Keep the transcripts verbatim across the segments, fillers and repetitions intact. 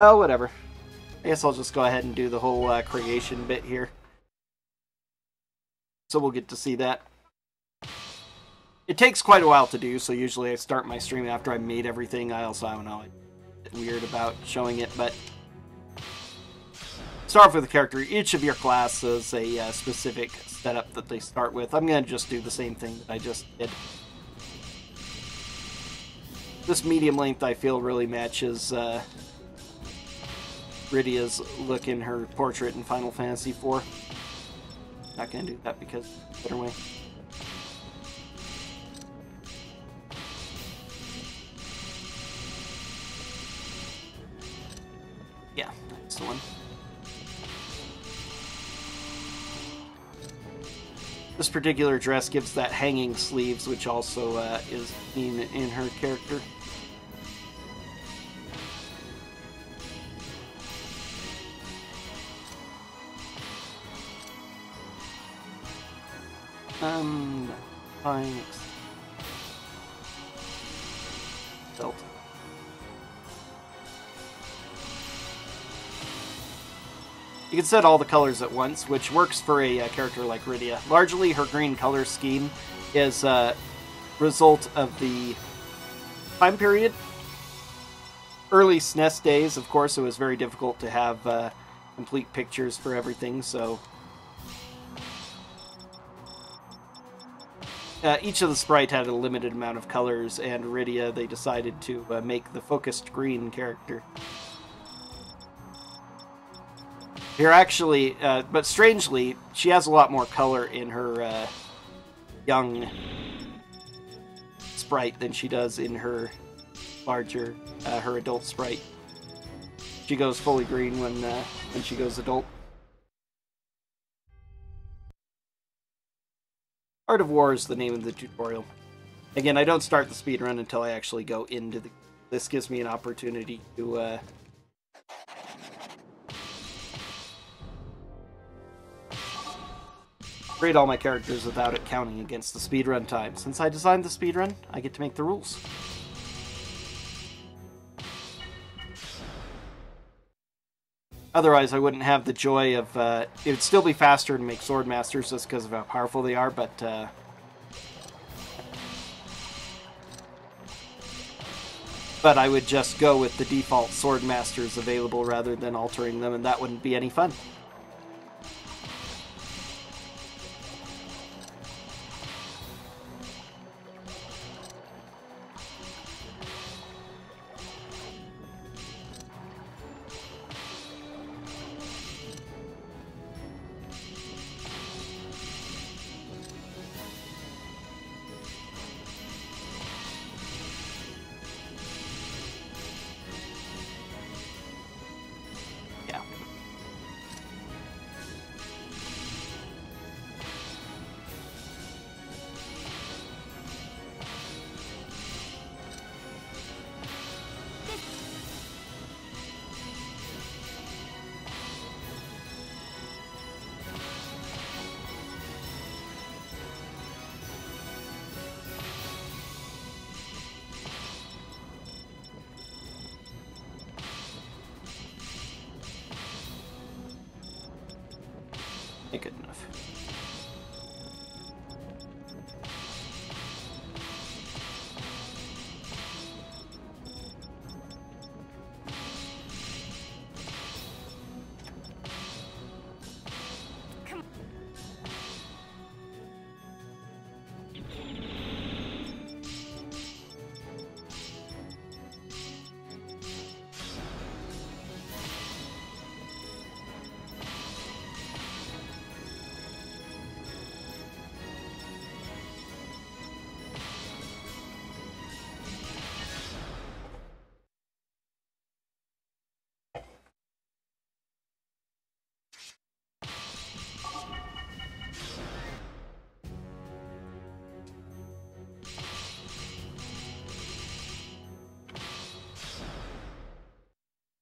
Oh, whatever. I guess I'll just go ahead and do the whole uh, creation bit here. So we'll get to see that. It takes quite a while to do, so usually I start my stream after I made everything. I also, I don't know, it's weird about showing it, but... Start off with a character. Each of your class is a uh, specific setup that they start with. I'm going to just do the same thing that I just did. This medium length, I feel, really matches uh, Rydia's look in her portrait in Final Fantasy four. Not going to do that because it's a better way. Yeah, that's the one. This particular dress gives that hanging sleeves, which also uh, is seen in her character. Um, fine. Belt. You can set all the colors at once, which works for a uh, character like Rydia. Largely, her green color scheme is a uh, result of the time period. Early S N E S days, of course, it was very difficult to have uh, complete pictures for everything, so... Uh, each of the sprites had a limited amount of colors, and Rydia, they decided to uh, make the focused green character. Here, actually, uh, but strangely, she has a lot more color in her uh, young sprite than she does in her larger, uh, her adult sprite. She goes fully green when uh, when she goes adult. Art of War is the name of the tutorial. Again, I don't start the speedrun until I actually go into the... This gives me an opportunity to... Uh, create all my characters without it counting against the speedrun time. Since I designed the speedrun, I get to make the rules. Otherwise, I wouldn't have the joy of... Uh, it would still be faster to make Swordmasters just because of how powerful they are, but... Uh, but I would just go with the default Swordmasters available rather than altering them, and that wouldn't be any fun.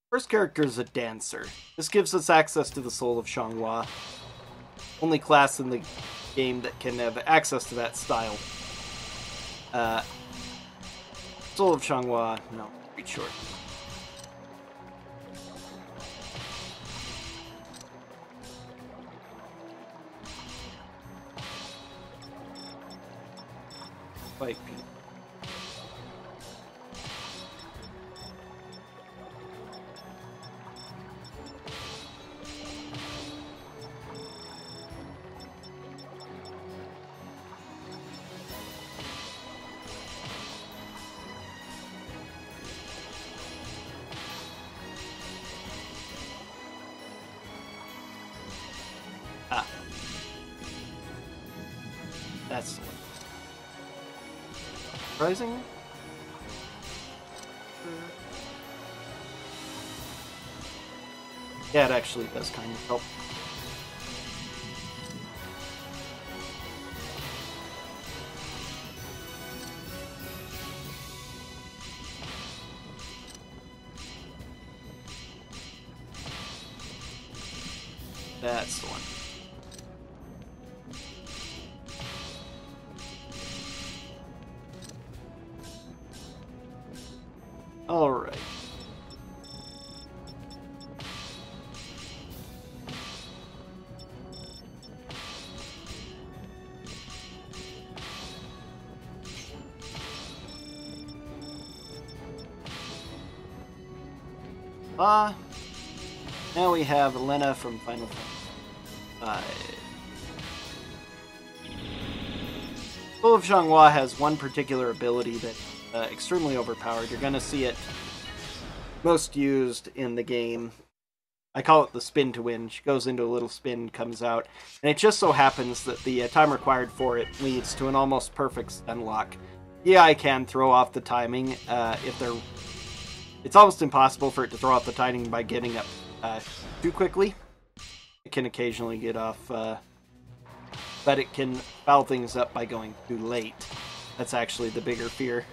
First character is a dancer. This gives us access to the soul of Xianghua. Only class in the game that can have access to that style. Uh, soul of Xianghua, no, pretty short. spike. That's the one. Surprising? Yeah, it actually does kind of help. That's the one. Uh, now we have Elena from Final Fantasy five. Soul of Xianghua has one particular ability that's uh, extremely overpowered. You're going to see it most used in the game. I call it the spin to win. She goes into a little spin, comes out, and it just so happens that the uh, time required for it leads to an almost perfect stun lock. Yeah, I can throw off the timing uh, if they're... It's almost impossible for it to throw off the timing by getting up uh, too quickly. It can occasionally get off, uh, but it can foul things up by going too late. That's actually the bigger fear.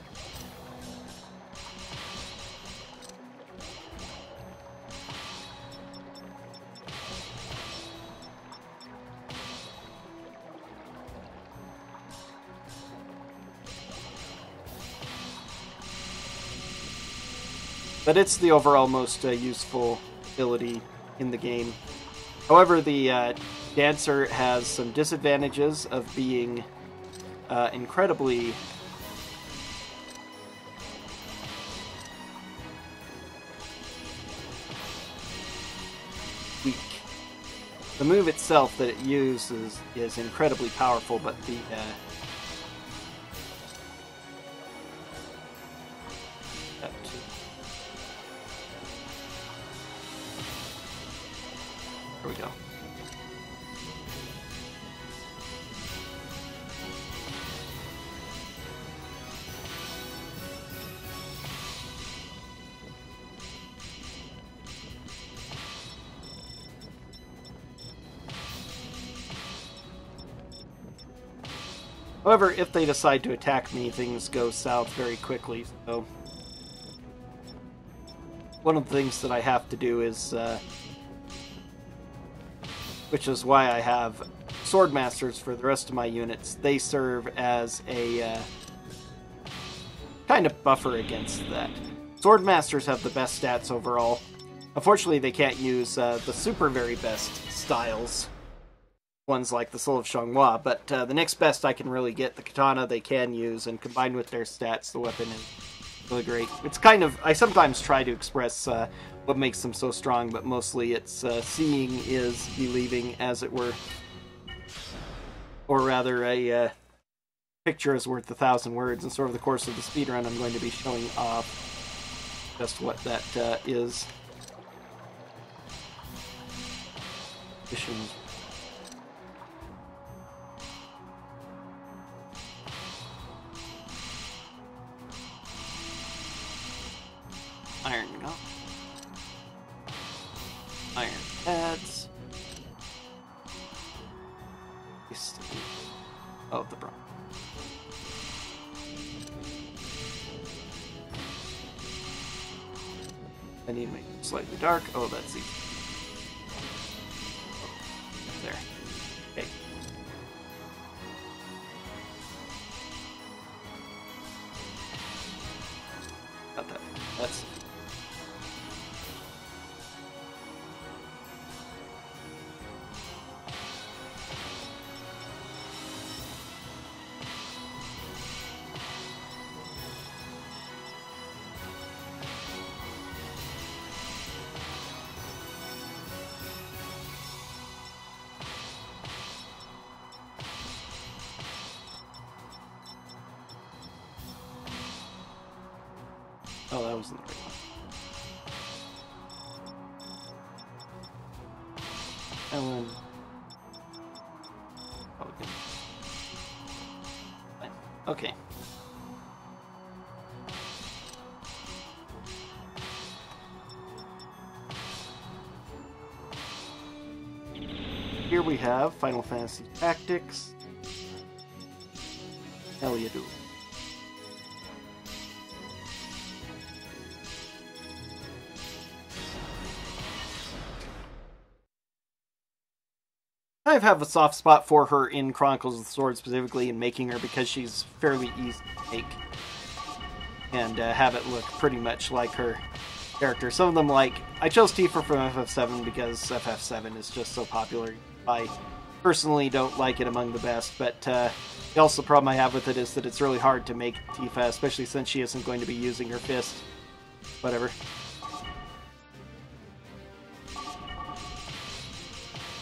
But it's the overall most uh, useful ability in the game. However, the uh, Dancer has some disadvantages of being uh, incredibly... weak. The move itself that it uses is incredibly powerful, but the... Uh, Here we go. However, if they decide to attack me, things go south very quickly, so... One of the things that I have to do is, uh... which is why I have Swordmasters for the rest of my units. They serve as a uh, kind of buffer against that. Swordmasters have the best stats overall. Unfortunately, they can't use uh, the super very best styles, ones like the Soul of Xianghua, but uh, the next best I can really get, the katana, they can use, and combined with their stats, the weapon is really great. It's kind of, I sometimes try to express uh, what makes them so strong, but mostly it's uh, seeing is believing, as it were. Or rather, a uh, picture is worth a thousand words, and sort of the course of the speedrun I'm going to be showing off just what that uh, is. Missions. Iron Knot. Iron pads. Oh, the bronze. I need to make it slightly dark. Oh, that's easy. Oh, there. Okay. Got that. That's. Oh, that wasn't the right one. Ellen. Oh, good. Okay. Here we have Final Fantasy Tactics. Eliadu. I have a soft spot for her in Chronicles of the Sword, specifically in making her, because she's fairly easy to make and uh, have it look pretty much like her character. Some of them, like, I chose Tifa from F F seven because F F seven is just so popular. I personally don't like it among the best, but uh, the also problem I have with it is that it's really hard to make Tifa, especially since she isn't going to be using her fist. Whatever.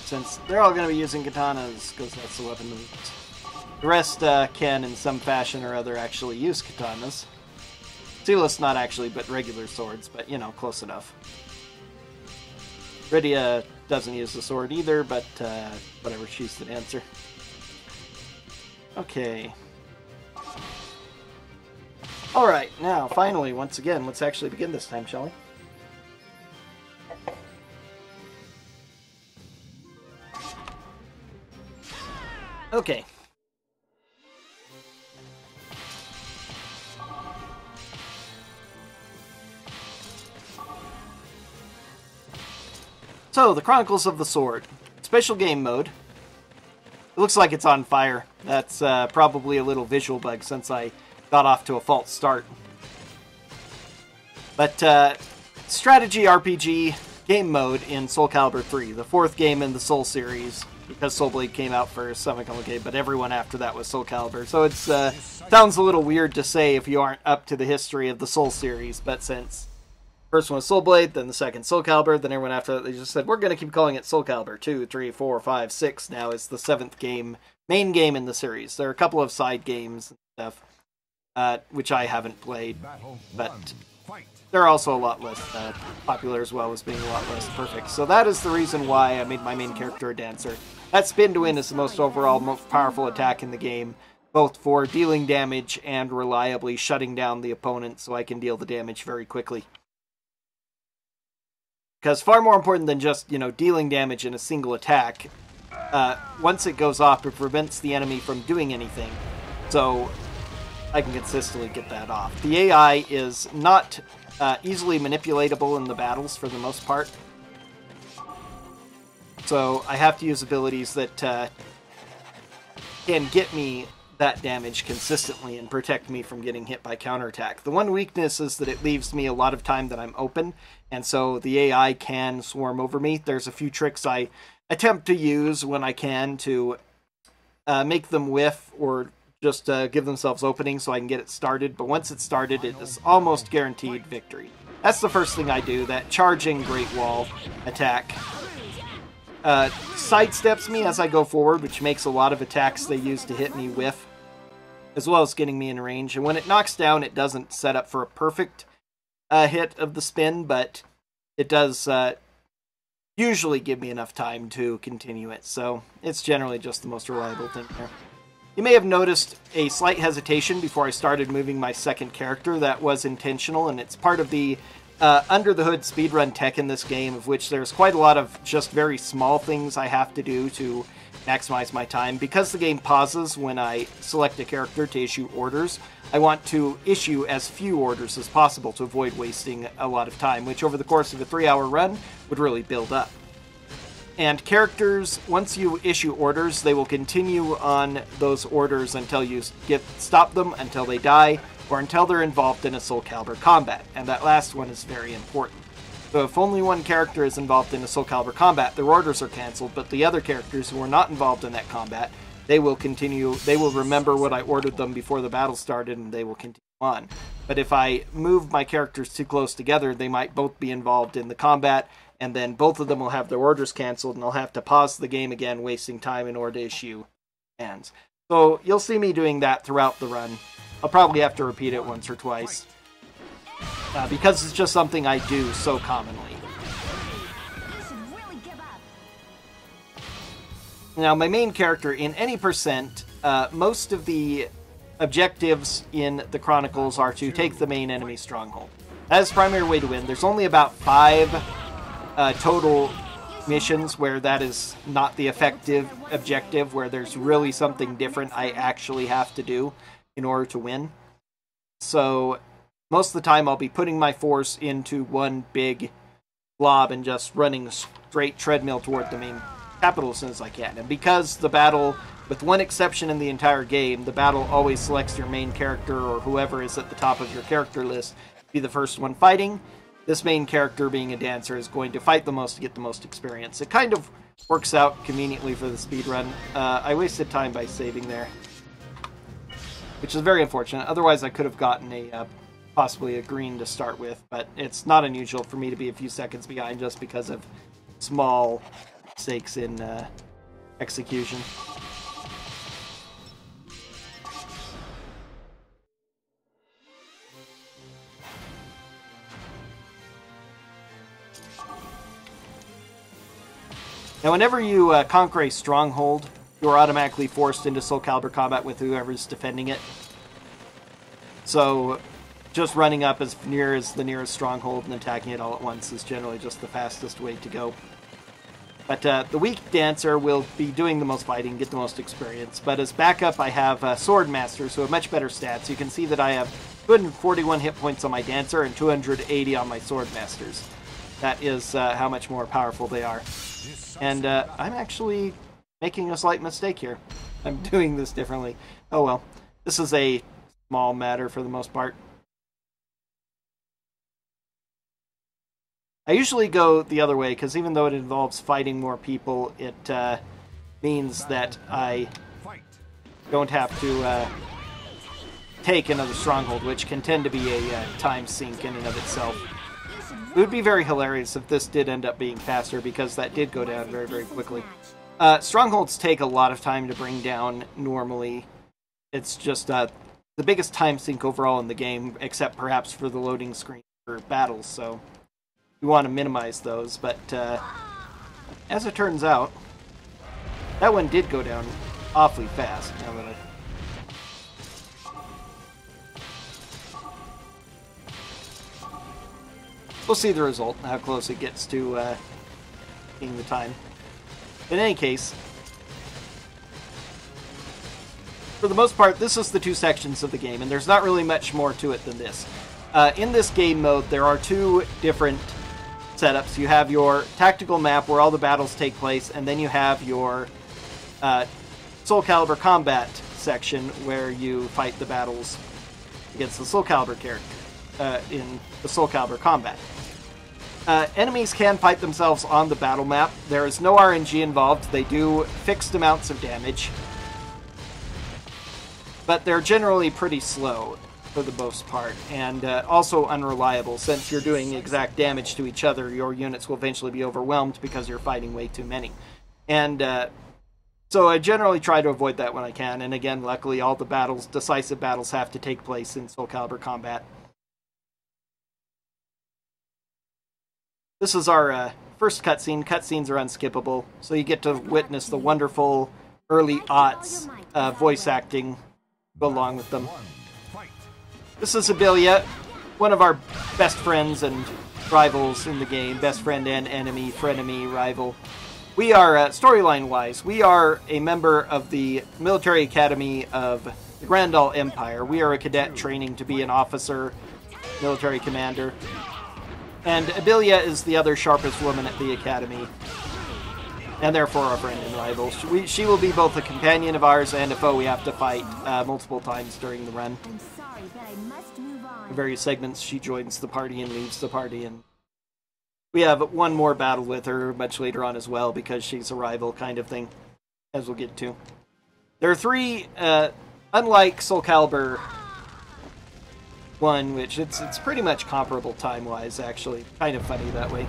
Since they're all going to be using katanas, because that's the weapon. The rest uh, can, in some fashion or other, actually use katanas. Sealess not actually, but regular swords, but, you know, close enough. Rydia doesn't use the sword either, but uh, whatever, she's the dancer. Okay. Alright, now, finally, once again, let's actually begin this time, shall we? Okay. So, the Chronicles of the Sword. Special game mode. It looks like it's on fire. That's uh, probably a little visual bug since I got off to a false start. But, uh, strategy R P G game mode in Soul Calibur three, the fourth game in the Soul series. Because Soul Blade came out first, Sonic Unleashed, but everyone after that was Soul Calibur. So it's uh, sounds a little weird to say if you aren't up to the history of the Soul series, but since first one was Soul Blade, then the second Soul Calibur, then everyone after that, they just said, we're going to keep calling it Soul Calibur two, three, four, five, six. Now it's the seventh game, main game in the series. There are a couple of side games and stuff, uh, which I haven't played, but they're also a lot less uh, popular as well as being a lot less perfect. So that is the reason why I made my main character a dancer. That spin to win is the most overall, most powerful attack in the game, both for dealing damage and reliably shutting down the opponent so I can deal the damage very quickly. Because far more important than just, you know, dealing damage in a single attack, uh, once it goes off, it prevents the enemy from doing anything. So I can consistently get that off. The A I is not uh, easily manipulatable in the battles for the most part. So I have to use abilities that uh, can get me that damage consistently and protect me from getting hit by counterattack. The one weakness is that it leaves me a lot of time that I'm open, and so the A I can swarm over me. There's a few tricks I attempt to use when I can to uh, make them whiff or just uh, give themselves openings so I can get it started, but once it's started, it is almost guaranteed victory. That's the first thing I do, that charging Great Wall attack. Uh, sidesteps me as I go forward, which makes a lot of attacks they use to hit me whiff, as well as getting me in range. And when it knocks down, it doesn't set up for a perfect uh, hit of the spin, but it does uh, usually give me enough time to continue it. So it's generally just the most reliable thing there. You may have noticed a slight hesitation before I started moving my second character. That was intentional, and it's part of the Uh, under-the-hood speedrun tech in this game, of which there's quite a lot of just very small things I have to do to maximize my time. Because the game pauses when I select a character to issue orders, I want to issue as few orders as possible to avoid wasting a lot of time, which over the course of a three-hour run would really build up. And characters, once you issue orders, they will continue on those orders until you get stop them, until they die, or until they're involved in a Soul Calibur combat, and that last one is very important. So if only one character is involved in a Soul Calibur combat, their orders are cancelled, but the other characters who are not involved in that combat, they will continue, they will remember what I ordered them before the battle started, and they will continue on. But if I move my characters too close together, they might both be involved in the combat, and then both of them will have their orders cancelled, and I'll have to pause the game again, wasting time in order to issue commands. So you'll see me doing that throughout the run. I'll probably have to repeat it once or twice. uh, because it's just something I do so commonly. Now, my main character, in any percent, uh, most of the objectives in the Chronicles are to take the main enemy stronghold. That is the primary way to win. There's only about five uh, total missions where that is not the effective objective, where there's really something different I actually have to do in order to win. So, most of the time I'll be putting my force into one big blob and just running a straight treadmill toward the main capital as soon as I can. And because the battle, with one exception in the entire game, the battle always selects your main character or whoever is at the top of your character list to be the first one fighting, this main character, being a dancer, is going to fight the most to get the most experience. It kind of works out conveniently for the speedrun. Uh, I wasted time by saving there, which is very unfortunate. Otherwise, I could have gotten a uh, possibly a green to start with, but it's not unusual for me to be a few seconds behind just because of small mistakes in uh, execution. Now, whenever you uh, conquer a stronghold, you are automatically forced into Soul Calibur combat with whoever's defending it. So, just running up as near as the nearest stronghold and attacking it all at once is generally just the fastest way to go. But uh, the weak dancer will be doing the most fighting, get the most experience. But as backup, I have uh, Swordmasters who have much better stats. You can see that I have two hundred forty-one hit points on my dancer and two hundred eighty on my Swordmasters. That is uh, how much more powerful they are. And uh, I'm actually making a slight mistake here. I'm doing this differently. Oh well. This is a small matter for the most part. I usually go the other way, because even though it involves fighting more people, it uh, means that I don't have to uh, take another stronghold, which can tend to be a uh, time sink in and of itself. It would be very hilarious if this did end up being faster, because that did go down very, very quickly. Uh, strongholds take a lot of time to bring down normally. It's just uh, the biggest time sink overall in the game, except perhaps for the loading screen for battles, so you want to minimize those. But uh, as it turns out, that one did go down awfully fast, now that I... We'll see the result and how close it gets to uh, being the time. In any case, for the most part, this is the two sections of the game, and there's not really much more to it than this. Uh, in this game mode, there are two different setups. You have your tactical map where all the battles take place, and then you have your uh, Soul Calibur combat section where you fight the battles against the Soul Calibur character uh, in the Soul Calibur combat. Uh, enemies can fight themselves on the battle map. There is no R N G involved. They do fixed amounts of damage, but they're generally pretty slow for the most part, and uh, also unreliable. Since you're doing exact damage to each other, your units will eventually be overwhelmed because you're fighting way too many. And uh, so I generally try to avoid that when I can, and again, luckily all the battles, decisive battles, have to take place in Soul Calibur combat. This is our uh, first cutscene. Cutscenes are unskippable, so you get to witness the wonderful early aughts uh, voice acting go along with them. This is Abelia, one of our best friends and rivals in the game. Best friend and enemy, frenemy, rival. We are, uh, storyline-wise, we are a member of the military academy of the Grandall Empire. We are a cadet training to be an officer, military commander. And Abelia is the other sharpest woman at the academy, and therefore our friend and rival. We, she will be both a companion of ours and a foe we have to fight uh, multiple times during the run. In various segments, she joins the party and leaves the party, and we have one more battle with her much later on as well, because she's a rival kind of thing, as we'll get to. There are three, uh, unlike Soul Calibur one, which it's, it's pretty much comparable time-wise, actually. Kind of funny that way.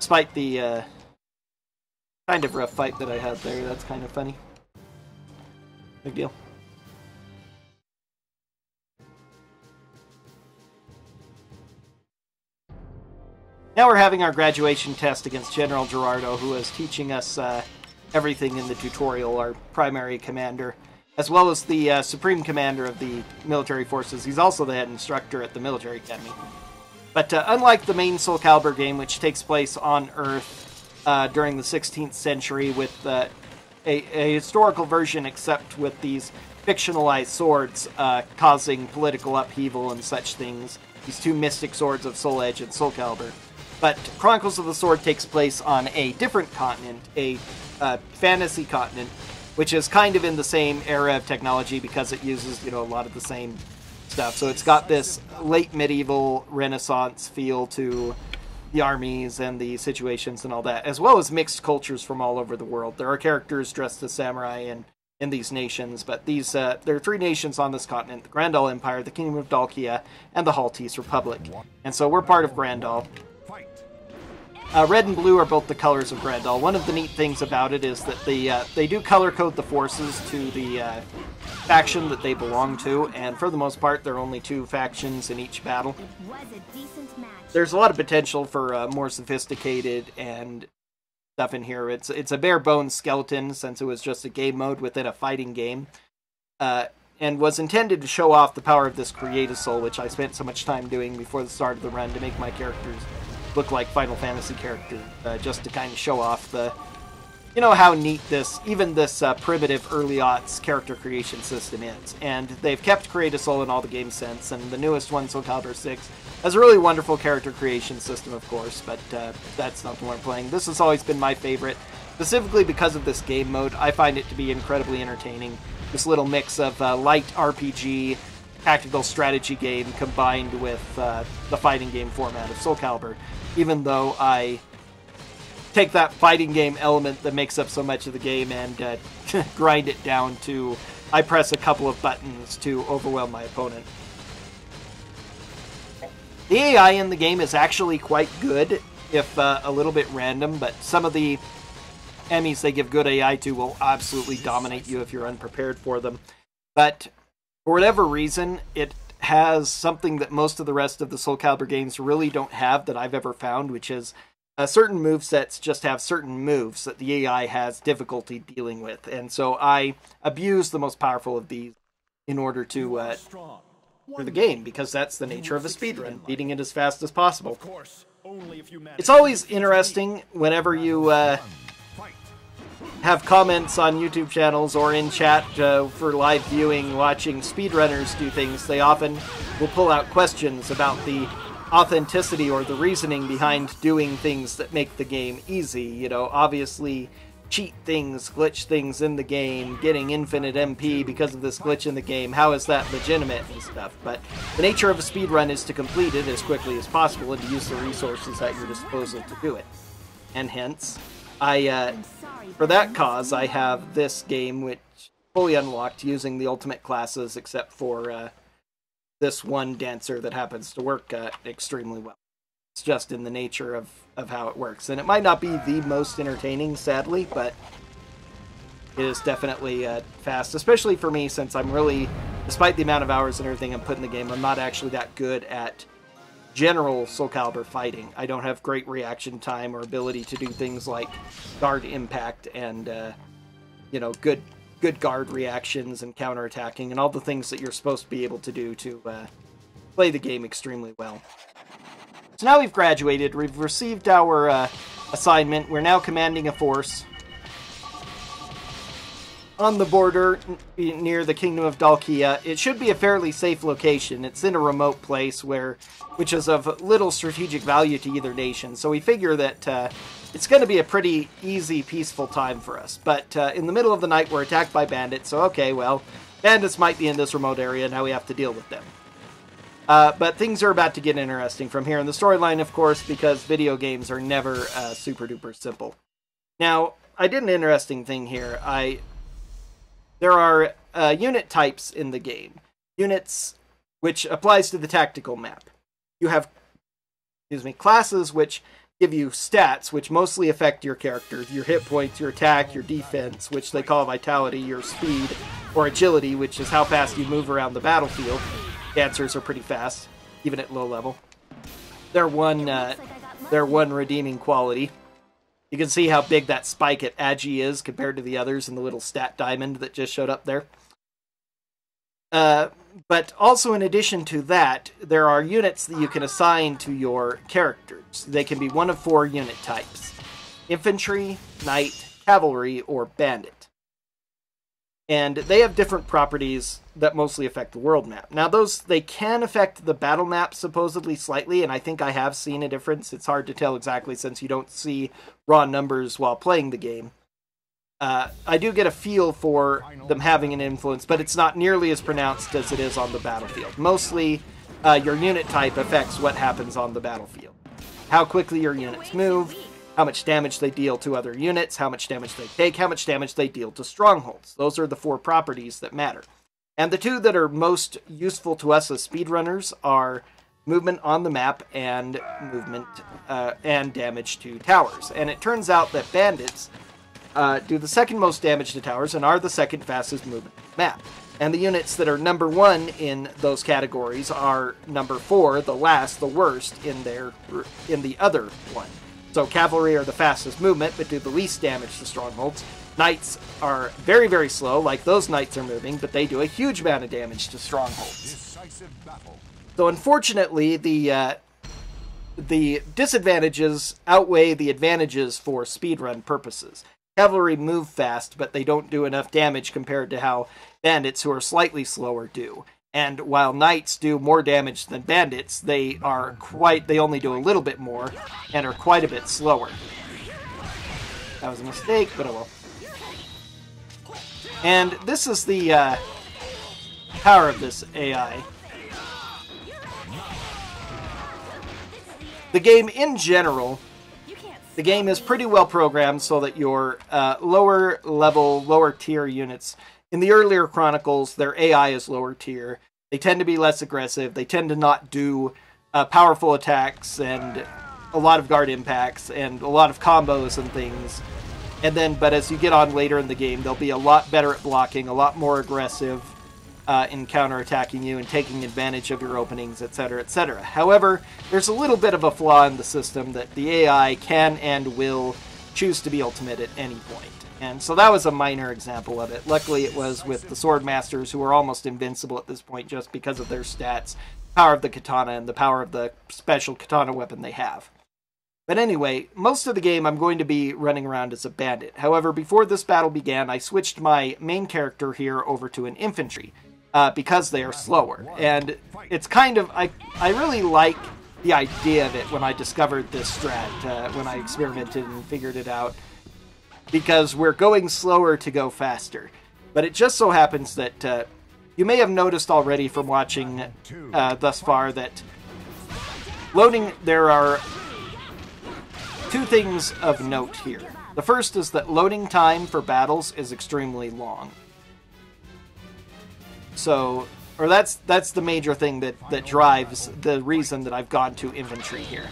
Despite the uh, kind of rough fight that I had there, that's kind of funny. Big deal. Now we're having our graduation test against General Girardo, who is teaching us uh, everything in the tutorial, our primary commander, as well as the uh, Supreme Commander of the military forces. He's also the head instructor at the military academy. But uh, unlike the main Soul Calibur game, which takes place on Earth uh, during the sixteenth century with uh, a, a historical version except with these fictionalized swords uh, causing political upheaval and such things, these two mystic swords of Soul Edge and Soul Calibur. But Chronicles of the Sword takes place on a different continent, a uh, fantasy continent, which is kind of in the same era of technology because it uses, you know, a lot of the same stuff. So it's got this late medieval Renaissance feel to the armies and the situations and all that, as well as mixed cultures from all over the world. There are characters dressed as samurai and in these nations, but these uh, there are three nations on this continent: the Grandall Empire, the Kingdom of Dalkia, and the Halteese Republic. And so we're part of Grandall. Uh, red and blue are both the colors of Grandall. One of the neat things about it is that the uh, they do color code the forces to the uh, faction that they belong to, and for the most part, there are only two factions in each battle. It was a decent match. There's a lot of potential for uh, more sophisticated and stuff in here. It's it's a bare bones skeleton since it was just a game mode within a fighting game, uh, and was intended to show off the power of this creative soul, which I spent so much time doing before the start of the run to make my characters look like Final Fantasy characters, uh, just to kind of show off the, you know, how neat this even this uh, primitive early aughts character creation system is. And they've kept creative soul in all the games since, and the newest one, Soul Calibur six. Has a really wonderful character creation system, of course, but uh, that's not the one I'm playing. This has always been my favorite, specifically because of this game mode. I find it to be incredibly entertaining. This little mix of uh, light R P G, tactical strategy game, combined with uh, the fighting game format of Soul Calibur. Even though I take that fighting game element that makes up so much of the game and uh, grind it down to, I press a couple of buttons to overwhelm my opponent. The A I in the game is actually quite good, if uh, a little bit random, but some of the enemies they give good A I to will absolutely dominate you if you're unprepared for them. But for whatever reason, it has something that most of the rest of the Soul Calibur games really don't have that I've ever found, which is uh, certain movesets just have certain moves that the A I has difficulty dealing with. And so I abuse the most powerful of these in order to... Uh, for the game, because that's the nature of a speedrun, beating it as fast as possible. Of course, only if you manage. It's always interesting whenever you uh, have comments on YouTube channels or in chat uh, for live viewing, watching speedrunners do things. They often will pull out questions about the authenticity or the reasoning behind doing things that make the game easy. You know, obviously... cheat things, glitch things in the game, getting infinite M P because of this glitch in the game, how is that legitimate and stuff. But the nature of a speedrun is to complete it as quickly as possible and to use the resources at your disposal to do it. And hence, I, uh, for that cause, I have this game, which fully unlocked using the ultimate classes except for uh, this one dancer that happens to work uh, extremely well. It's just in the nature of, of how it works. And it might not be the most entertaining, sadly, but it is definitely uh, fast, especially for me since I'm really, despite the amount of hours and everything I'm putting in the game, I'm not actually that good at general Soul Calibur fighting. I don't have great reaction time or ability to do things like guard impact and, uh, you know, good, good guard reactions and counterattacking and all the things that you're supposed to be able to do to uh, play the game extremely well. So now we've graduated, we've received our uh, assignment, we're now commanding a force on the border near the Kingdom of Dalkia. It should be a fairly safe location. It's in a remote place, where, which is of little strategic value to either nation, so we figure that uh, it's going to be a pretty easy, peaceful time for us. But uh, in the middle of the night we're attacked by bandits, so okay, well, bandits might be in this remote area, now we have to deal with them. Uh, but things are about to get interesting from here in the storyline, of course, because video games are never uh, super-duper simple. Now, I did an interesting thing here. I There are uh, unit types in the game. Units, which applies to the tactical map. You have excuse me, classes, which give you stats, which mostly affect your character. Your hit points, your attack, your defense, which they call vitality, your speed, or agility, which is how fast you move around the battlefield. Dancers are pretty fast, even at low level. Their one uh, their one redeeming quality. You can see how big that spike at A G is compared to the others and the little stat diamond that just showed up there. Uh, but also in addition to that, there are units that you can assign to your characters. They can be one of four unit types: infantry, knight, cavalry, or bandit. And they have different properties that mostly affect the world map. Now those, they can affect the battle map supposedly slightly, and I think I have seen a difference. It's hard to tell exactly since you don't see raw numbers while playing the game. Uh, I do get a feel for them having an influence, but it's not nearly as pronounced as it is on the battlefield. Mostly, uh, your unit type affects what happens on the battlefield. How quickly your units move, how much damage they deal to other units, how much damage they take, how much damage they deal to strongholds. Those are the four properties that matter. And the two that are most useful to us as speedrunners are movement on the map and movement uh, and damage to towers. And it turns out that bandits Uh, do the second most damage to towers and are the second fastest movement map. And the units that are number one in those categories are number four, the last, the worst in their in the other one. So cavalry are the fastest movement but do the least damage to strongholds. Knights are very, very slow, like those knights are moving, but they do a huge amount of damage to strongholds. So unfortunately, the uh, the disadvantages outweigh the advantages for speedrun purposes. Cavalry move fast, but they don't do enough damage compared to how bandits, who are slightly slower, do. And while knights do more damage than bandits, they are quite, they only do a little bit more and are quite a bit slower. That was a mistake, but oh well. And this is the uh, power of this A I. The game in general... The game is pretty well programmed so that your uh, lower level, lower tier units, in the earlier Chronicles, their A I is lower tier. They tend to be less aggressive. They tend to not do uh, powerful attacks and a lot of guard impacts and a lot of combos and things. And then, but as you get on later in the game, they'll be a lot better at blocking, a lot more aggressive uh, in counterattacking you and taking advantage of your openings, et cetera, et cetera. However, there's a little bit of a flaw in the system that the A I can and will choose to be ultimate at any point. And so that was a minor example of it. Luckily, it was with the Swordmasters, who are almost invincible at this point just because of their stats, power of the katana, and the power of the special katana weapon they have. But anyway, most of the game I'm going to be running around as a bandit. However, before this battle began, I switched my main character here over to an infantry uh, because they are slower. And it's kind of... I, I really like... the idea of it when I discovered this strat, uh, when I experimented and figured it out, because we're going slower to go faster. But it just so happens that uh, you may have noticed already from watching uh, thus far that loading, there are two things of note here. The first is that loading time for battles is extremely long. So... Or that's that's the major thing that, that drives the reason that I've gone to infantry here.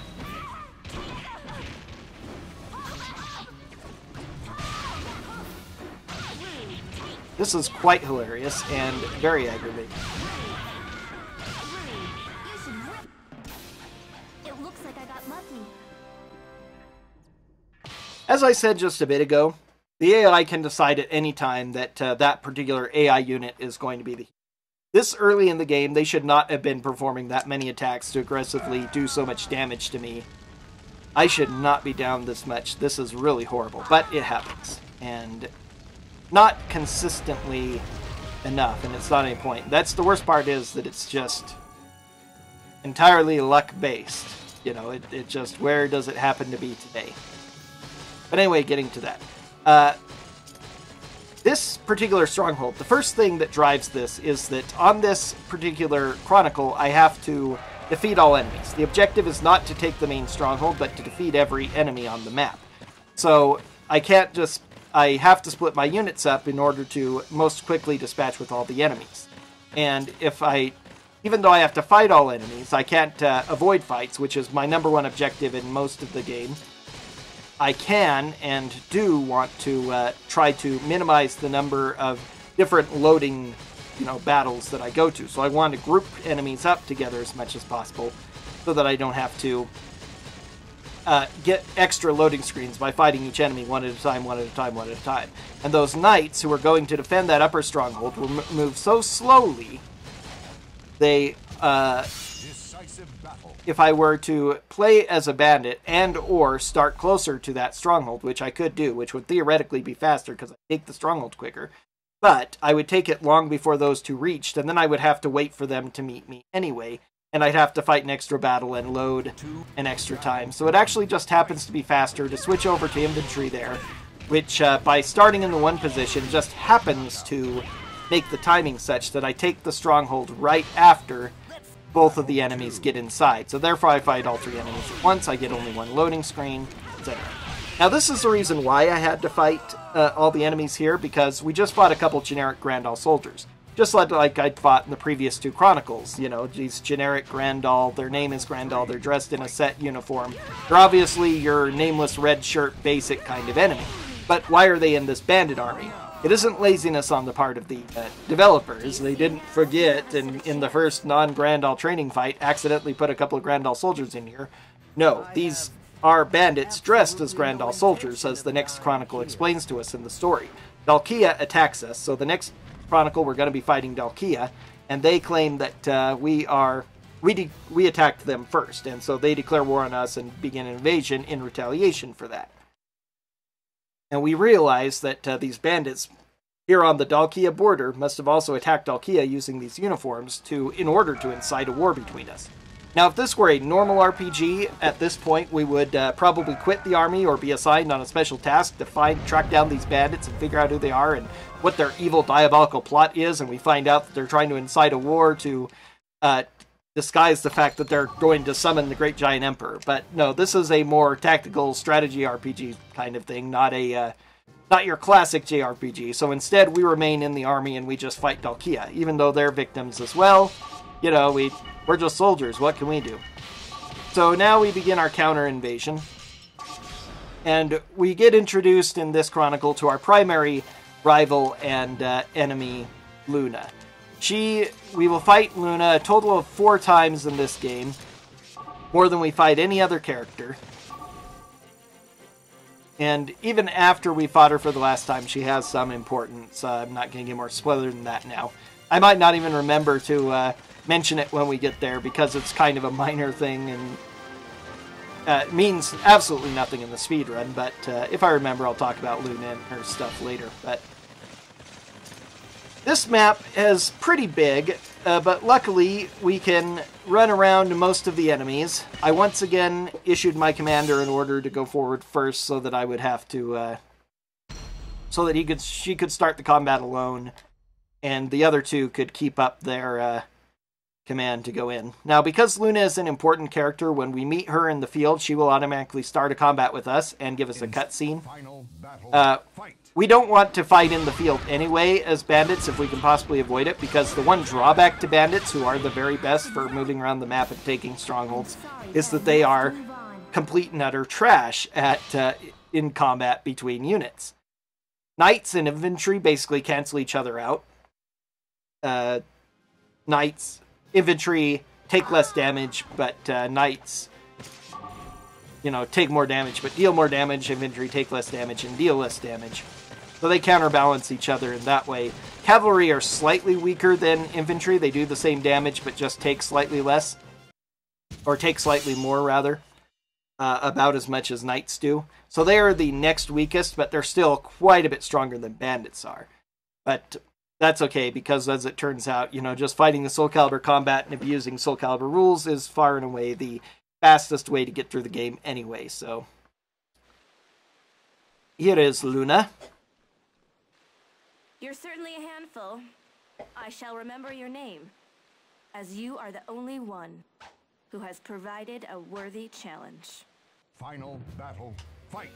This is quite hilarious and very aggravating. As I said just a bit ago, the A I can decide at any time that uh, that particular A I unit is going to be the... This early in the game, they should not have been performing that many attacks to aggressively do so much damage to me. I should not be down this much. This is really horrible, but it happens. And not consistently enough, and it's not any point. That's the worst part, is that it's just entirely luck-based. You know, it, it just, where does it happen to be today? But anyway, getting to that. Uh... This particular stronghold, the first thing that drives this is that on this particular chronicle, I have to defeat all enemies. The objective is not to take the main stronghold, but to defeat every enemy on the map. So I can't just, I have to split my units up in order to most quickly dispatch with all the enemies. And if I, even though I have to fight all enemies, I can't uh, avoid fights, which is my number one objective in most of the game. I can and do want to uh, try to minimize the number of different loading, you know, battles that I go to. So I want to group enemies up together as much as possible so that I don't have to uh, get extra loading screens by fighting each enemy one at a time, one at a time, one at a time. And those knights who are going to defend that upper stronghold will m move so slowly, they... Uh, if I were to play as a bandit and or start closer to that stronghold, which I could do, which would theoretically be faster because I take the stronghold quicker, but I would take it long before those two reached, and then I would have to wait for them to meet me anyway, and I'd have to fight an extra battle and load an extra time. So it actually just happens to be faster to switch over to infantry there, which uh, by starting in the one position just happens to make the timing such that I take the stronghold right after both of the enemies get inside. So therefore I fight all three enemies at once, I get only one loading screen, et cetera. Now this is the reason why I had to fight uh, all the enemies here, because we just fought a couple generic Grandall soldiers. Just like I'd fought in the previous two Chronicles, you know, these generic Grandall, their name is Grandall, they're dressed in a set uniform. They're obviously your nameless red shirt basic kind of enemy. But why are they in this bandit army? It isn't laziness on the part of the uh, developers. They didn't forget and in the first non-Grandall training fight accidentally put a couple of Grandall soldiers in here. No, these are bandits dressed as Grandall soldiers, as the next Chronicle explains to us in the story. Dalkia attacks us, so the next Chronicle we're going to be fighting Dalkia, and they claim that uh, we are we de we attacked them first, and so they declare war on us and begin an invasion in retaliation for that. And we realize that uh, these bandits here on the Dalkia border must have also attacked Dalkia using these uniforms to, in order to incite a war between us. Now, if this were a normal R P G, at this point we would uh, probably quit the army or be assigned on a special task to find, track down these bandits and figure out who they are and what their evil diabolical plot is, and we find out that they're trying to incite a war to uh, disguise the fact that they're going to summon the Great Giant Emperor. But no, this is a more tactical strategy R P G kind of thing, not a uh, not your classic J R P G. So instead, we remain in the army and we just fight Dalkia, even though they're victims as well. You know, we, we're just soldiers. What can we do? So now we begin our counter-invasion. And we get introduced in this Chronicle to our primary rival and uh, enemy, Luna. She, we will fight Luna a total of four times in this game, more than we fight any other character. And even after we fought her for the last time, she has some importance. Uh, I'm not going to get more spoiler than that now. I might not even remember to uh, mention it when we get there, because it's kind of a minor thing and uh, it means absolutely nothing in the speedrun, but uh, if I remember, I'll talk about Luna and her stuff later. But this map is pretty big, uh, but luckily we can run around most of the enemies. I once again issued my commander an order to go forward first, so that I would have to, uh, so that he could, she could start the combat alone, and the other two could keep up their uh, command to go in. Now, because Luna is an important character, when we meet her in the field, she will automatically start a combat with us and give us a cutscene. Uh, We don't want to fight in the field anyway as bandits if we can possibly avoid it, because the one drawback to bandits, who are the very best for moving around the map and taking strongholds, is that they are complete and utter trash at uh, in combat between units. Knights and infantry basically cancel each other out. Uh, knights, infantry take less damage, but uh, knights... you know, take more damage, but deal more damage. Infantry take less damage and deal less damage. So they counterbalance each other in that way. Cavalry are slightly weaker than infantry. They do the same damage, but just take slightly less. Or take slightly more, rather. Uh, about as much as knights do. So they are the next weakest, but they're still quite a bit stronger than bandits are. But that's okay, because as it turns out, you know, just fighting the Soul Calibur combat and abusing Soul Calibur rules is far and away the fastest way to get through the game anyway. So here is Luna. You're certainly a handful. I shall remember your name, as you are the only one who has provided a worthy challenge. Final battle, fight.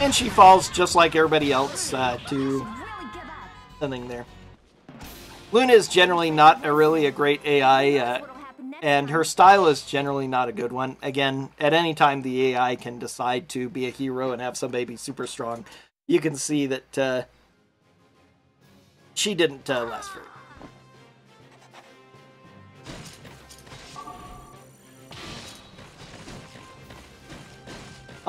And she falls just like everybody else uh, to something there. Luna is generally not a really a great A I, uh, and her style is generally not a good one. Again, at any time the A I can decide to be a hero and have somebody be super strong, you can see that uh, she didn't uh, last very long.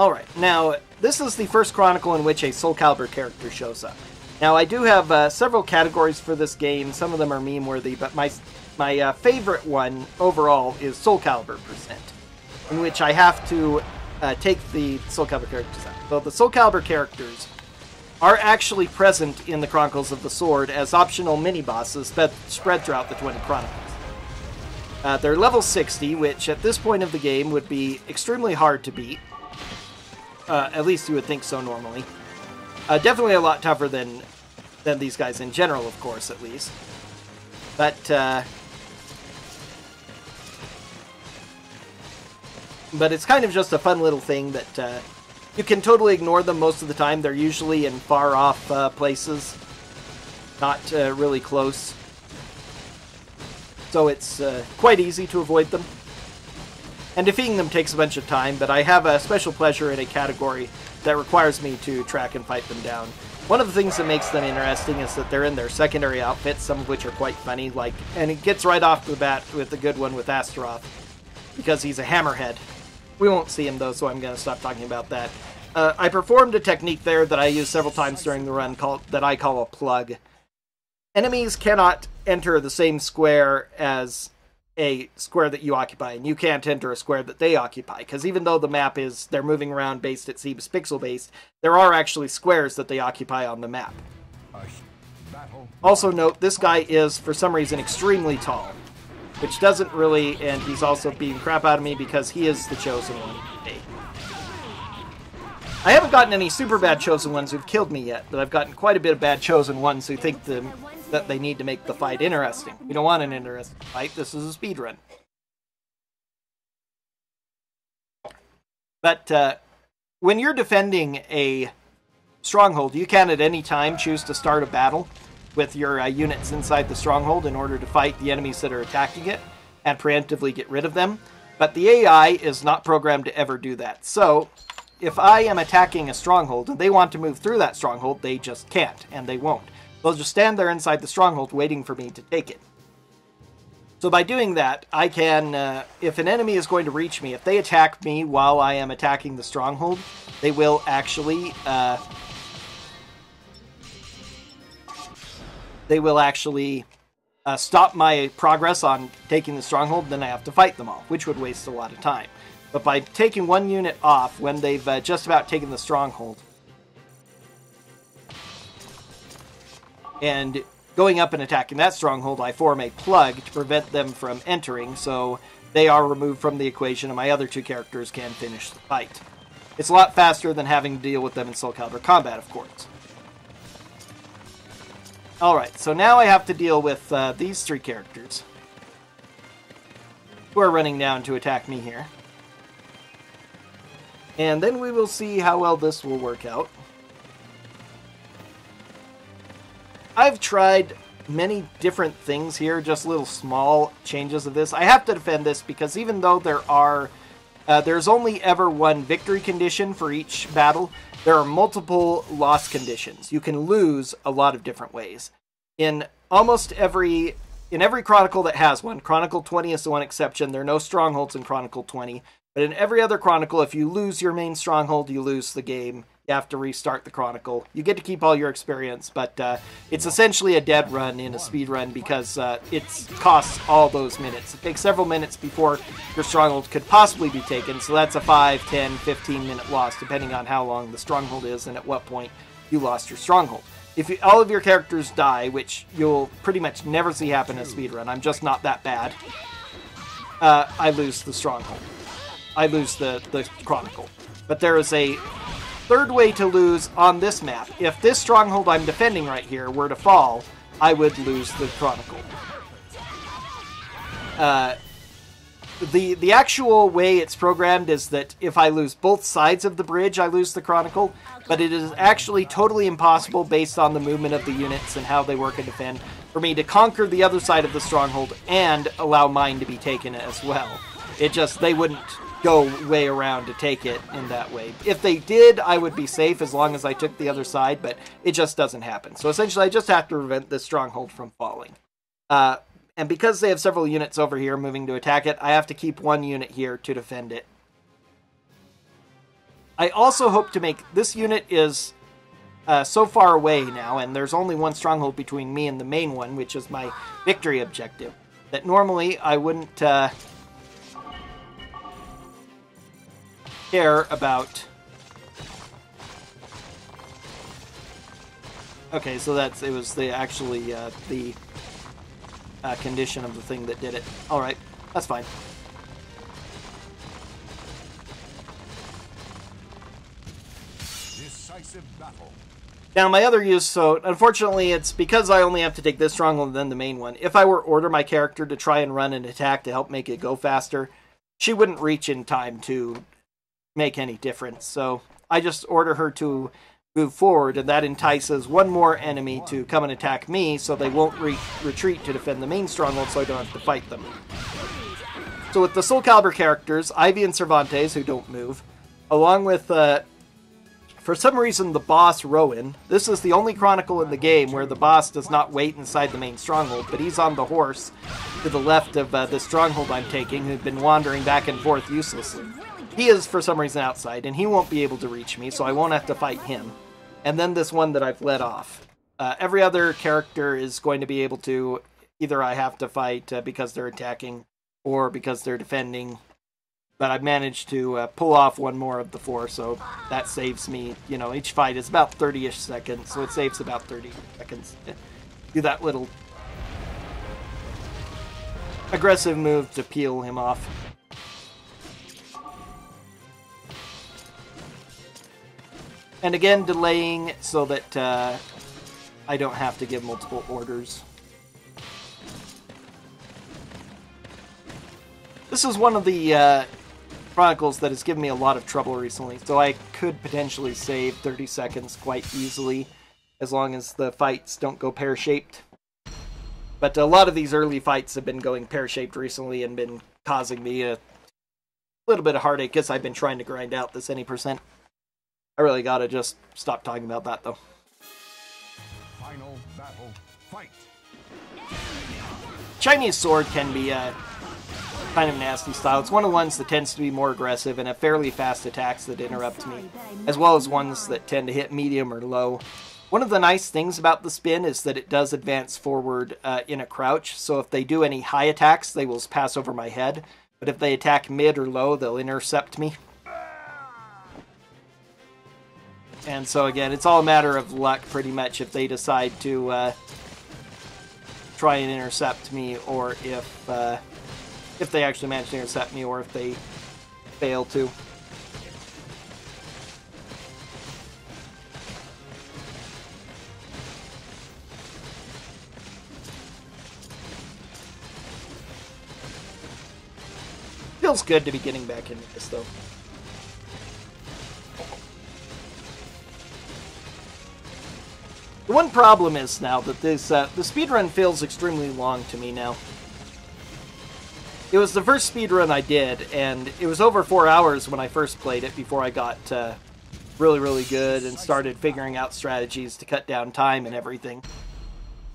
Alright, now, this is the first Chronicle in which a Soul Calibur character shows up. Now, I do have uh, several categories for this game. Some of them are meme-worthy, but my my uh, favorite one overall is Soul Calibur Percent, in which I have to uh, take the Soul Calibur characters out. So the Soul Calibur characters are actually present in the Chronicles of the Sword as optional mini-bosses that spread throughout the twenty Chronicles. Uh, they're level sixty, which at this point of the game would be extremely hard to beat. Uh, at least you would think so normally. Uh, definitely a lot tougher than than these guys in general, of course, at least. But, uh... But it's kind of just a fun little thing that... Uh, you can totally ignore them most of the time. They're usually in far-off uh, places, not uh, really close. So it's uh, quite easy to avoid them. And defeating them takes a bunch of time, but I have a special pleasure in a category that requires me to track and fight them down. One of the things that makes them interesting is that they're in their secondary outfits, some of which are quite funny. Like, and it gets right off the bat with a good one with Astaroth, because he's a hammerhead. We won't see him, though, so I'm going to stop talking about that. Uh, I performed a technique there that I used several times during the run called, that I call a plug. Enemies cannot enter the same square as a square that you occupy, and you can't enter a square that they occupy, because even though the map is, they're moving around based, it seems pixel-based, there are actually squares that they occupy on the map. Also note, this guy is, for some reason, extremely tall. Which doesn't really, and he's also beating crap out of me because he is the Chosen One today. I haven't gotten any super bad Chosen Ones who've killed me yet, but I've gotten quite a bit of bad Chosen Ones who think the, that they need to make the fight interesting. We don't want an interesting fight, this is a speedrun. But uh, when you're defending a stronghold, you can at any time choose to start a battle with your uh, units inside the stronghold in order to fight the enemies that are attacking it and preemptively get rid of them. But the A I is not programmed to ever do that. So if I am attacking a stronghold and they want to move through that stronghold, they just can't, and they won't. They'll just stand there inside the stronghold waiting for me to take it. So by doing that, I can, uh, if an enemy is going to reach me, if they attack me while I am attacking the stronghold, they will actually uh, They will actually uh, stop my progress on taking the stronghold, then I have to fight them all, which would waste a lot of time. But by taking one unit off when they've uh, just about taken the stronghold, and going up and attacking that stronghold, I form a plug to prevent them from entering, so they are removed from the equation and my other two characters can finish the fight. It's a lot faster than having to deal with them in Soul Calibur combat, of course. Alright, so now I have to deal with uh, these three characters who are running down to attack me here. And then we will see how well this will work out. I've tried many different things here, just little small changes of this. I have to defend this because even though there are, uh, there's only ever one victory condition for each battle, there are multiple loss conditions. You can lose a lot of different ways. In almost every in every Chronicle that has one, Chronicle twenty is the one exception. There are no strongholds in Chronicle twenty. But in every other Chronicle, if you lose your main stronghold, you lose the game. You have to restart the Chronicle. You get to keep all your experience, but uh, it's essentially a dead run in a speed run because uh, it costs all those minutes. It takes several minutes before your stronghold could possibly be taken, so that's a five, ten, fifteen minute loss, depending on how long the stronghold is and at what point you lost your stronghold. If you, all of your characters die, which you'll pretty much never see happen in a speed run, I'm just not that bad, uh, I lose the stronghold. I lose the, the Chronicle. But there is a third way to lose on this map. If this stronghold I'm defending right here were to fall, I would lose the Chronicle. Uh, the, the actual way it's programmed is that if I lose both sides of the bridge, I lose the Chronicle, but it is actually totally impossible based on the movement of the units and how they work and defend for me to conquer the other side of the stronghold and allow mine to be taken as well. It just, they wouldn't go way around to take it in that way. If they did, I would be safe as long as I took the other side, but it just doesn't happen. So essentially, I just have to prevent this stronghold from falling. Uh, and because they have several units over here moving to attack it, I have to keep one unit here to defend it. I also hope to make... This unit is uh, so far away now, and there's only one stronghold between me and the main one, which is my victory objective, that normally I wouldn't uh, care about... Okay, so that's it was the actually uh, the uh, condition of the thing that did it. All right, that's fine. Decisive battle. Now my other use, so unfortunately it's because I only have to take this stronghold and then the main one. If I were to order my character to try and run an attack to help make it go faster, she wouldn't reach in time to make any difference. So I just order her to move forward, and that entices one more enemy to come and attack me, so they won't re retreat to defend the main stronghold, so I don't have to fight them. So with the Soul Calibur characters, Ivy and Cervantes, who don't move, along with, uh, for some reason, the boss, Rowan. This is the only chronicle in the game where the boss does not wait inside the main stronghold, but he's on the horse to the left of uh, the stronghold I'm taking, who've been wandering back and forth uselessly. He is, for some reason, outside, and he won't be able to reach me, so I won't have to fight him. And then this one that I've let off. Uh, every other character is going to be able to... Either I have to fight uh, because they're attacking, or because they're defending. But I've managed to uh, pull off one more of the four, so that saves me. You know, each fight is about thirty-ish seconds, so it saves about thirty seconds. Do that little aggressive move to peel him off. And again, delaying so that uh, I don't have to give multiple orders. This is one of the uh, chronicles that has given me a lot of trouble recently, so I could potentially save thirty seconds quite easily, as long as the fights don't go pear-shaped. But a lot of these early fights have been going pear-shaped recently and been causing me a little bit of heartache, as I've been trying to grind out this any percent. I really gotta just stop talking about that, though. Final battle, fight. Chinese sword can be a kind of nasty style. It's one of the ones that tends to be more aggressive and have fairly fast attacks that interrupt me, as well as ones that tend to hit medium or low. One of the nice things about the spin is that it does advance forward uh, in a crouch, so if they do any high attacks, they will pass over my head. But if they attack mid or low, they'll intercept me. And so again, it's all a matter of luck, pretty much, if they decide to uh, try and intercept me, or if uh, if they actually manage to intercept me, or if they fail to. Feels good to be getting back into this, though. The one problem is now that this uh, the speedrun feels extremely long to me now. It was the first speedrun I did, and it was over four hours when I first played it before I got uh, really, really good and started figuring out strategies to cut down time and everything.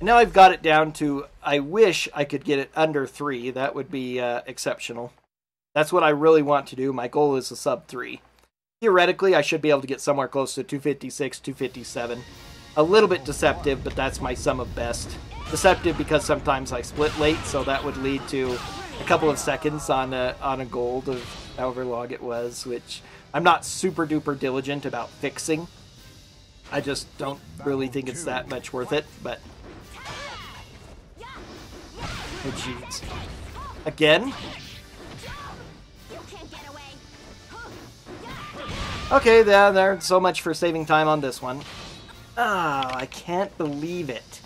And now I've got it down to, I wish I could get it under three. That would be uh, exceptional. That's what I really want to do. My goal is a sub three. Theoretically, I should be able to get somewhere close to two fifty-six, two fifty-seven. A little bit deceptive, but that's my sum of best. Deceptive because sometimes I split late, so that would lead to a couple of seconds on a, on a gold of however long it was, which I'm not super duper diligent about fixing. I just don't really think it's that much worth it, but... Oh jeez. Again? Okay, there, there's so much for saving time on this one. Ah, oh, I can't believe it.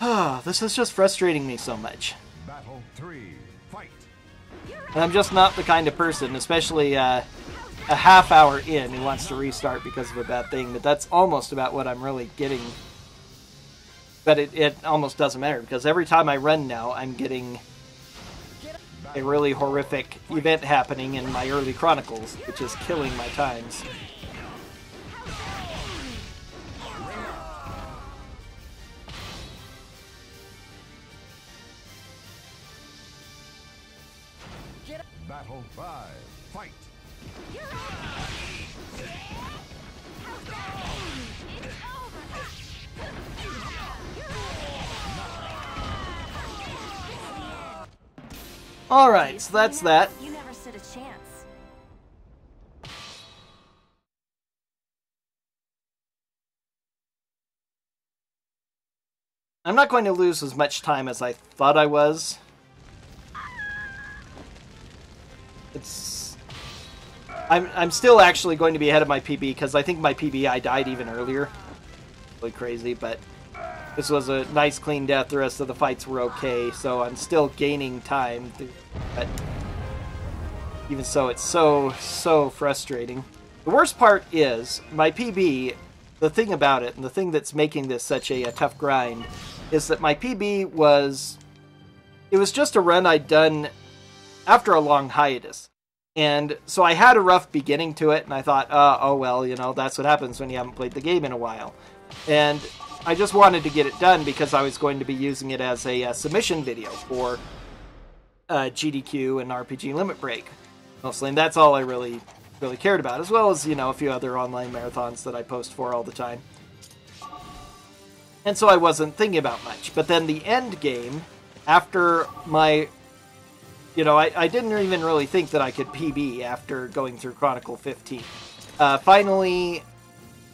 Ah, oh, this is just frustrating me so much. Battle three, fight. And I'm just not the kind of person, especially uh, a half hour in, who wants to restart because of a bad thing. But that's almost about what I'm really getting. But it, it almost doesn't matter, because every time I run now, I'm getting a really horrific event happening in my early chronicles, which is killing my times. battle five. Fight! You're All right, so that's that. You never stood a chance. I'm not going to lose as much time as I thought I was. It's I'm I'm still actually going to be ahead of my P B because I think my P B I died even earlier. Really crazy, but this was a nice clean death. The rest of the fights were okay, so I'm still gaining time. But even so, it's so, so frustrating. The worst part is, my P B, the thing about it, and the thing that's making this such a, a tough grind, is that my P B was... It was just a run I'd done after a long hiatus. And so I had a rough beginning to it, and I thought, uh, oh well, you know, that's what happens when you haven't played the game in a while. And I just wanted to get it done because I was going to be using it as a, a submission video for uh, G D Q and R P G Limit Break, mostly. And that's all I really, really cared about, as well as, you know, a few other online marathons that I post for all the time. And so I wasn't thinking about much. But then the end game, after my, you know, I, I didn't even really think that I could P B after going through Chronicle fifteen. Uh, finally...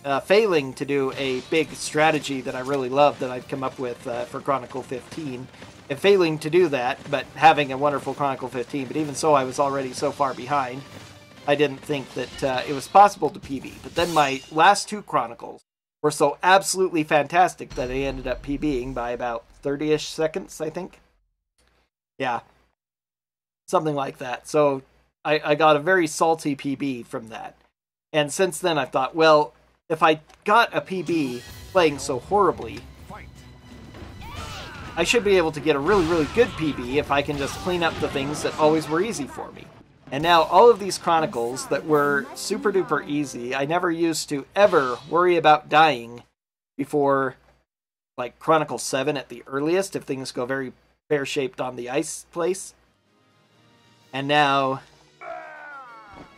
Uh, failing to do a big strategy that I really love that I've come up with uh, for Chronicle fifteen, and failing to do that, but having a wonderful Chronicle fifteen. But even so, I was already so far behind, I didn't think that uh, it was possible to P B. But then my last two Chronicles were so absolutely fantastic that I ended up PBing by about thirty-ish seconds, I think. Yeah, something like that. So I, I got a very salty P B from that. And since then, I've thought, well, if I got a P B playing so horribly, I should be able to get a really, really good P B if I can just clean up the things that always were easy for me. And now all of these Chronicles that were super duper easy, I never used to ever worry about dying before, like, Chronicle seven at the earliest, if things go very pear-shaped on the ice place. And now,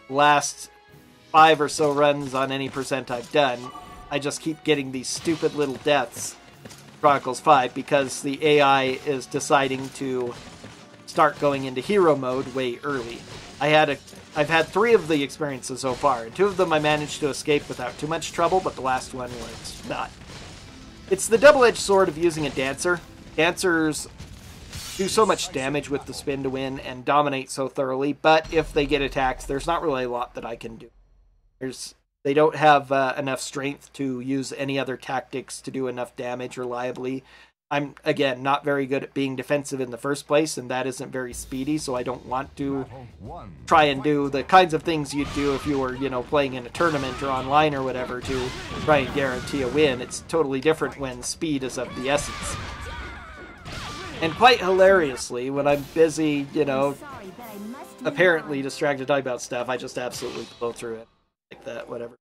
last five or so runs on any percent I've done, I just keep getting these stupid little deaths Chronicles five because the A I is deciding to start going into hero mode way early. I had a, I've had three of the experiences so far, and two of them I managed to escape without too much trouble, but the last one was not. It's the double-edged sword of using a Dancer. Dancers do so much damage with the spin to win and dominate so thoroughly, but if they get attacked, there's not really a lot that I can do. There's, they don't have uh, enough strength to use any other tactics to do enough damage reliably. I'm, again, not very good at being defensive in the first place, and that isn't very speedy, so I don't want to try and do the kinds of things you'd do if you were, you know, playing in a tournament or online or whatever to try and guarantee a win. It's totally different when speed is of the essence. And quite hilariously, when I'm busy, you know, apparently distracted talking about stuff, I just absolutely blow through it. Like that, whatever.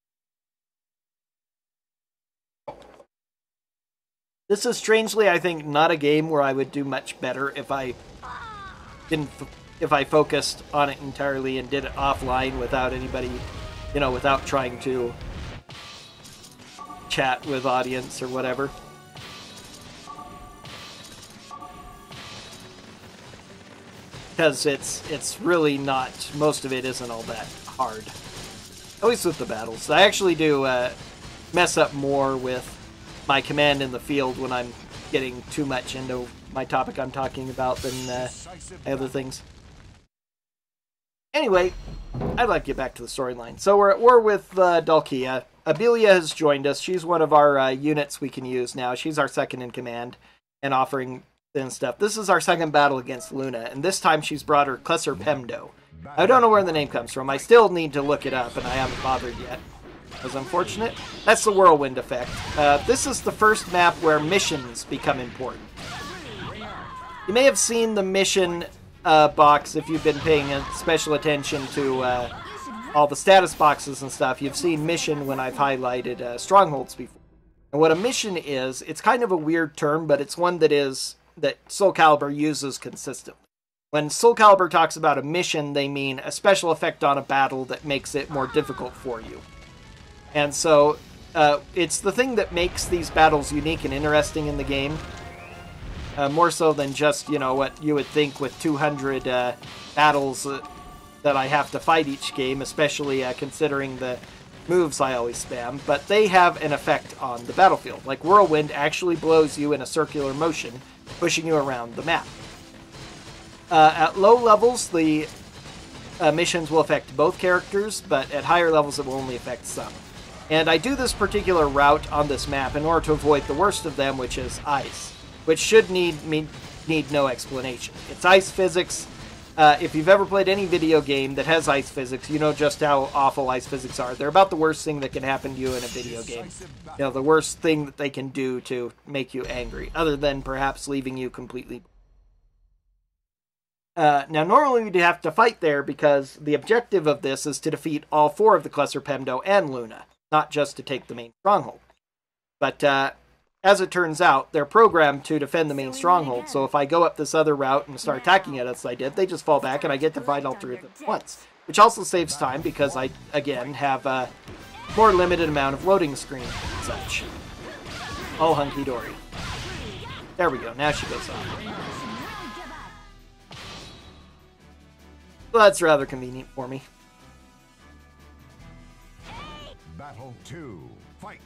This is strangely, I think, not a game where I would do much better if I didn't, if I focused on it entirely and did it offline without anybody, you know, without trying to chat with audience or whatever. Because it's it's really not. Most of it isn't all that hard. At least with the battles. I actually do uh, mess up more with my command in the field when I'm getting too much into my topic I'm talking about than uh, other things. Anyway, I'd like to get back to the storyline. So we're at war with uh, Dalkia. Abelia has joined us. She's one of our uh, units we can use now. She's our second in command and offering and stuff. This is our second battle against Luna, and this time she's brought her Cluster Pemdo. I don't know where the name comes from. I still need to look it up, and I haven't bothered yet. That was unfortunate. That's the Whirlwind effect. Uh, this is the first map where missions become important. You may have seen the mission uh, box if you've been paying special attention to uh, all the status boxes and stuff. You've seen mission when I've highlighted uh, strongholds before. And what a mission is, it's kind of a weird term, but it's one that is that Soul Calibur uses consistently. When Soul Calibur talks about a mission, they mean a special effect on a battle that makes it more difficult for you. And so uh, it's the thing that makes these battles unique and interesting in the game. Uh, more so than just, you know, what you would think with two hundred uh, battles uh, that I have to fight each game, especially uh, considering the moves I always spam. But they have an effect on the battlefield. Like Whirlwind actually blows you in a circular motion, pushing you around the map. Uh, at low levels, the uh, missions will affect both characters, but at higher levels it will only affect some. And I do this particular route on this map in order to avoid the worst of them, which is ice, which should need me need no explanation. It's ice physics. Uh, if you've ever played any video game that has ice physics, you know just how awful ice physics are. They're about the worst thing that can happen to you in a video game. You know, the worst thing that they can do to make you angry, other than perhaps leaving you completely... Uh, now, normally we'd have to fight there because the objective of this is to defeat all four of the Cluster Pemdo and Luna, not just to take the main stronghold. But uh, as it turns out, they're programmed to defend the main stronghold, so if I go up this other route and start attacking it as I did, they just fall back and I get to fight all three of them at once. Which also saves time because I, again, have a more limited amount of loading screen and such. All hunky-dory. There we go, now she goes off. Well, that's rather convenient for me. Battle two, fight.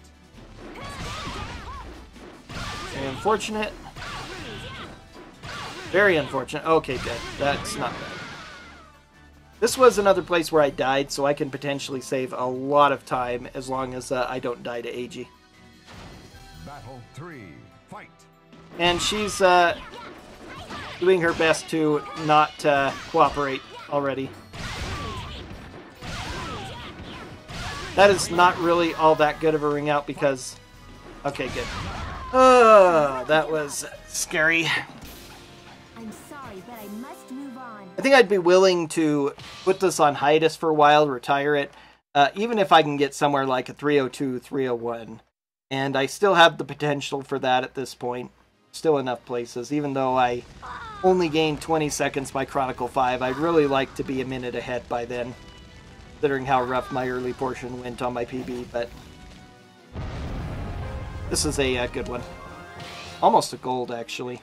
Very unfortunate. Very unfortunate. Okay, good. That's not bad. This was another place where I died, so I can potentially save a lot of time as long as uh, I don't die to A G. Battle three, fight. And she's uh, doing her best to not uh, cooperate. Already. That is not really all that good of a ring out because... Okay, good. Oh, that was scary. I'm sorry, but I must move on. I think I'd be willing to put this on hiatus for a while, retire it, uh, even if I can get somewhere like a three oh two, three oh one. And I still have the potential for that at this point. Still enough places, even though I only gained twenty seconds by Chronicle five. I'd really like to be a minute ahead by then, considering how rough my early portion went on my P B, but this is a uh, good one. Almost a gold, actually.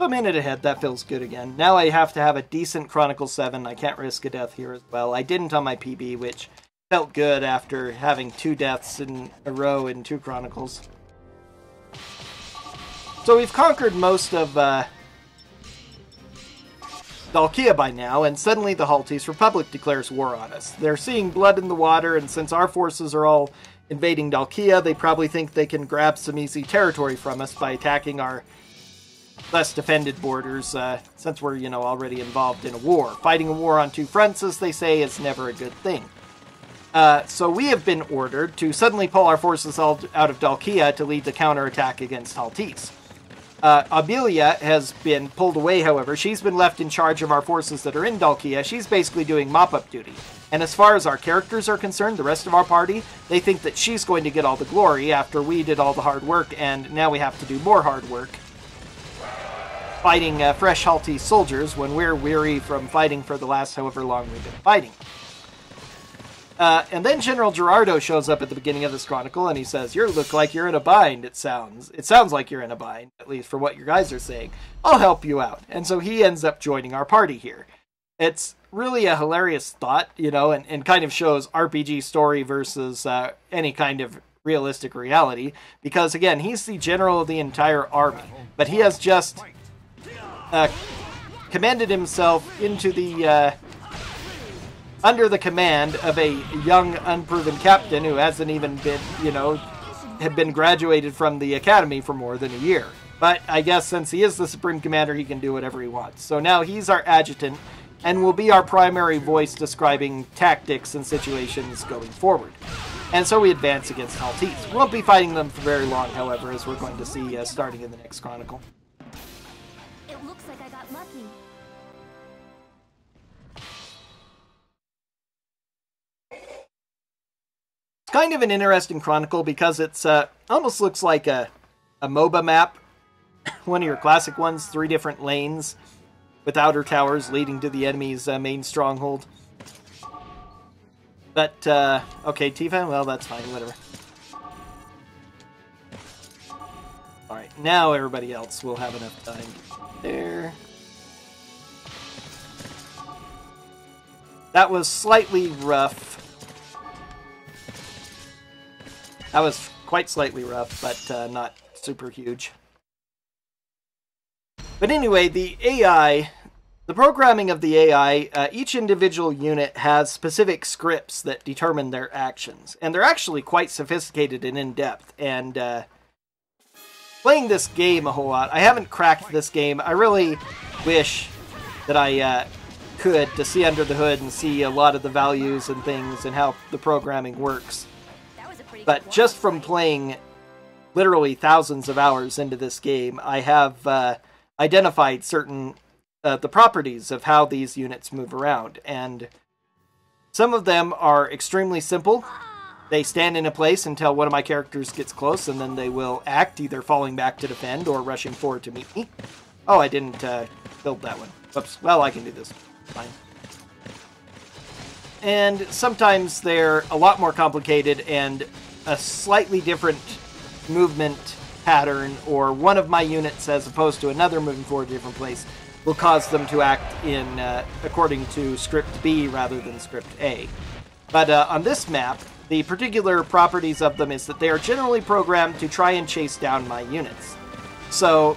A minute ahead, that feels good again. Now I have to have a decent Chronicle seven. I can't risk a death here as well. I didn't on my P B, which... felt good after having two deaths in a row in two Chronicles. So we've conquered most of uh, Dalkia by now, and suddenly the Halteese Republic declares war on us. They're seeing blood in the water, and since our forces are all invading Dalkia, they probably think they can grab some easy territory from us by attacking our less defended borders, uh, since we're, you know, already involved in a war. Fighting a war on two fronts, as they say, is never a good thing. Uh, so we have been ordered to suddenly pull our forces all out of Dalkia to lead the counterattack against Halteese. Uh, Abelia has been pulled away, however. She's been left in charge of our forces that are in Dalkia. She's basically doing mop-up duty. And as far as our characters are concerned, the rest of our party, they think that she's going to get all the glory after we did all the hard work, and now we have to do more hard work. Fighting uh, fresh Halteese soldiers when we're weary from fighting for the last however long we've been fighting. Uh, and then General Girardo shows up at the beginning of this chronicle, and he says, "You look like you're in a bind, it sounds. It sounds like you're in a bind, at least for what your guys are saying. I'll help you out." And so he ends up joining our party here. It's really a hilarious thought, you know, and, and kind of shows R P G story versus uh, any kind of realistic reality. Because, again, he's the general of the entire army, but he has just uh, commanded himself into the... Uh, under the command of a young, unproven captain who hasn't even been, you know, had been graduated from the academy for more than a year. But I guess since he is the Supreme Commander, he can do whatever he wants. So now he's our adjutant and will be our primary voice describing tactics and situations going forward. And so we advance against Halteese. We won't be fighting them for very long, however, as we're going to see uh, starting in the next Chronicle. It looks like I got lucky. kind of an interesting chronicle because it's uh, almost looks like a, a MOBA map, one of your classic ones, three different lanes with outer towers leading to the enemy's uh, main stronghold. But, uh, okay, Tifa, well, that's fine, whatever. Alright, now everybody else will have enough time there. That was slightly rough. That was quite slightly rough, but uh, not super huge. But anyway, the A I... The programming of the A I, uh, each individual unit has specific scripts that determine their actions. And they're actually quite sophisticated and in-depth. And uh, playing this game a whole lot, I haven't cracked this game. I really wish that I uh, could, to see under the hood and see a lot of the values and things and how the programming works. But just from playing literally thousands of hours into this game, I have uh, identified certain... Uh, the properties of how these units move around, and some of them are extremely simple. They stand in a place until one of my characters gets close, and then they will act, either falling back to defend or rushing forward to meet me. Oh, I didn't uh, build that one. Oops. Well, I can do this. Fine. And sometimes they're a lot more complicated and a slightly different movement pattern, or one of my units as opposed to another moving forward to a different place, will cause them to act in uh, according to script B rather than script A. But uh, on this map, the particular properties of them is that they are generally programmed to try and chase down my units. So,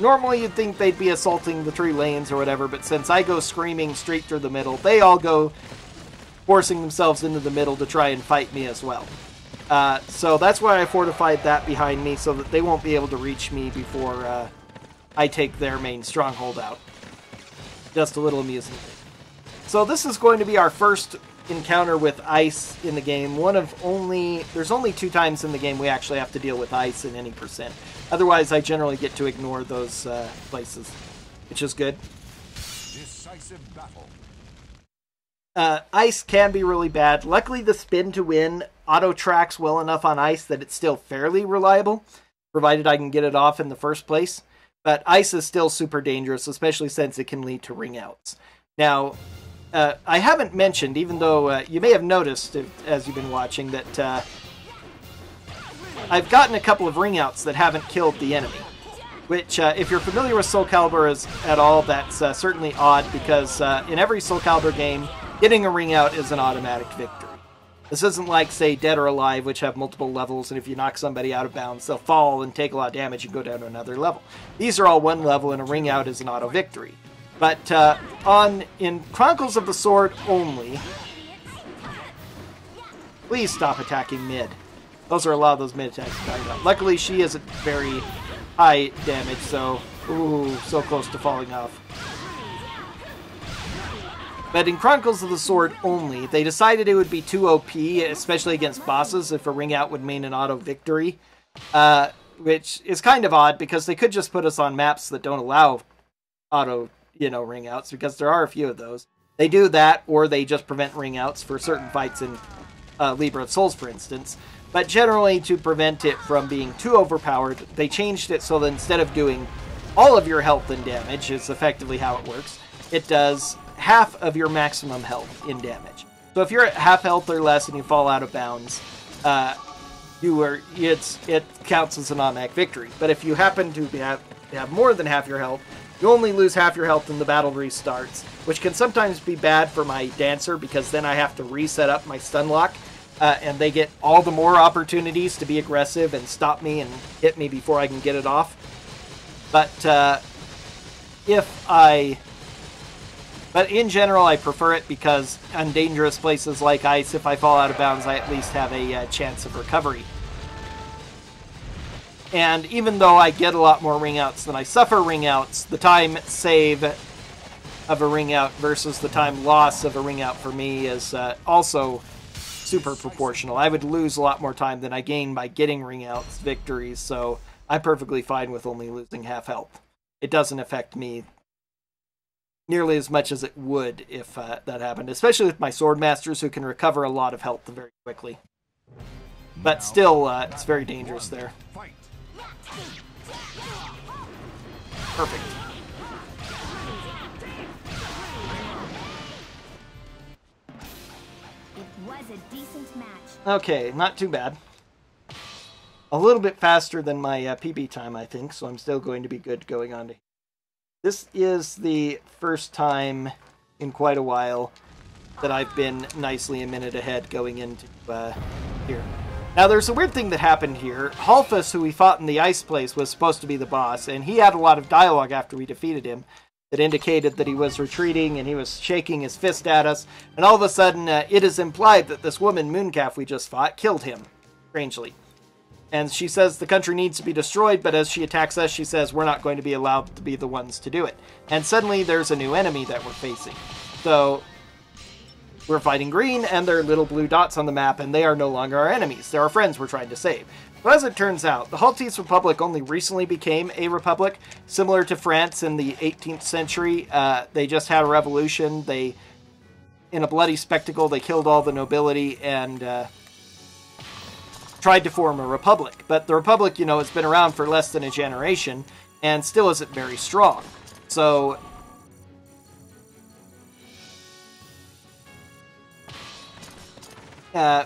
normally you'd think they'd be assaulting the three lanes or whatever, but since I go screaming straight through the middle, they all go forcing themselves into the middle to try and fight me as well. Uh, so that's why I fortified that behind me, so that they won't be able to reach me before... Uh, I take their main stronghold out. Just a little amusing thing. So this is going to be our first encounter with ice in the game. One of only... There's only two times in the game we actually have to deal with ice in any percent. Otherwise, I generally get to ignore those uh, places, which is good. Decisive battle. Uh, ice can be really bad. Luckily, the spin to win auto-tracks well enough on ice that it's still fairly reliable, provided I can get it off in the first place. But ice is still super dangerous, especially since it can lead to ringouts. Now, uh, I haven't mentioned, even though uh, you may have noticed if, as you've been watching, that uh, I've gotten a couple of ringouts that haven't killed the enemy. Which, uh, if you're familiar with Soul Calibur is, at all, that's uh, certainly odd, because uh, in every Soul Calibur game, getting a ringout is an automatic victory. This isn't like, say, Dead or Alive, which have multiple levels, and if you knock somebody out of bounds, they'll fall and take a lot of damage and go down to another level. These are all one level, and a ring out is an auto victory. But uh, on in Chronicles of the Sword only... Please stop attacking mid. Those are a lot of those mid attacks. Luckily, she isn't very high damage, so... Ooh, so close to falling off. But in Chronicles of the Sword only, they decided it would be too O P, especially against bosses, if a ring out would mean an auto victory. Uh, which is kind of odd, because they could just put us on maps that don't allow auto, you know, ring outs, because there are a few of those. They do that, or they just prevent ring outs for certain fights in uh, Libra of Souls, for instance. But generally, to prevent it from being too overpowered, they changed it so that instead of doing all of your health and damage, is effectively how it works, it does... half of your maximum health in damage. So if you're at half health or less and you fall out of bounds, uh, you are it's it counts as an automatic victory. But if you happen to have, have more than half your health, you only lose half your health and the battle restarts, which can sometimes be bad for my dancer because then I have to reset up my stun lock, uh, and they get all the more opportunities to be aggressive and stop me and hit me before I can get it off. But uh, if I... But in general, I prefer it because on dangerous places like ice, if I fall out of bounds, I at least have a uh, chance of recovery. And even though I get a lot more ringouts than I suffer ringouts, the time save of a ringout versus the time loss of a ringout for me is uh, also super proportional. I would lose a lot more time than I gain by getting ringouts victories, so I'm perfectly fine with only losing half health. It doesn't affect me nearly as much as it would if uh, that happened, especially with my Swordmasters, who can recover a lot of health very quickly. But still, uh, it's very dangerous there. Perfect. Okay, not too bad. A little bit faster than my uh, P B time, I think, so I'm still going to be good going on to here. This is the first time in quite a while that I've been nicely a minute ahead going into uh, here. Now, there's a weird thing that happened here. Halteese, who we fought in the ice place, was supposed to be the boss, and he had a lot of dialogue after we defeated him that indicated that he was retreating and he was shaking his fist at us, and all of a sudden uh, it is implied that this woman, Mooncalf, we just fought, killed him, strangely. And she says the country needs to be destroyed, but as she attacks us, she says we're not going to be allowed to be the ones to do it. And suddenly there's a new enemy that we're facing. So we're fighting green, and there are little blue dots on the map, and they are no longer our enemies. They're our friends we're trying to save. But as it turns out, the Halteese Republic only recently became a republic, similar to France in the eighteenth century. Uh, they just had a revolution. They, in a bloody spectacle, they killed all the nobility and uh, tried to form a republic. But the republic, you know, has been around for less than a generation and still isn't very strong. So Uh,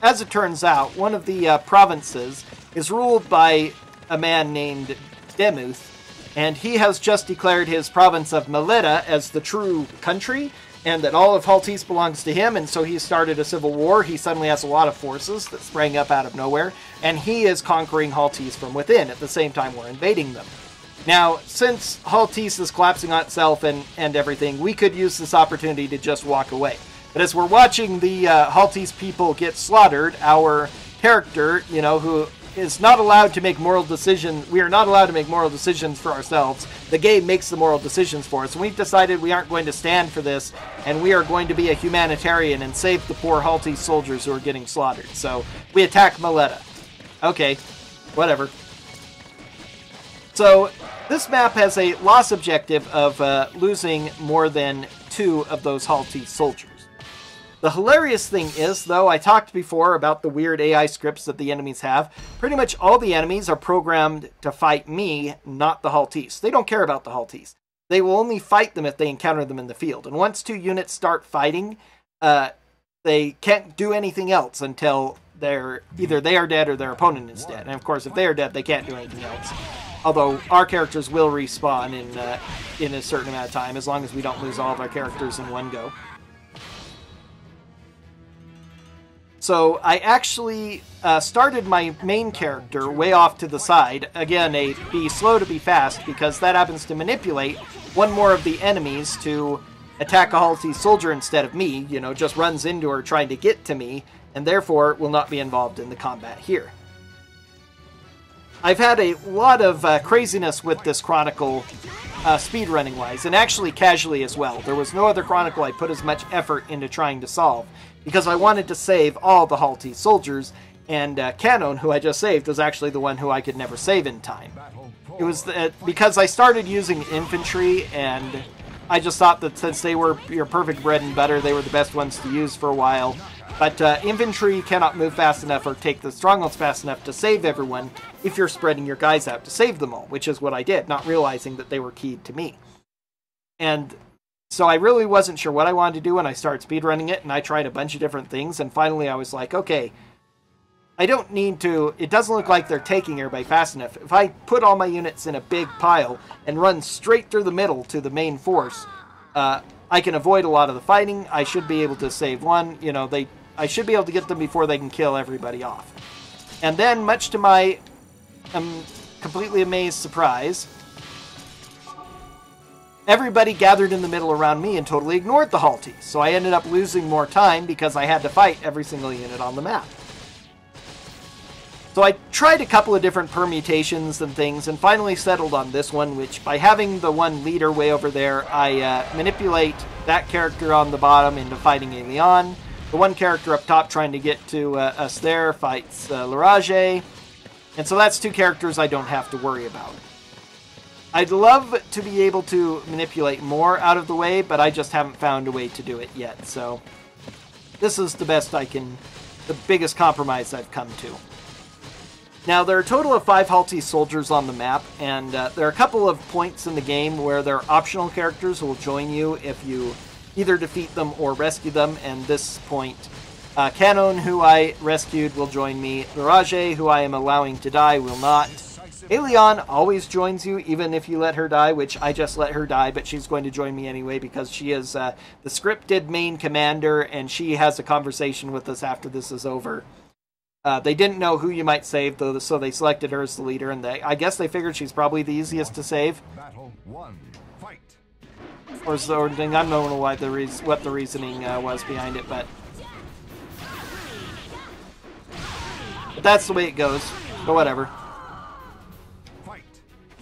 as it turns out, one of the uh, provinces is ruled by a man named Demuth, and he has just declared his province of Maletta as the true country, and that all of Halteese belongs to him, and so he started a civil war. He suddenly has a lot of forces that sprang up out of nowhere, and he is conquering Halteese from within. At the same time, we're invading them. Now, since Halteese is collapsing on itself and, and everything, we could use this opportunity to just walk away. But as we're watching the uh, Halteese people get slaughtered, our character, you know, who is not allowed to make moral decisions, we are not allowed to make moral decisions for ourselves. The game makes the moral decisions for us. And we've decided we aren't going to stand for this, and we are going to be a humanitarian and save the poor Halteese soldiers who are getting slaughtered. So we attack Maletta. Okay, whatever. So this map has a loss objective of uh, losing more than two of those Halteese soldiers. The hilarious thing is, though, I talked before about the weird A I scripts that the enemies have. Pretty much all the enemies are programmed to fight me, not the Halteese. They don't care about the Halteese. They will only fight them if they encounter them in the field. And once two units start fighting, uh, they can't do anything else until they're either they are dead or their opponent is dead. And, of course, if they are dead, they can't do anything else. Although our characters will respawn in, uh, in a certain amount of time, as long as we don't lose all of our characters in one go. So I actually uh, started my main character way off to the side. Again, a be slow to be fast, because that happens to manipulate one more of the enemies to attack a Halteese soldier instead of me. You know, just runs into her trying to get to me, and therefore will not be involved in the combat here. I've had a lot of uh, craziness with this Chronicle uh, speedrunning-wise, and actually casually as well. There was no other Chronicle I put as much effort into trying to solve, because I wanted to save all the Halteese soldiers, and uh, Kanon, who I just saved, was actually the one who I could never save in time. It was the, because I started using infantry, and I just thought that since they were your perfect bread and butter, they were the best ones to use for a while. But uh, infantry cannot move fast enough or take the strongholds fast enough to save everyone if you're spreading your guys out to save them all, which is what I did, not realizing that they were keyed to me. And so I really wasn't sure what I wanted to do when I started speedrunning it, and I tried a bunch of different things, and finally I was like, okay, I don't need to, it doesn't look like they're taking everybody fast enough. If I put all my units in a big pile and run straight through the middle to the main force, uh, I can avoid a lot of the fighting. I should be able to save one, you know, they, I should be able to get them before they can kill everybody off. And then, much to my um, completely amazed surprise, everybody gathered in the middle around me and totally ignored the Halteese, so I ended up losing more time because I had to fight every single unit on the map. So I tried a couple of different permutations and things, and finally settled on this one, which by having the one leader way over there, I uh, manipulate that character on the bottom into fighting a Leon. The one character up top trying to get to uh, us there fights uh, Laraje, and so that's two characters I don't have to worry about. I'd love to be able to manipulate more out of the way, but I just haven't found a way to do it yet. So this is the best I can, the biggest compromise I've come to. Now, there are a total of five Halteese soldiers on the map, and uh, there are a couple of points in the game where their optional characters will join you if you either defeat them or rescue them, and this point, uh, Kanon, who I rescued, will join me. Laraje, who I am allowing to die, will not. Abelia always joins you, even if you let her die, which I just let her die, but she's going to join me anyway because she is uh, the scripted main commander, and she has a conversation with us after this is over. Uh, they didn't know who you might save, though, so they selected her as the leader, and they, I guess they figured she's probably the easiest to save. Battle one, fight. Or something. I don't know why the re what the reasoning uh, was behind it, but... but that's the way it goes. But whatever.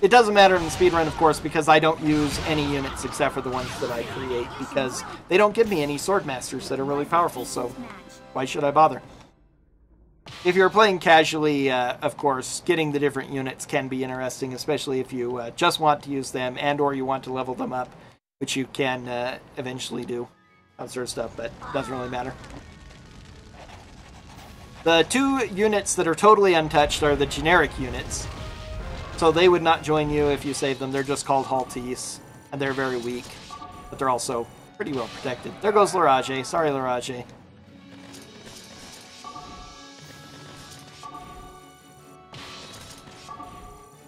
It doesn't matter in the speedrun, of course, because I don't use any units except for the ones that I create, because they don't give me any Swordmasters that are really powerful, so why should I bother? If you're playing casually, uh, of course, getting the different units can be interesting, especially if you uh, just want to use them and or you want to level them up, which you can uh, eventually do. That sort of stuff, but doesn't really matter. The two units that are totally untouched are the generic units. So they would not join you if you save them. They're just called Halteese, and they're very weak, but they're also pretty well protected. There goes Laraje. Sorry, Laraje.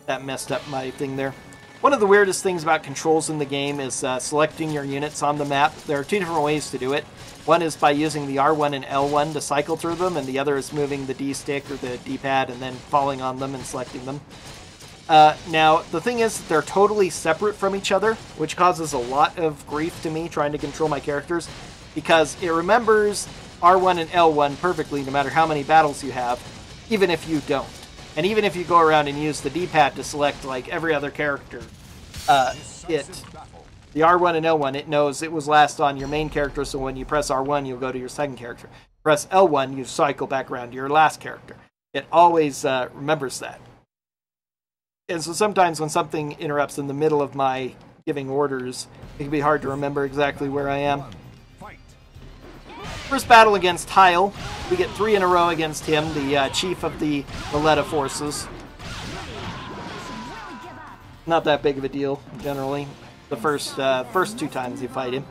That messed up my thing there. One of the weirdest things about controls in the game is uh, selecting your units on the map. There are two different ways to do it. One is by using the R one and L one to cycle through them, and the other is moving the D stick or the D-pad and then falling on them and selecting them. Uh, now, the thing is that they're totally separate from each other, which causes a lot of grief to me trying to control my characters, because it remembers R one and L one perfectly no matter how many battles you have, even if you don't. And even if you go around and use the D-pad to select, like, every other character, uh, it, the R one and L one, it knows it was last on your main character, so when you press R one, you'll go to your second character. Press L one, you cycle back around to your last character. It always uh, remembers that. And so sometimes when something interrupts in the middle of my giving orders, it can be hard to remember exactly where I am. First battle against Hyle. We get three in a row against him, the uh, chief of the Maletta forces. Not that big of a deal, generally. The first uh, first two times you fight him.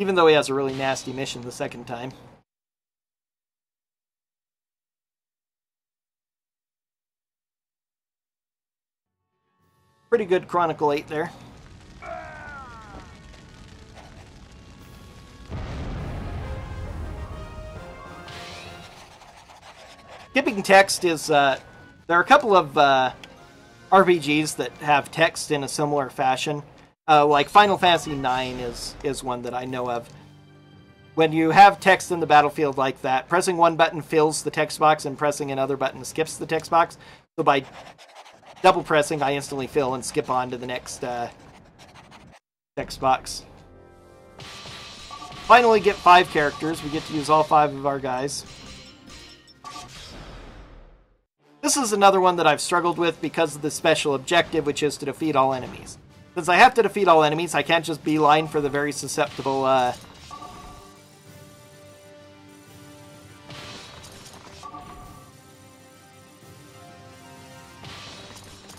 Even though he has a really nasty mission the second time. Pretty good Chronicle eight there. Skipping text is, uh, there are a couple of uh, R P Gs that have text in a similar fashion. Uh, like Final Fantasy nine is, is one that I know of. When you have text in the battlefield like that, pressing one button fills the text box and pressing another button skips the text box. So by double pressing, I instantly fill and skip on to the next uh, text box. Finally get five characters. We get to use all five of our guys. This is another one that I've struggled with because of the special objective, which is to defeat all enemies. Since I have to defeat all enemies, I can't just beeline for the very susceptible, uh...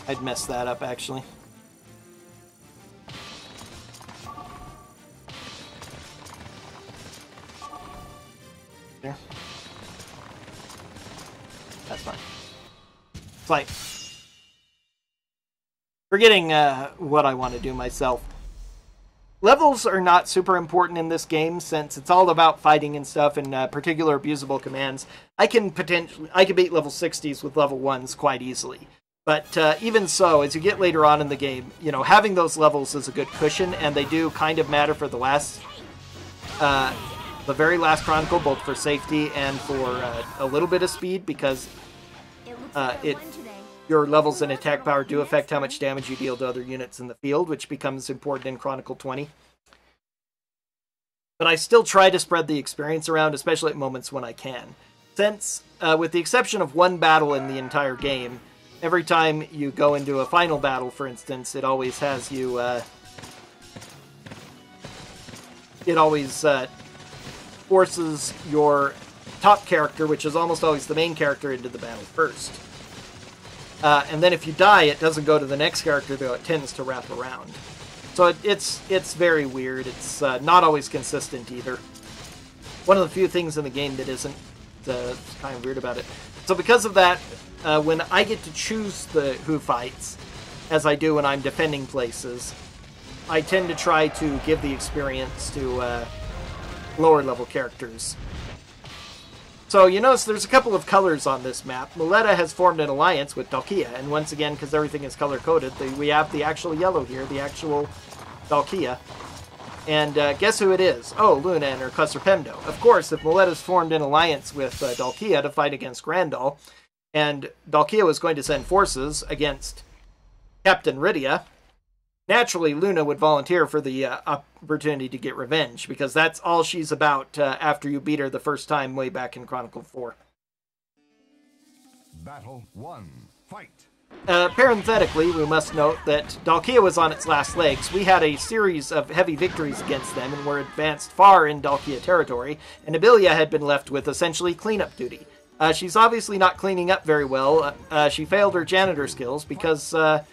I'd mess that up, actually. There. That's fine. It's like, forgetting uh, what I want to do myself. Levels are not super important in this game since it's all about fighting and stuff and uh, particular abusable commands. I can potentially, I can beat level sixties with level ones quite easily. But uh, even so, as you get later on in the game, you know, having those levels is a good cushion, and they do kind of matter for the last, uh, the very last Chronicle, both for safety and for uh, a little bit of speed, because Uh, it, your levels and attack power do affect how much damage you deal to other units in the field, which becomes important in Chronicle twenty. But I still try to spread the experience around, especially at moments when I can. Since, uh, with the exception of one battle in the entire game, every time you go into a final battle, for instance, it always has you, uh, it always uh, forces your top character, which is almost always the main character, into the battle first. Uh, and then if you die, it doesn't go to the next character, though it tends to wrap around. So it, it's it's very weird. It's uh, not always consistent either. One of the few things in the game that isn't. Uh, it's kind of weird about it. So because of that, uh, when I get to choose the who fights, as I do when I'm defending places, I tend to try to give the experience to uh, lower level characters. So you notice there's a couple of colors on this map. Maletta has formed an alliance with Dalkia, and once again, because everything is color-coded, the, we have the actual yellow here, the actual Dalkia. And uh, guess who it is? Oh, Luna and her Cluster Pemdo. Of course, if Maletta's formed an alliance with uh, Dalkia to fight against Grandall, and Dalkia was going to send forces against Captain Rydia, naturally Luna would volunteer for the uh, opportunity to get revenge, because that's all she's about uh, after you beat her the first time way back in Chronicle four. Battle one. Fight! Uh, parenthetically, we must note that Dalkia was on its last legs. We had a series of heavy victories against them and were advanced far in Dalkia territory, and Abelia had been left with essentially cleanup duty. Uh, she's obviously not cleaning up very well. Uh, she failed her janitor skills because uh,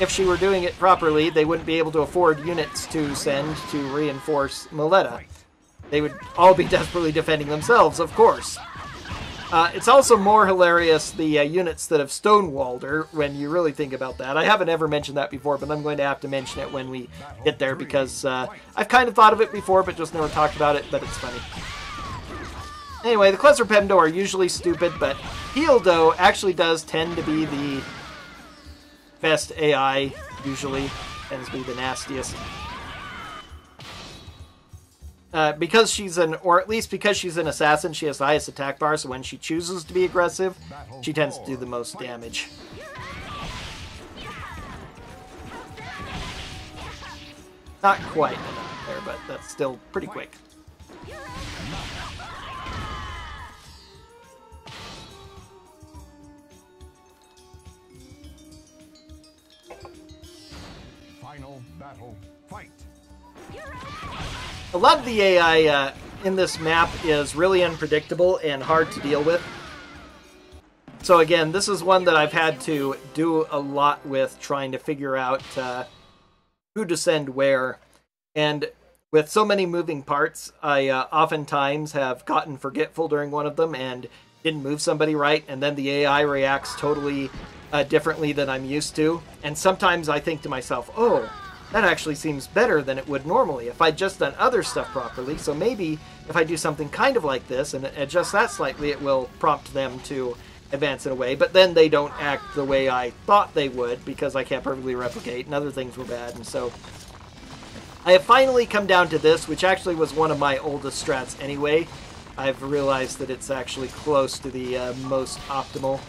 if she were doing it properly, they wouldn't be able to afford units to send to reinforce Maletta. They would all be desperately defending themselves, of course. Uh, it's also more hilarious, the uh, units that have stonewalled her, when you really think about that. I haven't ever mentioned that before, but I'm going to have to mention it when we get there, because uh, I've kind of thought of it before, but just never talked about it, but it's funny. Anyway, the Cluster Pemdo are usually stupid, but Hildo actually does tend to be the best A I, usually. Tends to be the nastiest. Uh, because she's an, or at least because she's an assassin, she has the highest attack bar, so when she chooses to be aggressive, she tends to do the most damage. Not quite enough there, but that's still pretty quick. Final battle, fight! A lot of the A I uh, in this map is really unpredictable and hard to deal with. So again, this is one that I've had to do a lot with, trying to figure out uh, who to send where. And with so many moving parts, I uh, oftentimes have gotten forgetful during one of them and didn't move somebody right, and then the A I reacts totally uh, differently than I'm used to. And sometimes I think to myself, oh, that actually seems better than it would normally if I'd just done other stuff properly, so maybe if I do something kind of like this and adjust that slightly, it will prompt them to advance in a way, but then they don't act the way I thought they would because I can't perfectly replicate and other things were bad, and so I have finally come down to this, which actually was one of my oldest strats anyway. I've realized that it's actually close to the uh, most optimal.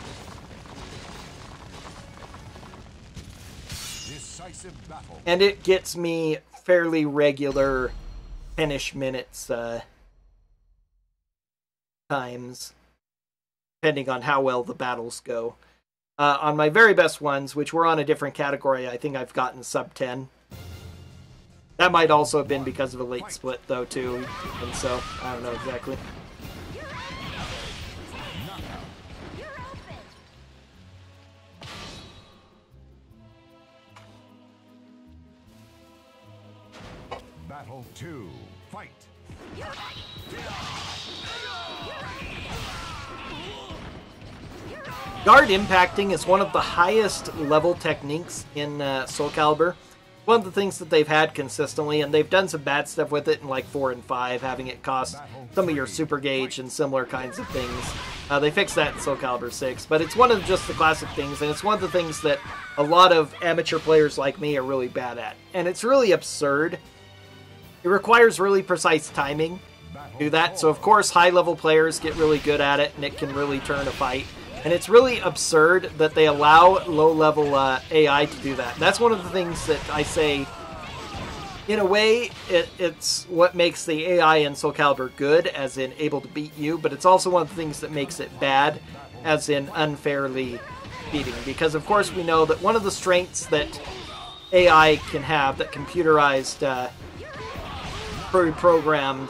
And it gets me fairly regular finish minutes uh, times, depending on how well the battles go. Uh, on my very best ones, which were on a different category, I think I've gotten sub ten. That might also have been because of a late split, though, too. And so, I don't know exactly. Battle two, fight! Guard impacting is one of the highest level techniques in uh, Soul Calibur. One of the things that they've had consistently, and they've done some bad stuff with it in like four and five, having it cost some of your super gauge and similar kinds of things. Uh, they fixed that in Soul Calibur six, but it's one of just the classic things, and it's one of the things that a lot of amateur players like me are really bad at. And it's really absurd. It requires really precise timing to do that, so of course high-level players get really good at it, and it can really turn a fight. And it's really absurd that they allow low-level uh, A I to do that. That's one of the things that I say, in a way, it, it's what makes the A I in Soul Calibur good, as in able to beat you, but it's also one of the things that makes it bad, as in unfairly beating, because of course we know that one of the strengths that A I can have, that computerized, uh, pre-programmed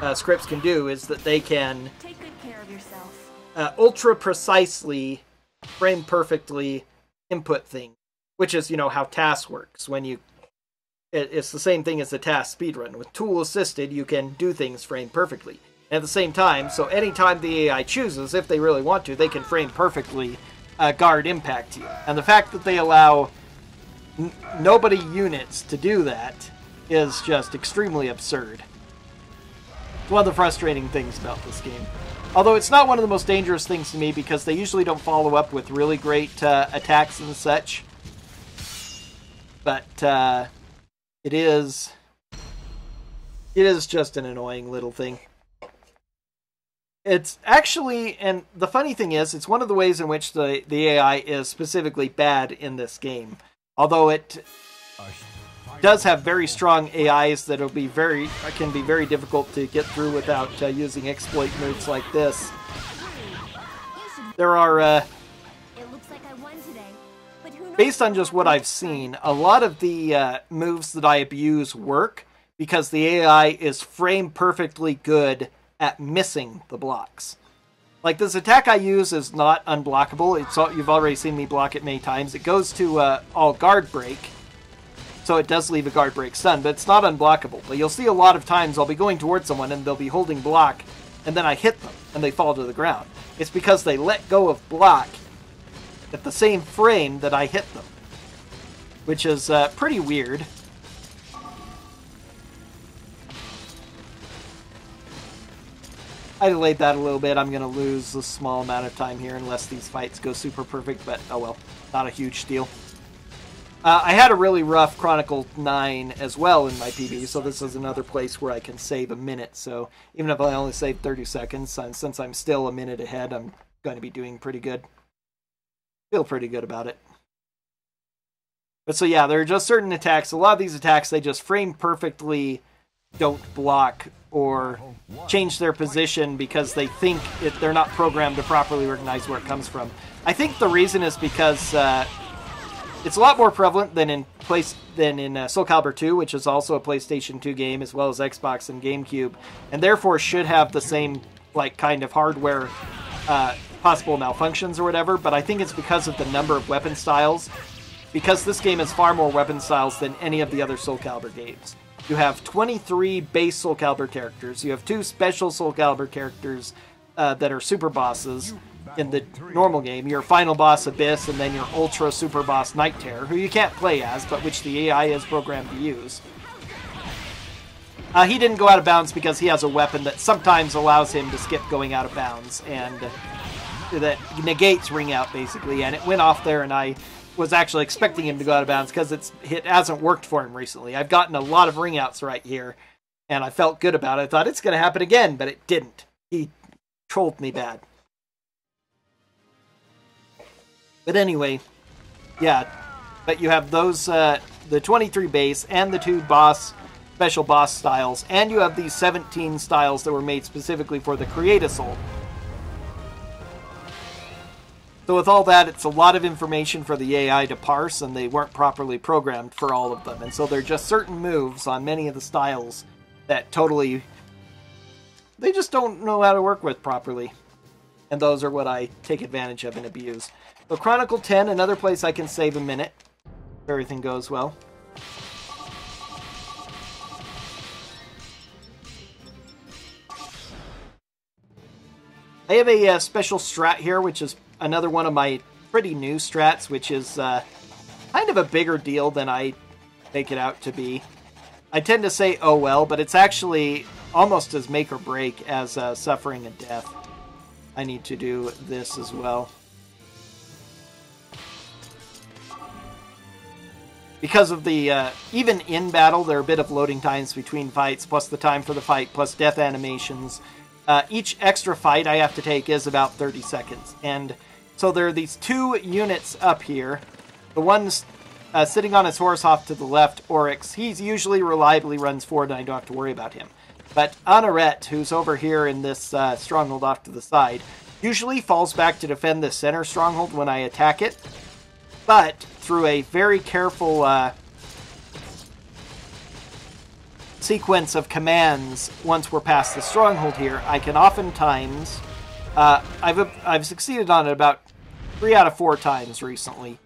uh, scripts can do, is that they can take good care of yourself. Uh, ultra precisely, frame perfectly, input things, which is, you know, how TAS works. When you, it, it's the same thing as the TAS speedrun. With tool assisted, you can do things frame perfectly. At the same time, so anytime the A I chooses, if they really want to, they can frame perfectly, uh, guard impact you. And the fact that they allow n nobody units to do that is just extremely absurd. It's one of the frustrating things about this game. Although it's not one of the most dangerous things to me, because they usually don't follow up with really great uh, attacks and such. But uh, it is, it is just an annoying little thing. It's actually, and the funny thing is, it's one of the ways in which the, the A I is specifically bad in this game. Although it does have very strong A Is that'll be very, can be very difficult to get through without uh, using exploit moves like this. There are, uh, based on just what I've seen, a lot of the uh, moves that I abuse work because the A I is frame perfectly good at missing the blocks. Like this attack I use is not unblockable. It's all, you've already seen me block it many times. It goes to uh, all guard break, so it does leave a guard break stun, but it's not unblockable. But you'll see a lot of times I'll be going towards someone and they'll be holding block, and then I hit them and they fall to the ground. It's because they let go of block at the same frame that I hit them, which is uh, pretty weird. I delayed that a little bit. I'm going to lose a small amount of time here unless these fights go super perfect, but oh well, not a huge deal. Uh, I had a really rough Chronicle nine as well in my P B, so this is another place where I can save a minute. So even if I only save thirty seconds, and since I'm still a minute ahead, I'm going to be doing pretty good. Feel pretty good about it. But so yeah, there are just certain attacks. A lot of these attacks, they just frame perfectly, don't block or change their position because they think it, they're not programmed to properly recognize where it comes from. I think the reason is because uh, it's a lot more prevalent than in place than in uh, Soul Calibur two, which is also a PlayStation two game as well as Xbox and GameCube, and therefore should have the same like kind of hardware uh, possible malfunctions or whatever. But I think it's because of the number of weapon styles, because this game has far more weapon styles than any of the other Soul Calibur games. You have twenty-three base Soul Calibur characters. You have two special Soul Calibur characters uh, that are super bosses in the normal game. Your final boss, Abyss, and then your ultra super boss, Night Terror, who you can't play as, but which the A I is programmed to use. Uh, he didn't go out of bounds because he has a weapon that sometimes allows him to skip going out of bounds, and that negates ring out, basically. And it went off there, and I was actually expecting him to go out of bounds because it's it hasn't worked for him recently. I've gotten a lot of ringouts right here, and I felt good about it. I thought it's going to happen again, but it didn't. He trolled me bad. But anyway, yeah. But you have those uh, the twenty-three base and the two boss special boss styles, and you have these seventeen styles that were made specifically for the Create-A-Soul. So with all that, it's a lot of information for the A I to parse, and they weren't properly programmed for all of them. And so there are just certain moves on many of the styles that totally, they just don't know how to work with properly. And those are what I take advantage of and abuse. So Chronicle ten, another place I can save a minute if everything goes well. I have a uh, special strat here, which is another one of my pretty new strats, which is uh, kind of a bigger deal than I make it out to be. I tend to say, oh well, but it's actually almost as make or break as uh, suffering and death. I need to do this as well. Because of the, uh, even in battle, there are a bit of loading times between fights, plus the time for the fight, plus death animations. Uh, each extra fight I have to take is about thirty seconds. And so there are these two units up here. The one's uh, sitting on his horse off to the left, Oryx. He's usually reliably runs forward, and I don't have to worry about him. But Honorette, who's over here in this uh, stronghold off to the side, usually falls back to defend the center stronghold when I attack it, but through a very careful uh, sequence of commands, once we're past the stronghold here, I can oftentimes, uh, I've, I've succeeded on it about three out of four times recently,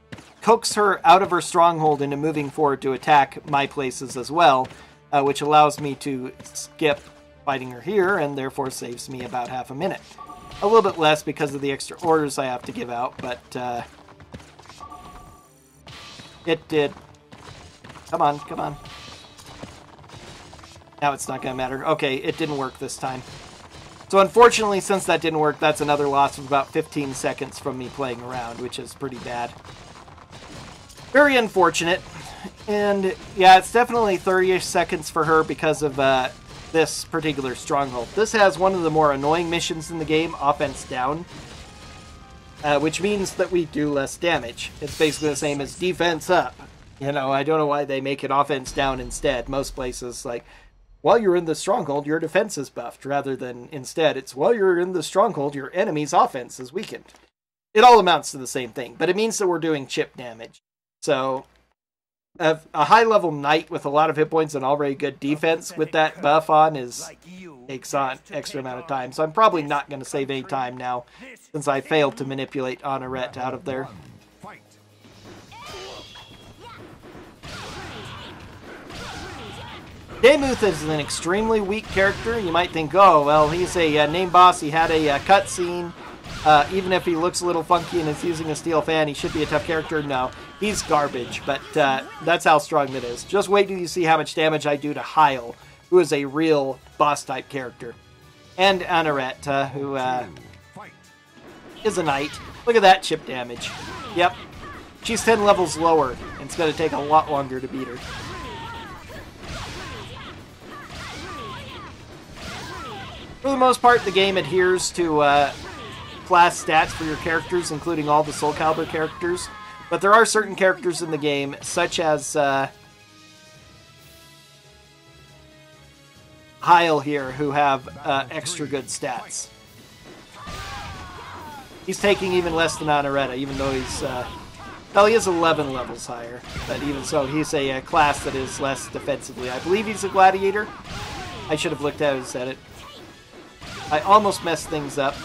coax her out of her stronghold into moving forward to attack my places as well, uh, which allows me to skip fighting her here and therefore saves me about half a minute. A little bit less because of the extra orders I have to give out, but uh, it did. Come on, come on. Now it's not going to matter. Okay, it didn't work this time. So unfortunately, since that didn't work, that's another loss of about fifteen seconds from me playing around, which is pretty bad. Very unfortunate. And yeah, it's definitely thirty-ish seconds for her because of uh, this particular stronghold. This has one of the more annoying missions in the game, offense down, uh, which means that we do less damage. It's basically the same as defense up. You know, I don't know why they make it offense down instead. Most places, like, while you're in the stronghold, your defense is buffed, rather than instead, it's while you're in the stronghold, your enemy's offense is weakened. It all amounts to the same thing, but it means that we're doing chip damage. So, a, a high-level knight with a lot of hit points and already good defense with that buff on is takes on extra amount of time. So I'm probably not going to save any time now, since I failed to manipulate Honorette out of there. Demuth is an extremely weak character. You might think, oh, well, he's a uh, name boss. He had a uh, cutscene. Uh, even if he looks a little funky and is using a steel fan, he should be a tough character. No, he's garbage, but uh, that's how strong that is. Just wait till you see how much damage I do to Hyle, who is a real boss-type character. And Honorette, uh, who uh, is a knight. Look at that chip damage. Yep. She's ten levels lower, and it's going to take a lot longer to beat her. For the most part, the game adheres to uh, class stats for your characters, including all the Soul Calibur characters. But there are certain characters in the game, such as uh, Hyle here, who have uh, extra good stats. He's taking even less than Honoretta, even though he's... Uh, well, he is eleven levels higher, but even so, he's a, a class that is less defensively. I believe he's a gladiator. I should have looked at it and said it. I almost messed things up.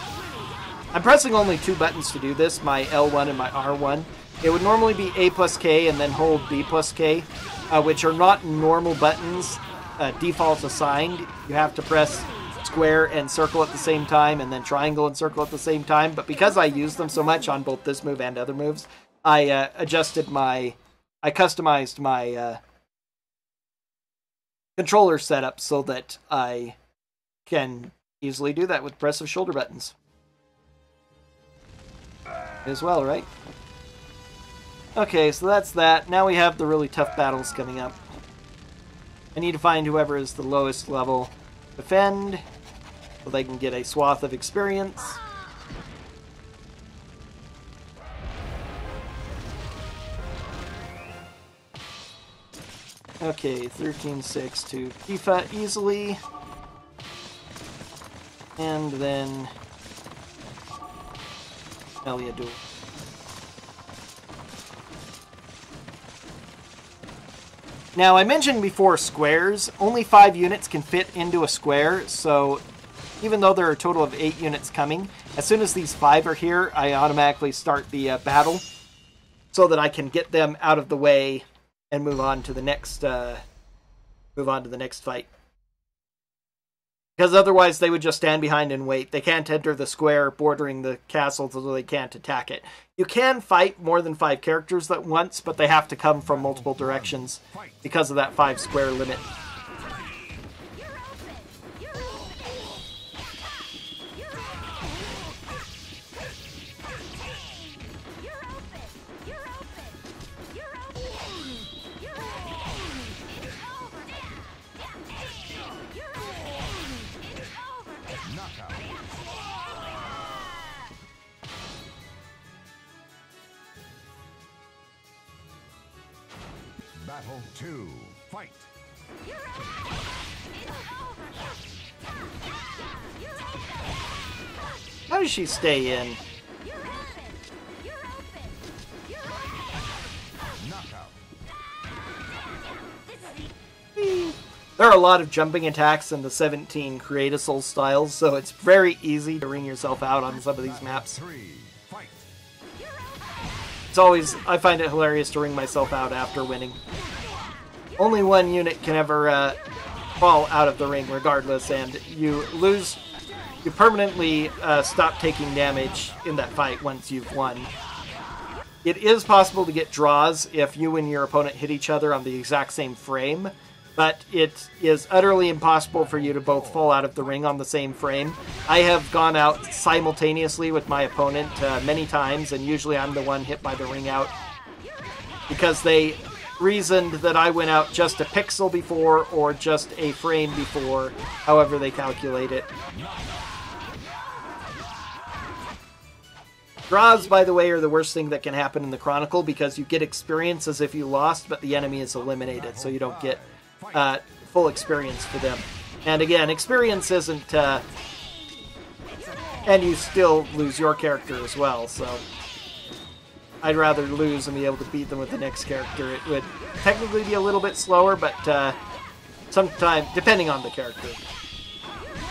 I'm pressing only two buttons to do this, my L one and my R one. It would normally be A plus K and then hold B plus K, uh, which are not normal buttons, uh, default assigned. You have to press square and circle at the same time, and then triangle and circle at the same time. But because I use them so much on both this move and other moves, I uh, adjusted my, I customized my uh, controller setup so that I can easily do that with press of shoulder buttons as well, right? Okay, so that's that. Now we have the really tough battles coming up. I need to find whoever is the lowest level defend so they can get a swath of experience. Okay, thirteen six to Tifa easily. And then Abelia duel. Now I mentioned before squares, only five units can fit into a square, so even though there are a total of eight units coming, as soon as these five are here, I automatically start the uh, battle so that I can get them out of the way and move on to the next uh, move on to the next fight. Because otherwise they would just stand behind and wait. They can't enter the square bordering the castle, so they can't attack it. You can fight more than five characters at once, but they have to come from multiple directions because of that five square limit. Battle two, fight. You're over. It's over. You're over. You're over. How does she stay in? You're open. You're open. You're open. Knockout. There are a lot of jumping attacks in the seventeen Create Soul styles, so it's very easy to ring yourself out on some of these maps. It's always, I find it hilarious to ring myself out after winning. Only one unit can ever uh, fall out of the ring regardless, and you lose, you permanently uh, stop taking damage in that fight once you've won. It is possible to get draws if you and your opponent hit each other on the exact same frame, but it is utterly impossible for you to both fall out of the ring on the same frame. I have gone out simultaneously with my opponent uh, many times, and usually I'm the one hit by the ring out, because they reasoned that I went out just a pixel before or just a frame before, however they calculate it. Draws, by the way, are the worst thing that can happen in the Chronicle, because you get experience as if you lost, but the enemy is eliminated, so you don't get uh, full experience for them. And again, experience isn't... Uh, and you still lose your character as well, so... I'd rather lose and be able to beat them with the next character. It would technically be a little bit slower, but uh, sometimes, depending on the character.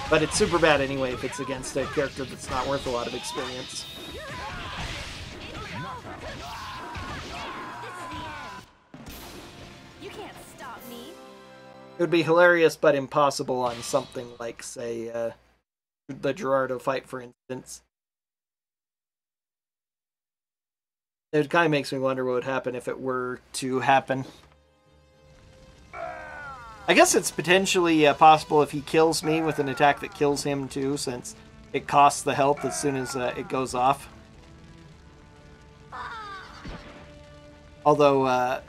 But it's super bad anyway if it's against a character that's not worth a lot of experience. You can't stop me. It would be hilarious but impossible on something like, say, uh, the Girardo fight, for instance. It kind of makes me wonder what would happen if it were to happen. I guess it's potentially uh, possible if he kills me with an attack that kills him too, since it costs the health as soon as uh, it goes off. Although, uh...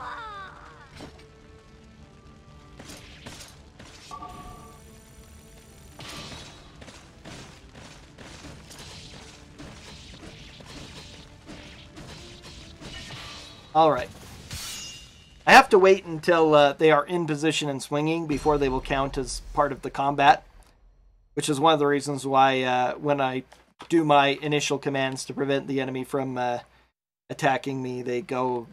Alright. I have to wait until uh, they are in position and swinging before they will count as part of the combat, which is one of the reasons why uh, when I do my initial commands to prevent the enemy from uh, attacking me, they go,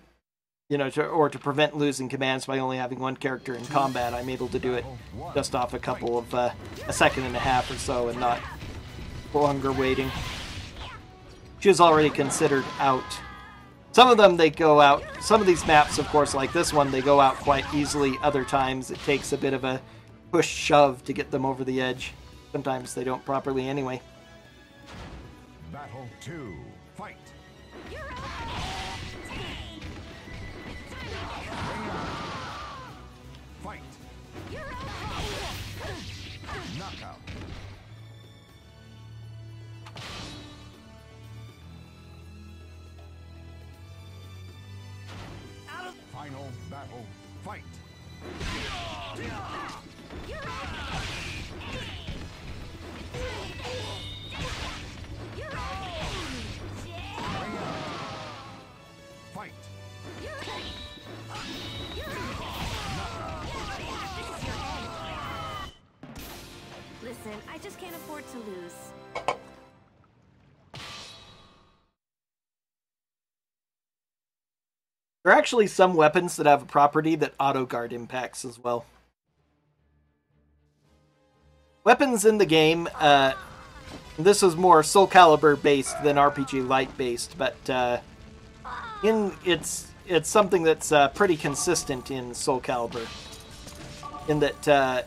you know, to, or to prevent losing commands by only having one character in combat, I'm able to do it just off a couple of, uh, a second and a half or so and not longer waiting. She was already considered out. Some of them, they go out, some of these maps, of course, like this one, they go out quite easily. Other times, it takes a bit of a push-shove to get them over the edge. Sometimes they don't properly anyway. Battle two, fight! Fight! Knockout! Final battle, fight! Fight! Listen, I just can't afford to lose. There are actually some weapons that have a property that auto-guard impacts as well. Weapons in the game, uh, this is more Soul Calibur based than R P G Lite based, but uh, in it's it's something that's uh, pretty consistent in Soul Calibur, in that uh,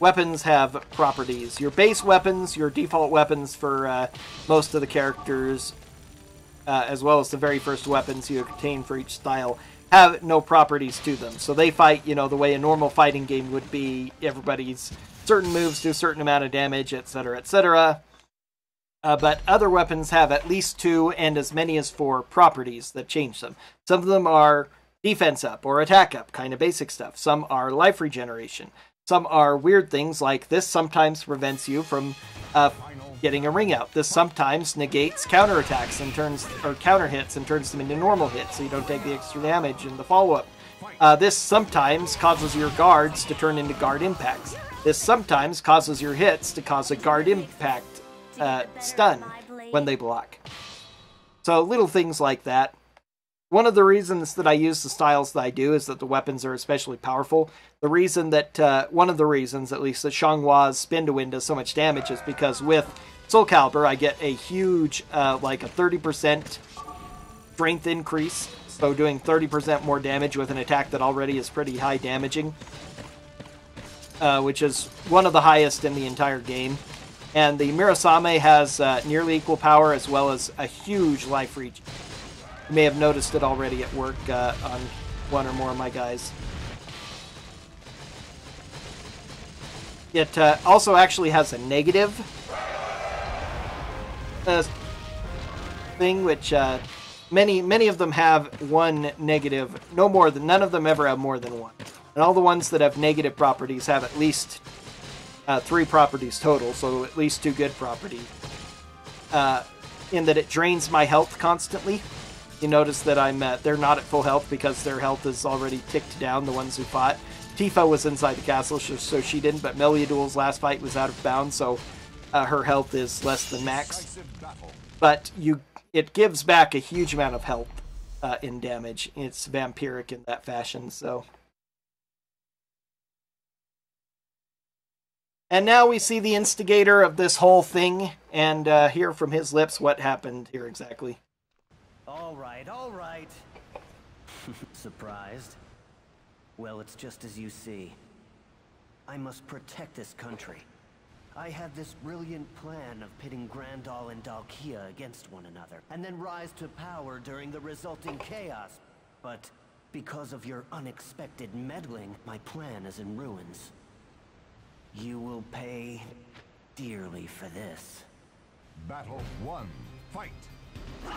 weapons have properties. Your base weapons, your default weapons for uh, most of the characters, Uh, as well as the very first weapons you obtain for each style, have no properties to them. So they fight, you know, the way a normal fighting game would be. Everybody's certain moves do a certain amount of damage, et cetera, et cetera. Uh, but other weapons have at least two and as many as four properties that change them. Some of them are defense up or attack up, kind of basic stuff. Some are life regeneration. Some are weird things like this sometimes prevents you from uh, getting a ring out. This sometimes negates counterattacks and turns, or counter hits and turns them into normal hits, so you don't take the extra damage in the follow-up. Uh, this sometimes causes your guards to turn into guard impacts. This sometimes causes your hits to cause a guard impact uh, stun. when they block. So little things like that. One of the reasons that I use the styles that I do is that the weapons are especially powerful. The reason that, uh, one of the reasons, at least, that Xianghua's spin to win does so much damage is because with Soul Calibur, I get a huge, uh, like a thirty percent strength increase. So doing thirty percent more damage with an attack that already is pretty high damaging. Uh, which is one of the highest in the entire game. And the Mirasame has uh, nearly equal power as well as a huge life reach. You may have noticed it already at work uh, on one or more of my guys. It uh, also actually has a negative uh, thing, which uh, many many of them have one negative. No more than none of them ever have more than one, and all the ones that have negative properties have at least uh, three properties total, so at least two good properties. Uh, in that it drains my health constantly. You notice that I'm uh, they're not at full health because their health is already ticked down, the ones who fought. Tifa was inside the castle, so she didn't, but Meliadul's last fight was out of bounds, so uh, her health is less than max. But you, it gives back a huge amount of health uh, in damage. It's vampiric in that fashion, so... And now we see the instigator of this whole thing, and uh, hear from his lips what happened here exactly. All right, all right. Surprised? Well, it's just as you see. I must protect this country. I had this brilliant plan of pitting Grandall and Dalkia against one another, and then rise to power during the resulting chaos. But because of your unexpected meddling, my plan is in ruins. You will pay dearly for this. Battle one, fight! You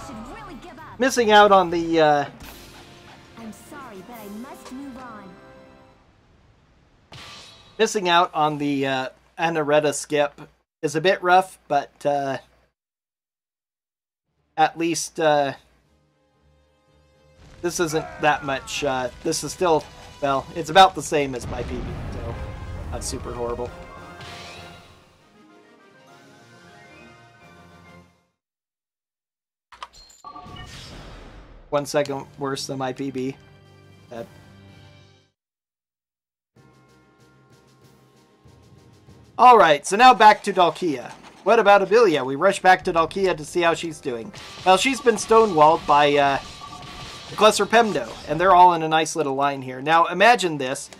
should really give up. Missing out on the uh I'm sorry, but I must move on. Missing out on the uh Anaretta skip is a bit rough, but uh at least uh this isn't that much uh this is still, well, it's about the same as my P B, so not super horrible. One second worse than my P B. Uh, Alright, so now back to Dalkia. What about Abelia? We rush back to Dalkia to see how she's doing. Well, she's been stonewalled by... Uh, Cluster Pemdo, and they're all in a nice little line here. Now, imagine this.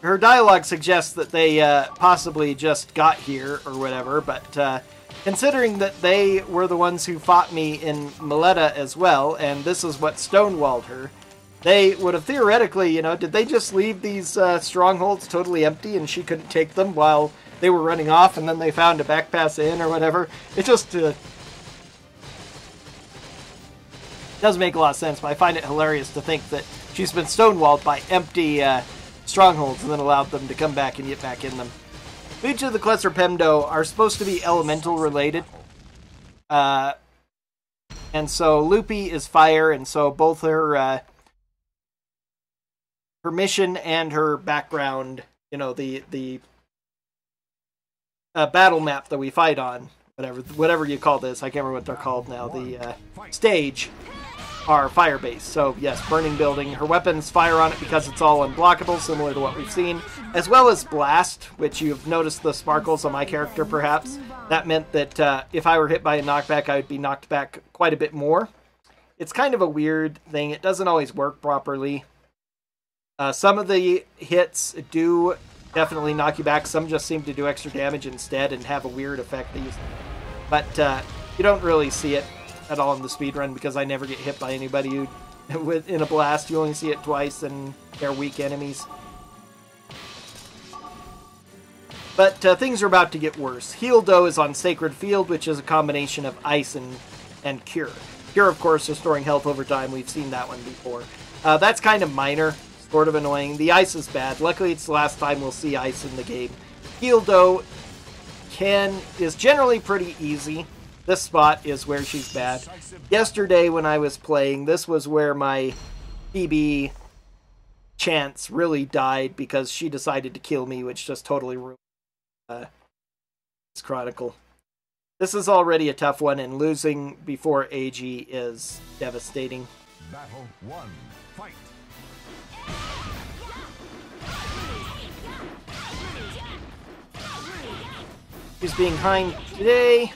Her dialogue suggests that they uh, possibly just got here or whatever, but uh, considering that they were the ones who fought me in Maletta as well, and this is what stonewalled her, they would have theoretically, you know, did they just leave these uh, strongholds totally empty and she couldn't take them while they were running off, and then they found a back pass in or whatever? It just... Uh, doesn't make a lot of sense, but I find it hilarious to think that she's been stonewalled by empty uh, strongholds and then allowed them to come back and get back in them. Each of the Cluster Pemdo are supposed to be elemental related. Uh, and so Loopy is fire, and so both her, uh, her mission and her background, you know, the, the uh, battle map that we fight on, whatever, whatever you call this, I can't remember what they're called now, the uh, stage... are fire-based, so yes, burning building. Her weapons fire on it because it's all unblockable, similar to what we've seen, as well as blast, which you've noticed the sparkles on my character, perhaps. That meant that uh, if I were hit by a knockback, I would be knocked back quite a bit more. It's kind of a weird thing. It doesn't always work properly. Uh, some of the hits do definitely knock you back. Some just seem to do extra damage instead and have a weird effect. These, but uh, you don't really see it at all in the speedrun because I never get hit by anybody who, with, in a blast. You only see it twice and they're weak enemies. But uh, things are about to get worse. Hildo is on Sacred Field, which is a combination of Ice and, and Cure. Cure, of course, restoring health over time. We've seen that one before. Uh, that's kind of minor, sort of annoying. The Ice is bad. Luckily, it's the last time we'll see Ice in the game. Hildo can, is generally pretty easy. This spot is where she's bad. Yesterday when I was playing, this was where my P B chance really died because she decided to kill me, which just totally ruined uh, this chronicle. This is already a tough one, and losing before A G is devastating. Battle one, fight. She's being hind today.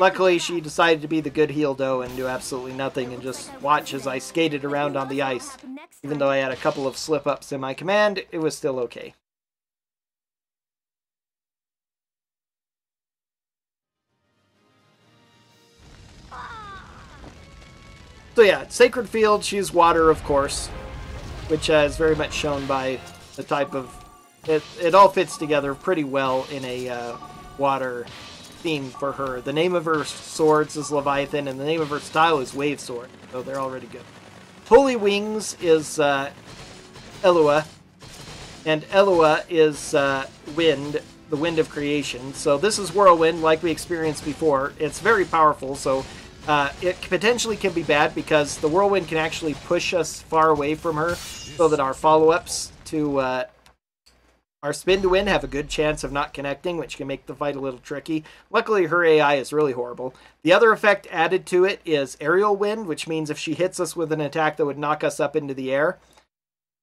Luckily, she decided to be the good Hildo and do absolutely nothing and just watch as I skated around on the ice. Even though I had a couple of slip-ups in my command, it was still okay. So yeah, Sacred Field, she's water, of course, which uh, is very much shown by the type of... It, it all fits together pretty well in a uh, water... theme for her. The name of her swords is Leviathan, and the name of her style is Wave Sword, so they're already good. Holy Wings is uh, Elua, and Elua is uh, Wind, the Wind of Creation. So this is Whirlwind, like we experienced before. It's very powerful, so uh, it potentially can be bad because the Whirlwind can actually push us far away from her so that our follow-ups to uh, our spin to win have a good chance of not connecting, which can make the fight a little tricky. Luckily, her A I is really horrible. The other effect added to it is aerial wind, which means if she hits us with an attack that would knock us up into the air,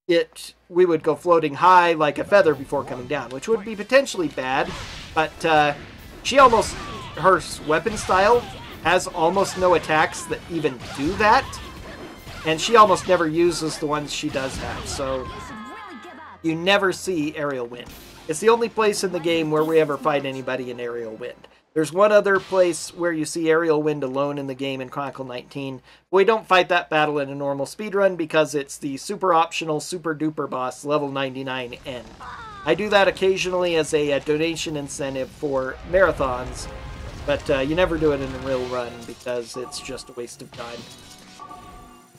it we would go floating high like a feather before coming down, which would be potentially bad. But uh, she almost, her weapon style has almost no attacks that even do that, and she almost never uses the ones she does have. So. You never see aerial wind. It's the only place in the game where we ever fight anybody in aerial wind. There's one other place where you see aerial wind alone in the game in Chronicle nineteen. But we don't fight that battle in a normal speedrun because it's the super optional, super duper boss, level ninety-nine N. I do that occasionally as a, a donation incentive for marathons, but uh, you never do it in a real run because it's just a waste of time.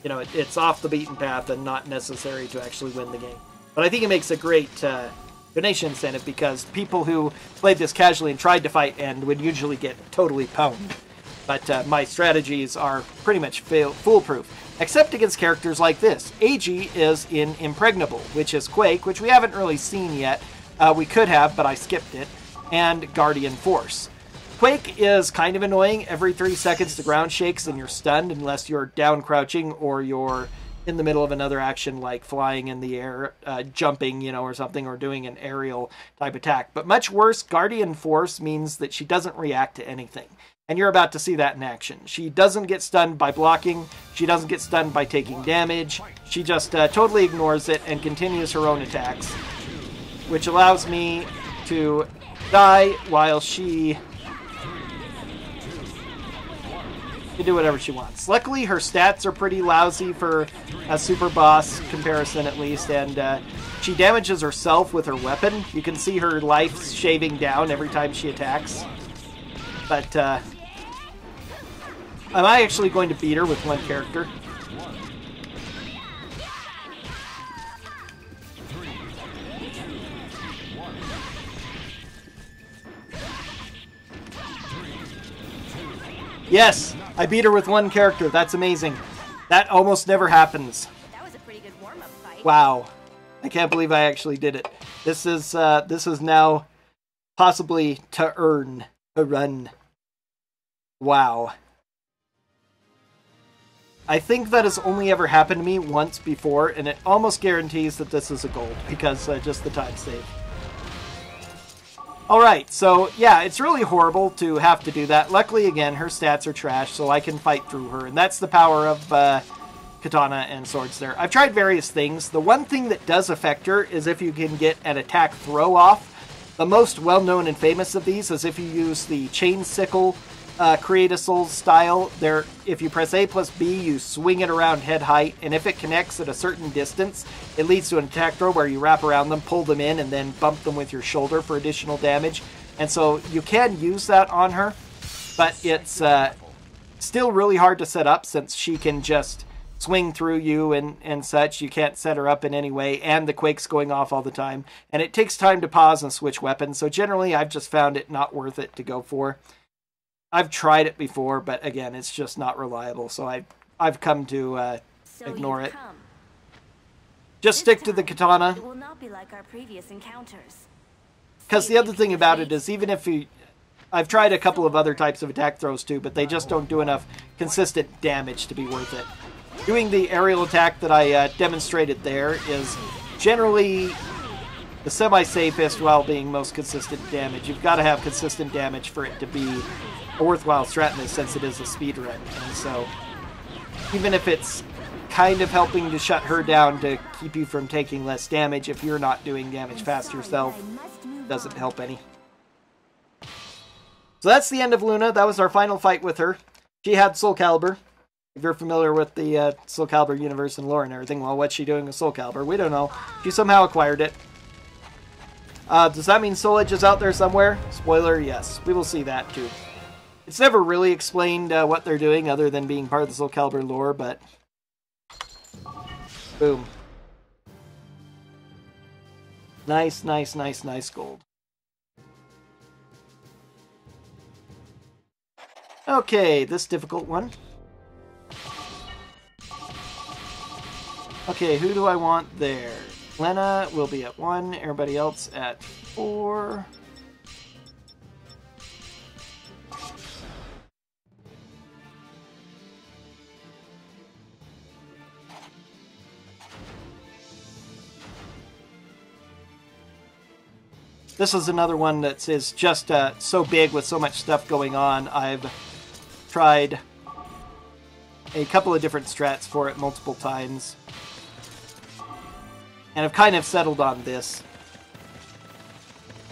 You know, it, it's off the beaten path and not necessary to actually win the game. But I think it makes a great uh, donation incentive because people who played this casually and tried to fight end would usually get totally pwned. But uh, my strategies are pretty much fail foolproof, except against characters like this. A G is in Impregnable, which is Quake, which we haven't really seen yet. Uh, we could have, but I skipped it, and Guardian Force. Quake is kind of annoying. Every three seconds the ground shakes and you're stunned unless you're down crouching or you're in the middle of another action like flying in the air, uh, jumping, you know, or something, or doing an aerial type attack. But much worse, Guardian Force means that she doesn't react to anything. And you're about to see that in action. She doesn't get stunned by blocking. She doesn't get stunned by taking damage. She just uh, totally ignores it and continues her own attacks, which allows me to die while she can do whatever she wants. Luckily, her stats are pretty lousy for a super boss comparison, at least, and uh, she damages herself with her weapon. You can see her life shaving down every time she attacks. But uh, am I actually going to beat her with one character? Yes! I beat her with one character. That's amazing. That almost never happens. That was a pretty good warm-up fight. Wow. I can't believe I actually did it. This is uh, this is now possibly to earn a run. Wow. I think that has only ever happened to me once before, and it almost guarantees that this is a gold because uh, just the time save. Alright, so yeah, it's really horrible to have to do that. Luckily, again, her stats are trash, so I can fight through her. And that's the power of uh, katana and swords there. I've tried various things. The one thing that does affect her is if you can get an attack throw off. The most well-known and famous of these is if you use the chain sickle uh, Create a Soul style. There, if you press A plus B, you swing it around head height. And if it connects at a certain distance, it leads to an attack throw where you wrap around them, pull them in, and then bump them with your shoulder for additional damage. And so you can use that on her, but it's uh, still really hard to set up since she can just swing through you and, and such. You can't set her up in any way, and the Quake's going off all the time. And it takes time to pause and switch weapons, so generally I've just found it not worth it to go for. I've tried it before, but again, it's just not reliable, so I, I've come to uh, so ignore it. Come. Just this stick time, to the katana. It will not be like our previous encounters. Because the other thing about it is, even if you... I've tried a couple of other types of attack throws too, but they just don't do enough consistent damage to be worth it. Doing the aerial attack that I uh, demonstrated there is generally the semi-safest while being most consistent damage. You've got to have consistent damage for it to be a worthwhile strat in this, since it is a speedrun. And so, even if it's kind of helping to shut her down to keep you from taking less damage, if you're not doing damage fast yourself, doesn't help any. So that's the end of Luna. That was our final fight with her. She had Soul Calibur. If you're familiar with the uh, Soul Calibur universe and lore and everything, well, what's she doing with Soul Calibur? We don't know. She somehow acquired it. Uh, does that mean Soul Edge is out there somewhere? Spoiler, yes. We will see that, too. It's never really explained uh, what they're doing other than being part of the Soul Calibur lore, but... Boom. Nice, nice, nice, nice gold. Okay, this difficult one. Okay, who do I want there? Lena will be at one, everybody else at four. This is another one that is just uh, so big with so much stuff going on. I've tried a couple of different strats for it multiple times, and I've kind of settled on this.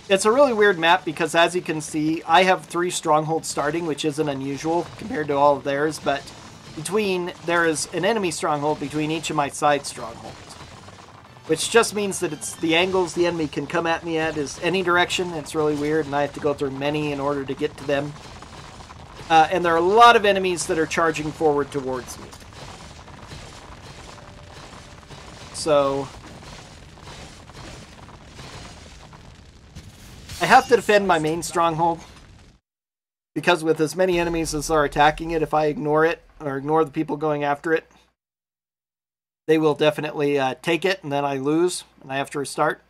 It's a really weird map because, as you can see, I have three strongholds starting, which isn't unusual compared to all of theirs, but between there is an enemy stronghold between each of my side strongholds. Which just means that it's the angles the enemy can come at me at is any direction. It's really weird, and I have to go through many in order to get to them. Uh, and there are a lot of enemies that are charging forward towards me. So... I have to defend my main stronghold. Because with as many enemies as are attacking it, if I ignore it, or ignore the people going after it, they will definitely uh, take it, and then I lose, and I have to restart.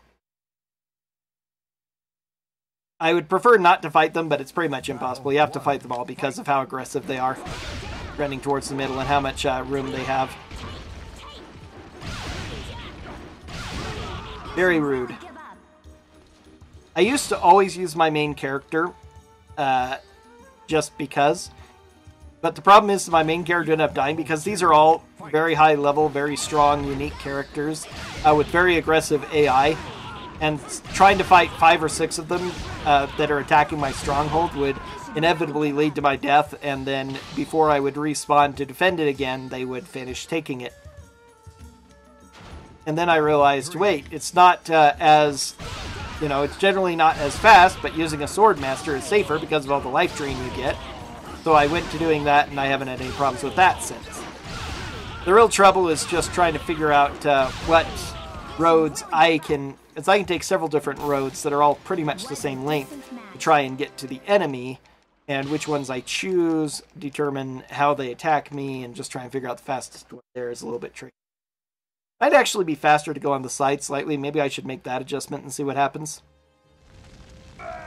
I would prefer not to fight them, but it's pretty much impossible. You have to fight them all because of how aggressive they are, running towards the middle, and how much uh, room they have. Very rude. I used to always use my main character, uh, just because. But the problem is my main character ended up dying because these are all very high level, very strong, unique characters uh, with very aggressive A I. And trying to fight five or six of them uh, that are attacking my stronghold would inevitably lead to my death. And then before I would respawn to defend it again, they would finish taking it. And then I realized, wait, it's not uh, as... You know, it's generally not as fast, but using a Swordmaster is safer because of all the life drain you get. So I went to doing that, and I haven't had any problems with that since. The real trouble is just trying to figure out uh, what roads I can... As I can take several different roads that are all pretty much the same length to try and get to the enemy, and which ones I choose determine how they attack me, and just try and figure out the fastest one there is a little bit tricky. Might actually be faster to go on the side slightly. Maybe I should make that adjustment and see what happens.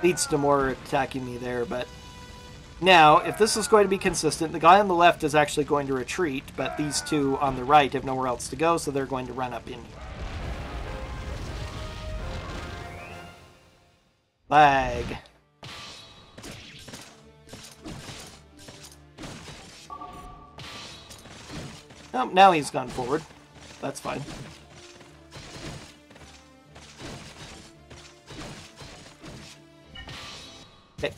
Leads to more attacking me there, but... Now, if this is going to be consistent, the guy on the left is actually going to retreat, but these two on the right have nowhere else to go, so they're going to run up in here. Lag. Oh, now he's gone forward. That's fine. Okay.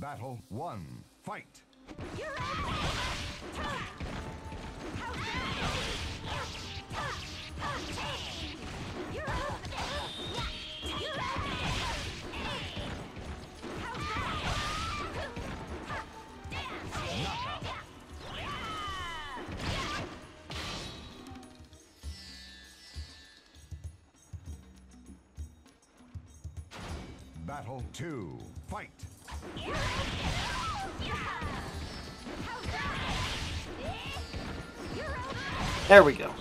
Battle one, fight. You're Battle two, fight! There we go.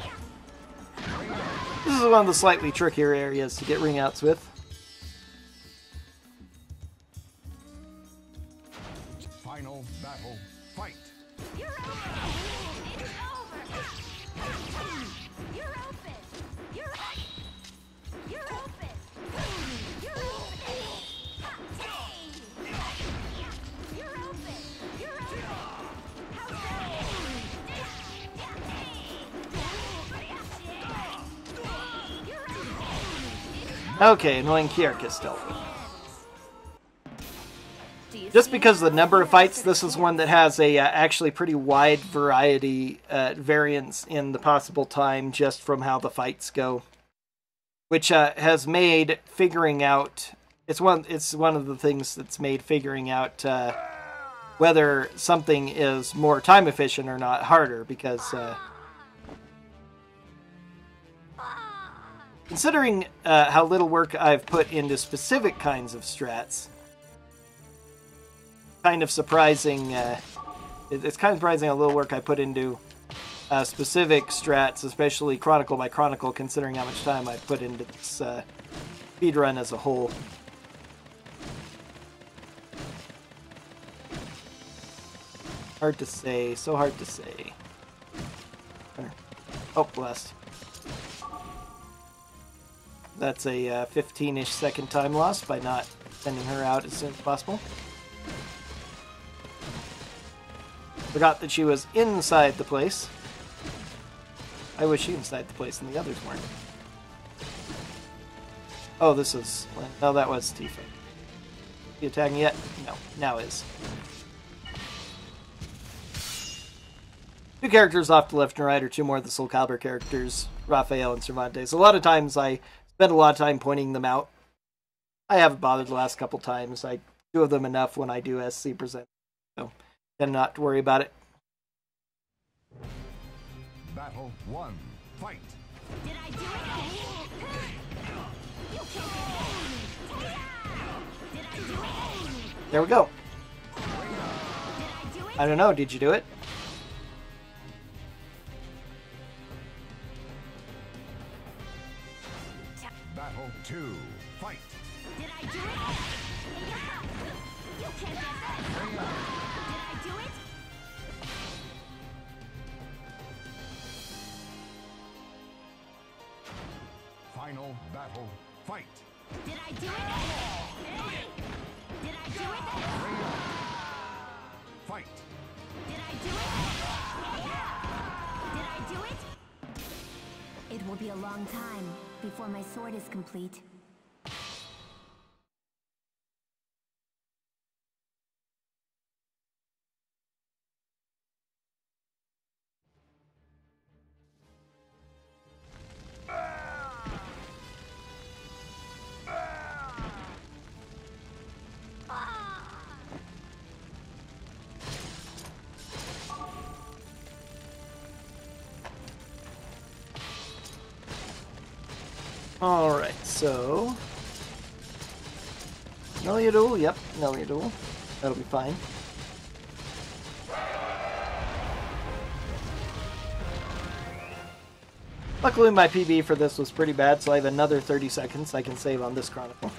This is one of the slightly trickier areas to get ringouts with. Final battle, fight! You're open! It's over! You're open! You're open! You're open! Okay, annoying Kierke's dealt with. Just because of the number of fights, this is one that has a uh, actually pretty wide variety uh, variance in the possible time just from how the fights go, which uh, has made figuring out it's one it's one of the things that's made figuring out uh, whether something is more time efficient or not harder because. Uh, Considering uh, how little work I've put into specific kinds of strats, kind of surprising. Uh, it, it's kind of surprising how little work I put into uh, specific strats, especially chronicle by chronicle. Considering how much time I put into this uh, speed run as a whole. Hard to say. So hard to say. Oh, blessed. That's a fifteen-ish uh, second time loss by not sending her out as soon as possible. Forgot that she was inside the place. I was she inside the place and the others weren't. Oh, this is... No, that was Tifa. You attacking yet? No. Now is. Two characters off to left and right are two more of the Soul Calibur characters, Raphael and Cervantes. A lot of times I... Spent a lot of time pointing them out. I haven't bothered the last couple times. I do of them enough when I do S C present, so tend not to worry about it. Battle one, fight. Did I do it? You killed me. Did I do it? There we go. Did I do it? I don't know. Did you do it? Battle two, fight! Did I do it? Yeah. You can't get that! Did I do it? Final battle, fight! Did I do it? Did I do it? Fight! Did I do it? Yeah. Did I do it? It will be a long time before my sword is complete. Alright, so... Meliodule, yep, Meliodule. That'll be fine. Luckily my P B for this was pretty bad, so I have another thirty seconds I can save on this Chronicle.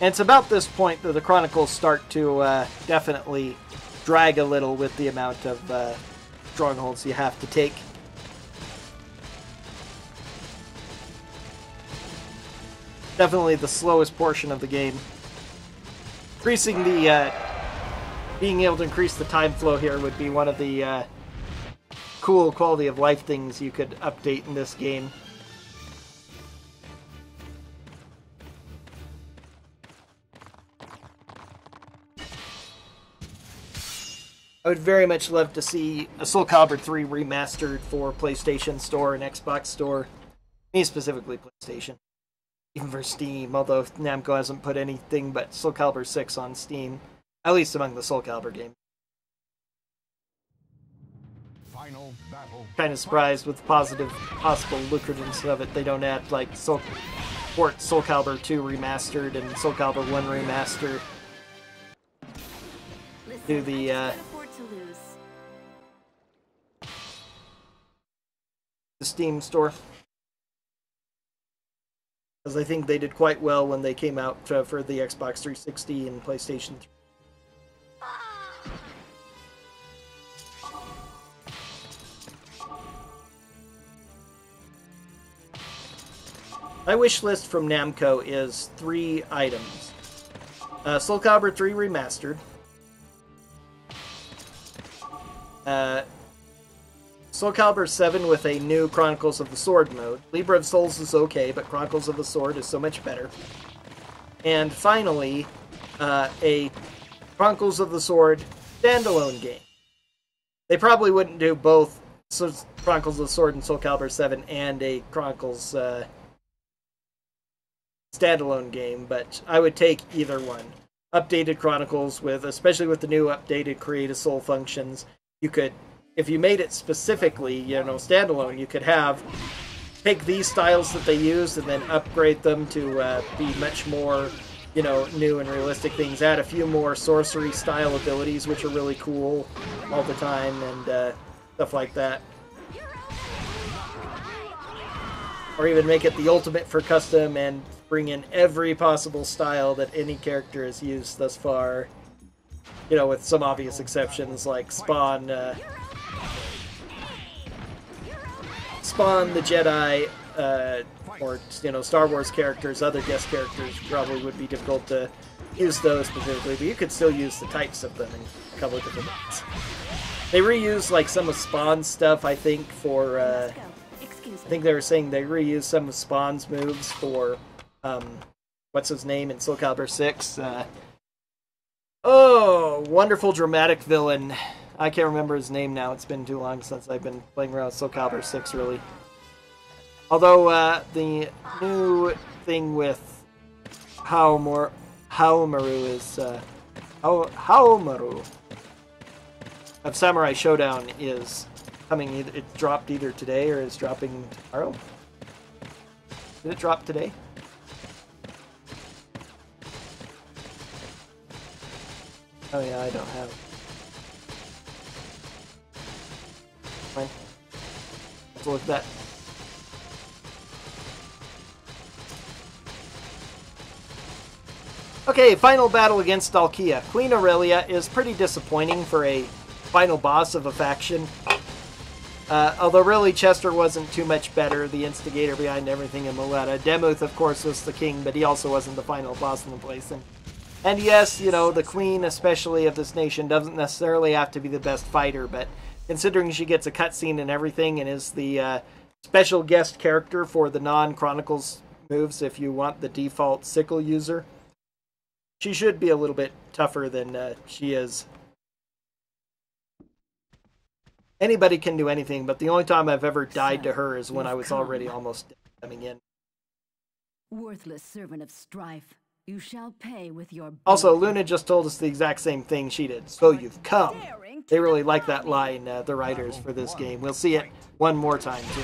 And it's about this point that the Chronicles start to uh, definitely drag a little with the amount of uh, strongholds you have to take. Definitely the slowest portion of the game. Increasing the... Uh, being able to increase the time flow here would be one of the uh, cool quality of life things you could update in this game. I would very much love to see a Soul Calibur three remastered for PlayStation Store and Xbox Store. Me specifically, PlayStation. Even for Steam, although Namco hasn't put anything but Soul Calibur six on Steam. At least among the Soul Calibur games. Final battle. Kind of surprised with the positive possible lucrativeness of it. They don't add, like, Soul, port Soul Calibur two Remastered and Soul Calibur one Remastered to the, uh... the Steam store. Because I think they did quite well when they came out uh, for the Xbox three sixty and PlayStation three. My wish list from Namco is three items. Uh, Soul Calibur three Remastered. Uh, Soul Calibur seven with a new Chronicles of the Sword mode. Libra of Souls is okay, but Chronicles of the Sword is so much better. And finally, uh, a Chronicles of the Sword standalone game. They probably wouldn't do both Chronicles of the Sword and Soul Calibur seven and a Chronicles uh, standalone game, but I would take either one. Updated Chronicles with, especially with the new updated Create a Soul functions, you could, if you made it specifically, you know, standalone, you could have, take these styles that they use and then upgrade them to uh, be much more, you know, new and realistic things. Add a few more sorcery-style abilities, which are really cool all the time, and uh, stuff like that. Or even make it the ultimate for custom and bring in every possible style that any character has used thus far. You know, with some obvious exceptions like Spawn, uh, Spawn the Jedi, uh, or, you know, Star Wars characters, other guest characters probably would be difficult to use those specifically, but you could still use the types of them in a couple of different ways. They reused, like, some of Spawn's stuff, I think, for, uh, I think they were saying they reused some of Spawn's moves for, um, what's his name in Soul Calibur six, uh, oh, wonderful dramatic villain. I can't remember his name now. It's been too long since I've been playing around with Soul Calibur six, really. Although, uh, the new thing with Haomaru is, uh, Haomaru of Samurai Showdown is coming, it dropped either today or is dropping tomorrow. Did it drop today? Oh yeah, I don't have it. Fine. Let's look at that. Okay, final battle against Dalkia. Queen Aurelia is pretty disappointing for a final boss of a faction. Uh, although really Chester wasn't too much better, the instigator behind everything in Maletta. Demuth, of course, was the king, but he also wasn't the final boss in the place. And And yes, you know, the queen, especially of this nation, doesn't necessarily have to be the best fighter, but considering she gets a cutscene and everything and is the uh, special guest character for the non-Chronicles moves, if you want the default sickle user, she should be a little bit tougher than uh, she is. Anybody can do anything, but the only time I've ever died to her is when I was already almost dead coming in. Worthless servant of Strife. You shall pay with your... Also, Luna just told us the exact same thing she did. So you've come. They really like that line, uh, the writers for this game. We'll see it one more time, too.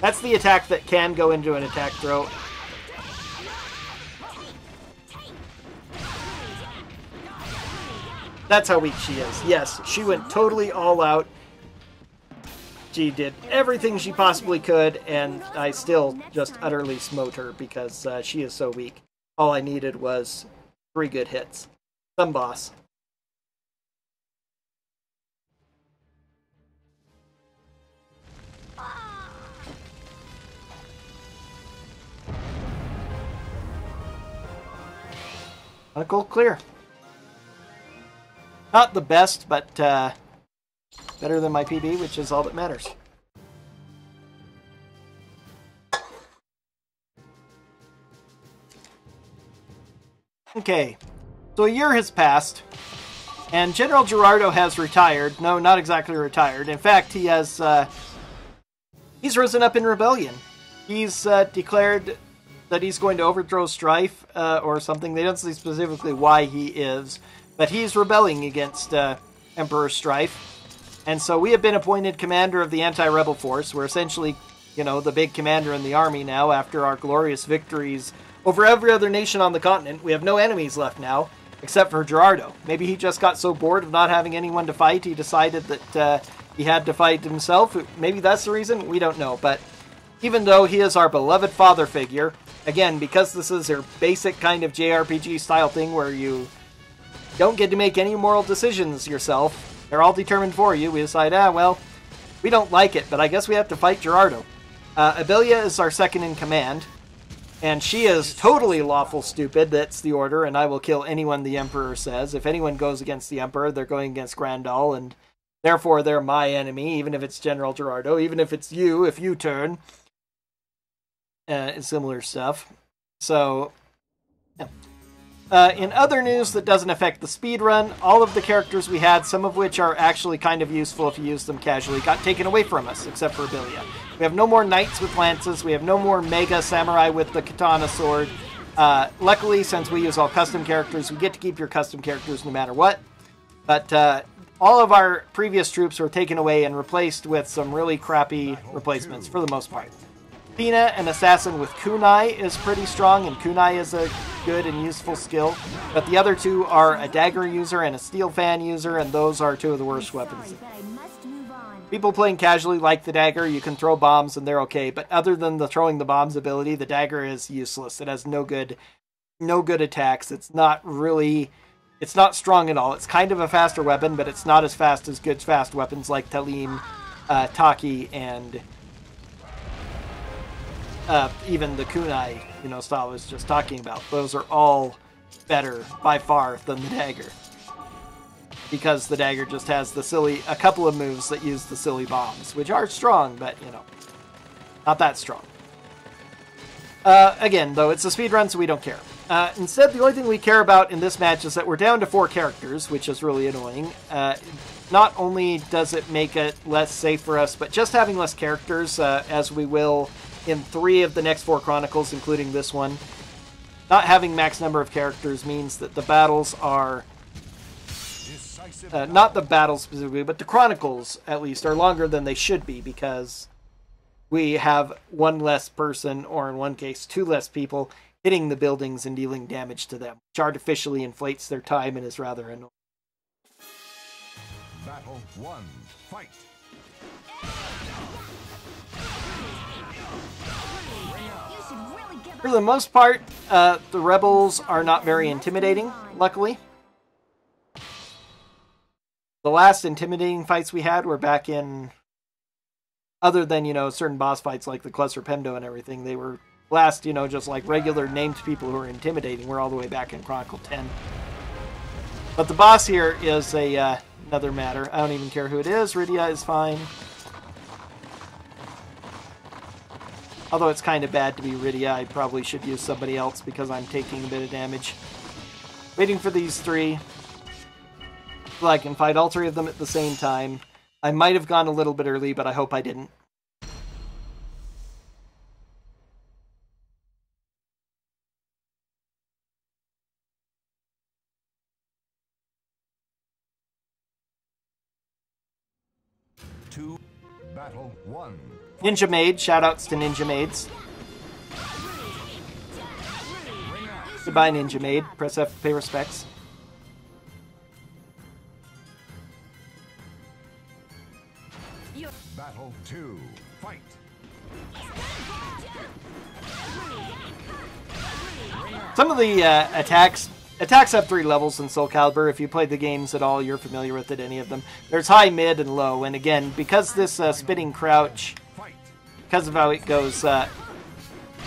That's the attack that can go into an attack throw. That's how weak she is. Yes, she went totally all out. She did everything she possibly could, and I still just utterly smote her because uh, she is so weak. All I needed was three good hits. Some boss. A cold clear. Not the best, but uh, better than my P B, which is all that matters. Okay, so a year has passed, And General Girardo has retired. No, not exactly retired. In fact, he has, uh, he's risen up in rebellion. He's uh, declared that he's going to overthrow Strife uh, or something. They don't say specifically why he is, but he's rebelling against uh, Emperor Strife. And so we have been appointed commander of the anti-rebel force. We're essentially, you know, the big commander in the army now after our glorious victories over every other nation on the continent. We have no enemies left now, except for Girardo. Maybe he just got so bored of not having anyone to fight, he decided that uh, he had to fight himself. Maybe that's the reason? We don't know. But even though he is our beloved father figure, again, because this is your basic kind of J R P G-style thing where you don't get to make any moral decisions yourself. They're all determined for you. We decide, ah, well, we don't like it, but I guess we have to fight Girardo. Uh, Abelia is our second in command, and she is totally lawful stupid. That's the order, and I will kill anyone the Emperor says. If anyone goes against the Emperor, they're going against Grandall, and therefore they're my enemy, even if it's General Girardo, even if it's you, if you turn. Uh, similar stuff. So, yeah. Uh, in other news that doesn't affect the speedrun, all of the characters we had, some of which are actually kind of useful if you use them casually, got taken away from us, except for Abelia. We have no more knights with lances, we have no more mega samurai with the katana sword. Uh, luckily, since we use all custom characters, we get to keep your custom characters no matter what. But uh, all of our previous troops were taken away and replaced with some really crappy replacements for the most part. Athena, an assassin with kunai, is pretty strong, and kunai is a good and useful skill. But the other two are a dagger user and a steel fan user, and those are two of the worst weapons. People playing casually like the dagger. You can throw bombs, and they're okay. But other than the throwing the bombs ability, the dagger is useless. It has no good, no good attacks. It's not really, it's not strong at all. It's kind of a faster weapon, but it's not as fast as good fast weapons like Talim, uh, Taki, and. Uh, even the kunai, you know, style I was just talking about. Those are all better by far than the dagger, because the dagger just has the silly a couple of moves that use the silly bombs, which are strong, but you know, not that strong. Uh, again, though, it's a speed run, so we don't care. Uh, instead, the only thing we care about in this match is that we're down to four characters, which is really annoying. Uh, not only does it make it less safe for us, but just having less characters, uh, as we will. In three of the next four Chronicles, including this one, not having max number of characters means that the battles are... Uh, not the battles specifically, but the Chronicles, at least, are longer than they should be because we have one less person, or in one case, two less people, hitting the buildings and dealing damage to them, which artificially inflates their time and is rather annoying. Battle one, fight! For the most part, uh, the rebels are not very intimidating, luckily. The last intimidating fights we had were back in... Other than, you know, certain boss fights like the Cluster Pemdo and everything, they were last, you know, just like regular named people who are intimidating. We're all the way back in Chronicle ten. But the boss here is a uh, another matter. I don't even care who it is. Rydia is fine. Although it's kind of bad to be Rydia, I probably should use somebody else because I'm taking a bit of damage. Waiting for these three. Well, I can fight all three of them at the same time. I might have gone a little bit early, but I hope I didn't. Two, battle one. Ninja Maid, shoutouts to Ninja Maids. Goodbye, Ninja Maid. Press F to pay respects. Battle two, fight. Some of the uh, attacks attacks have three levels in Soul Calibur. If you played the games at all, you're familiar with it. Any of them? There's high, mid, and low. And again, because this uh, spinning crouch. Because of how it goes, uh,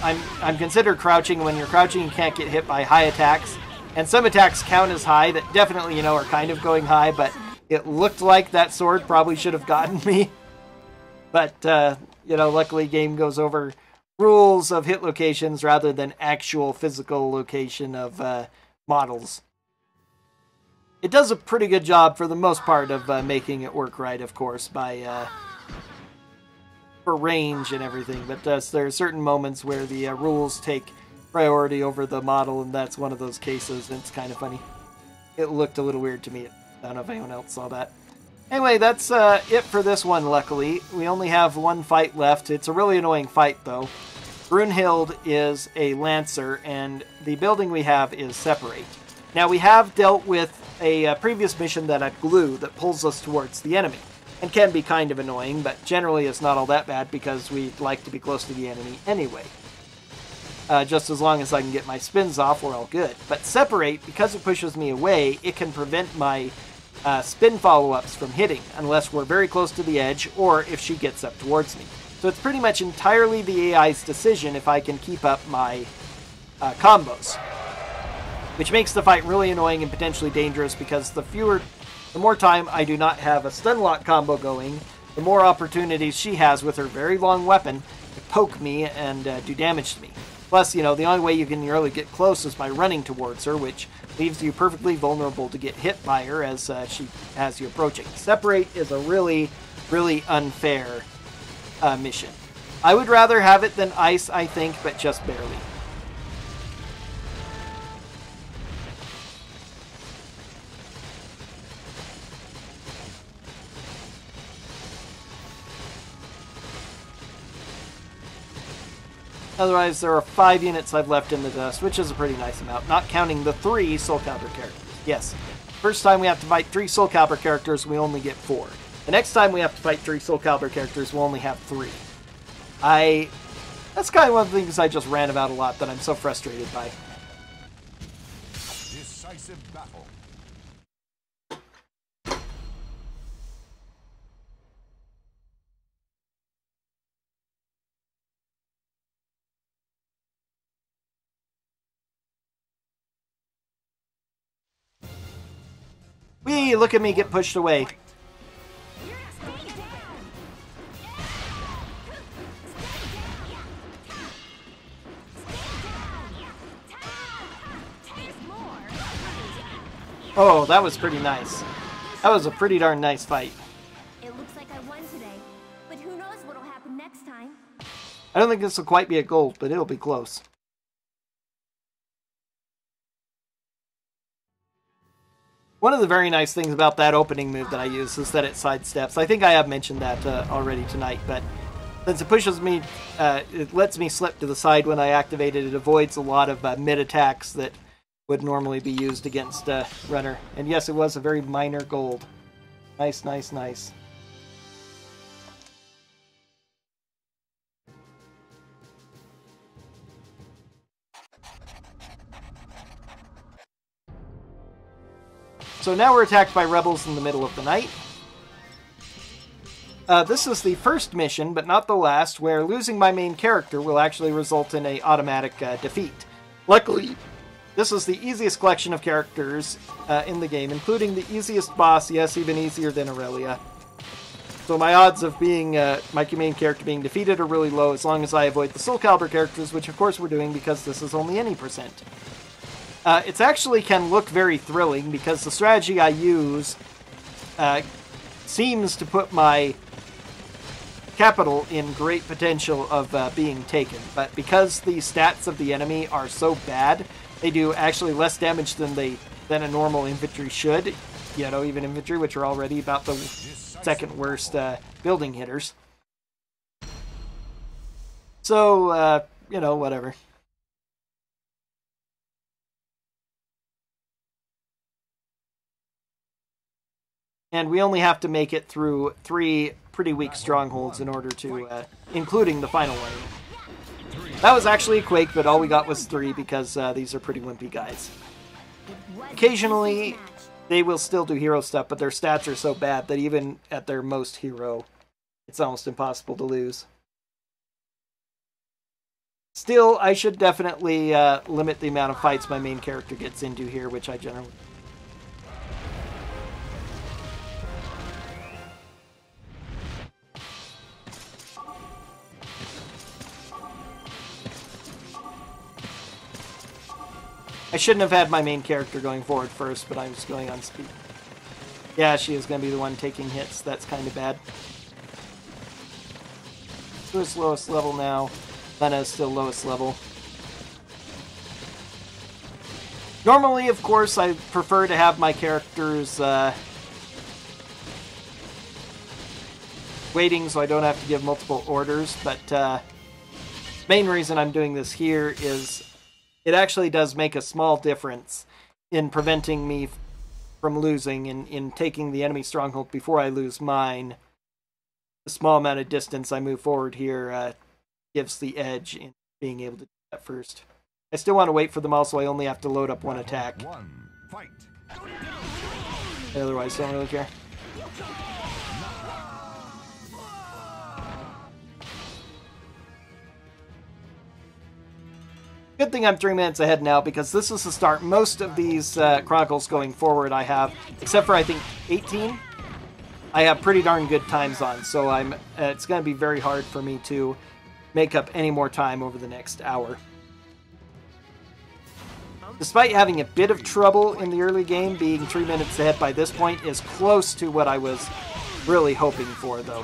I'm I'm considered crouching. When you're crouching, you can't get hit by high attacks, and some attacks count as high that definitely, you know, are kind of going high. But it looked like that sword probably should have gotten me, but uh, you know, luckily game goes over rules of hit locations rather than actual physical location of uh, models. It does a pretty good job, for the most part, of uh, making it work right, of course, by uh, for range and everything. But uh, there are certain moments where the uh, rules take priority over the model, and that's one of those cases, and it's kind of funny. It looked a little weird to me. I don't know if anyone else saw that. Anyway, that's uh, it for this one, luckily. We only have one fight left. It's a really annoying fight, though. Brunhild is a Lancer, and the building we have is Separate. Now, we have dealt with a uh, previous mission that I've glue that pulls us towards the enemy, and can be kind of annoying, but generally it's not all that bad because we like to be close to the enemy anyway. Uh, just as long as I can get my spins off, we're all good. But Separate, because it pushes me away, it can prevent my uh, spin follow-ups from hitting, unless we're very close to the edge, or if she gets up towards me. So it's pretty much entirely the A I's decision if I can keep up my uh, combos, which makes the fight really annoying and potentially dangerous because the fewer, the more time I do not have a stunlock combo going, the more opportunities she has with her very long weapon to poke me and uh, do damage to me. Plus, you know, the only way you can really get close is by running towards her, which leaves you perfectly vulnerable to get hit by her as uh, she has you approaching. Separate is a really, really unfair Uh, mission. I would rather have it than Ice, I think, but just barely. Otherwise, there are five units I've left in the dust, which is a pretty nice amount, not counting the three Soul Calibur characters. Yes, first time we have to fight three Soul Calibur characters, we only get four. The next time we have to fight three Soul Calibur characters, we'll only have three. I... That's kind of one of the things I just ran about a lot that I'm so frustrated by. Decisive battle. Whee! Look at me get pushed away. Oh, that was pretty nice. That was a pretty darn nice fight. It looks like I won today, but who knows what'll happen next time. I don't think this will quite be a gold, but it'll be close. One of the very nice things about that opening move that I use is that it sidesteps. I think I have mentioned that uh, already tonight, but since it pushes me, uh, it lets me slip to the side when I activate it. It avoids a lot of uh, mid-attacks that would normally be used against a uh, runner. And yes, it was a very minor gold. Nice, nice, nice. So now we're attacked by rebels in the middle of the night. Uh, this is the first mission, but not the last, where losing my main character will actually result in a automatic uh, defeat. Luckily, this is the easiest collection of characters uh, in the game, including the easiest boss, yes, even easier than Abelia. So my odds of being uh, my main character being defeated are really low as long as I avoid the Soul Calibur characters, which of course we're doing because this is only any percent. Uh, it actually can look very thrilling because the strategy I use uh, seems to put my capital in great potential of uh, being taken, but because the stats of the enemy are so bad, they do actually less damage than they than a normal infantry should, you know, even infantry, which are already about the second worst uh, building hitters. So, uh, you know, whatever. And we only have to make it through three pretty weak strongholds in order to, uh, including the final one. That was actually a quake, but all we got was three because uh, these are pretty wimpy guys. Occasionally, they will still do hero stuff, but their stats are so bad that even at their most hero, it's almost impossible to lose. Still, I should definitely uh, limit the amount of fights my main character gets into here, which I generally... I shouldn't have had my main character going forward first, but I was going on speed. Yeah, she is going to be the one taking hits. That's kind of bad. Who's lowest level now? Lena is still lowest level. Normally, of course, I prefer to have my characters uh, waiting so I don't have to give multiple orders, but uh, main reason I'm doing this here is it actually does make a small difference in preventing me from losing and in taking the enemy stronghold before I lose mine. The small amount of distance I move forward here uh, gives the edge in being able to do that first. I still want to wait for them all, so I only have to load up one attack. One, fight. Otherwise, I don't really care. Good thing I'm three minutes ahead now, because this is the start. Most of these uh, Chronicles going forward I have, except for I think eighteen, I have pretty darn good times on, so I'm. Uh, it's going to be very hard for me to make up any more time over the next hour. Despite having a bit of trouble in the early game, being three minutes ahead by this point is close to what I was really hoping for, though.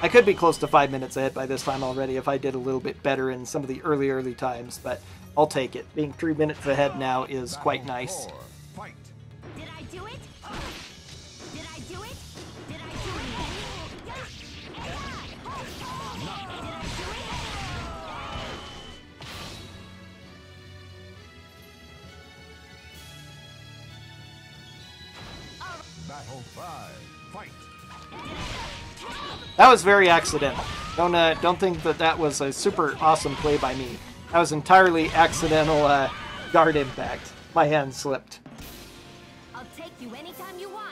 I could be close to five minutes ahead by this time already if I did a little bit better in some of the early, early times, but I'll take it. Being three minutes ahead now is quite nice. Did I do it? Did I do it? Did I do it? Battle five, fight. That was very accidental. Don't uh, don't think that that was a super awesome play by me. That was entirely accidental uh, guard impact. My hand slipped. I'll take you anytime you want.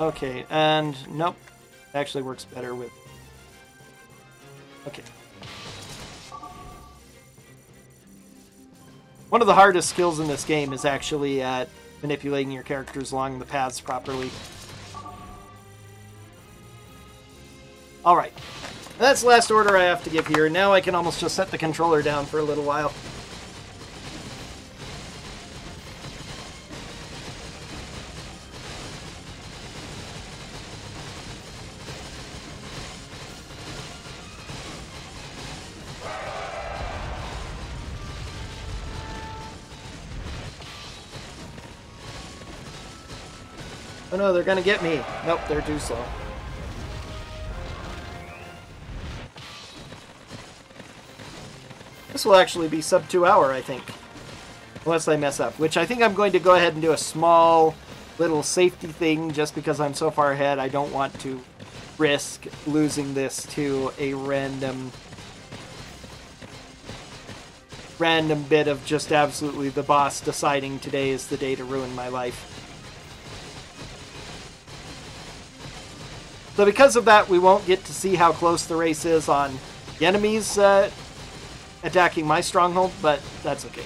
Okay, and nope. It actually works better with... Okay. One of the hardest skills in this game is actually uh, manipulating your characters along the paths properly. Alright. That's the last order I have to give here. Now I can almost just set the controller down for a little while. Oh no, they're gonna get me. Nope, they're too slow. This will actually be sub two hour, I think. Unless I mess up, which I think I'm going to go ahead and do a small little safety thing just because I'm so far ahead. I don't want to risk losing this to a random, random bit of just absolutely the boss deciding today is the day to ruin my life. So because of that, we won't get to see how close the race is on the enemies uh, attacking my stronghold, but that's okay.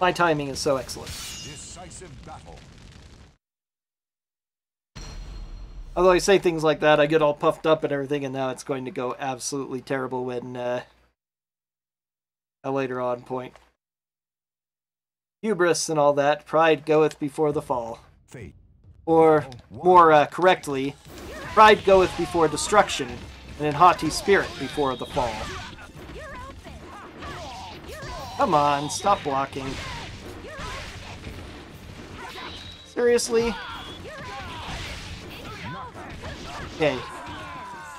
My timing is so excellent. Decisive battle. Although I say things like that, I get all puffed up and everything, and now it's going to go absolutely terrible when uh, a later on point. Hubris and all that. Pride goeth before the fall. Fate. Or, more uh, correctly, pride goeth before destruction, and in haughty spirit before the fall. Come on, stop blocking. Seriously? Okay.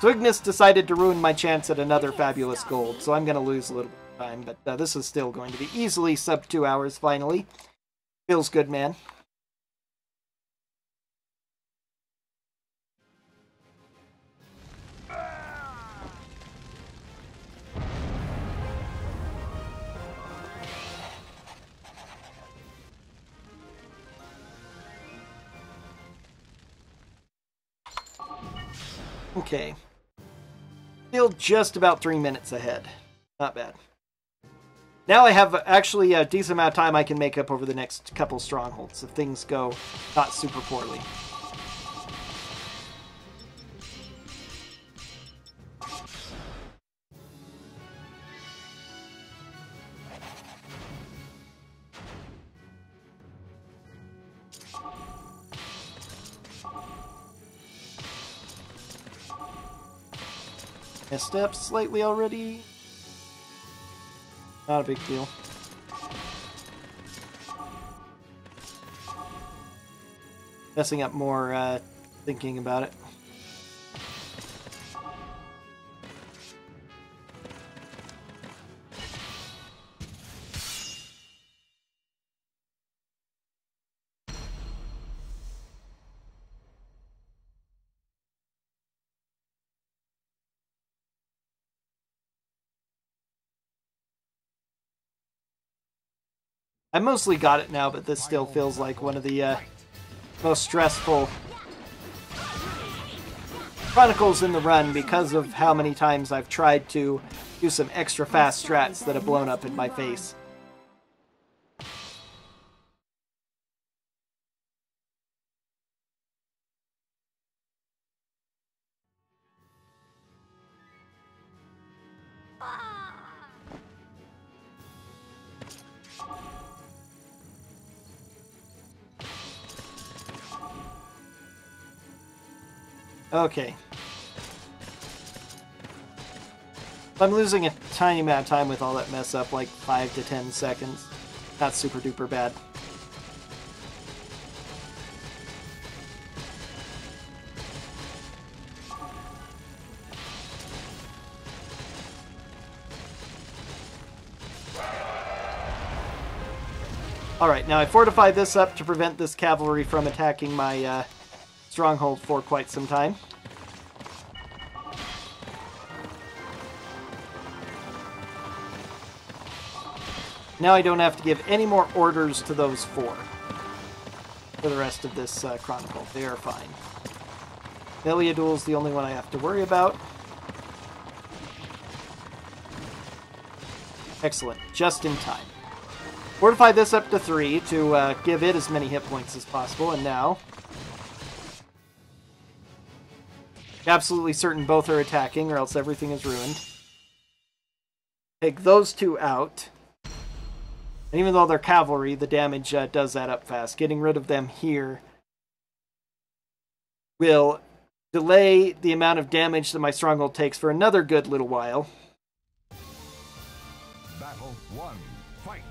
Zwignus decided to ruin my chance at another fabulous gold, so I'm going to lose a little time, but uh, this is still going to be easily sub two hours, finally. Feels good, man. Okay. Still just about three minutes ahead. Not bad. Now I have actually a decent amount of time I can make up over the next couple strongholds if things go not super poorly. Messed up slightly already. Not a big deal. Messing up more uh, thinking about it. I mostly got it now, but this still feels like one of the uh, most stressful Chronicles in the run because of how many times I've tried to do some extra fast strats that have blown up in my face. Okay. I'm losing a tiny amount of time with all that mess up, like five to ten seconds. Not super duper bad. Alright, now I fortify this up to prevent this cavalry from attacking my uh, stronghold for quite some time. Now I don't have to give any more orders to those four for the rest of this uh, chronicle. They are fine. Meliadul's the only one I have to worry about. Excellent. Just in time. Fortify this up to three to uh, give it as many hit points as possible, and now... absolutely certain both are attacking, or else everything is ruined. Take those two out. And even though they're cavalry, the damage uh, does add up fast. Getting rid of them here will delay the amount of damage that my stronghold takes for another good little while. Battle one. Fight.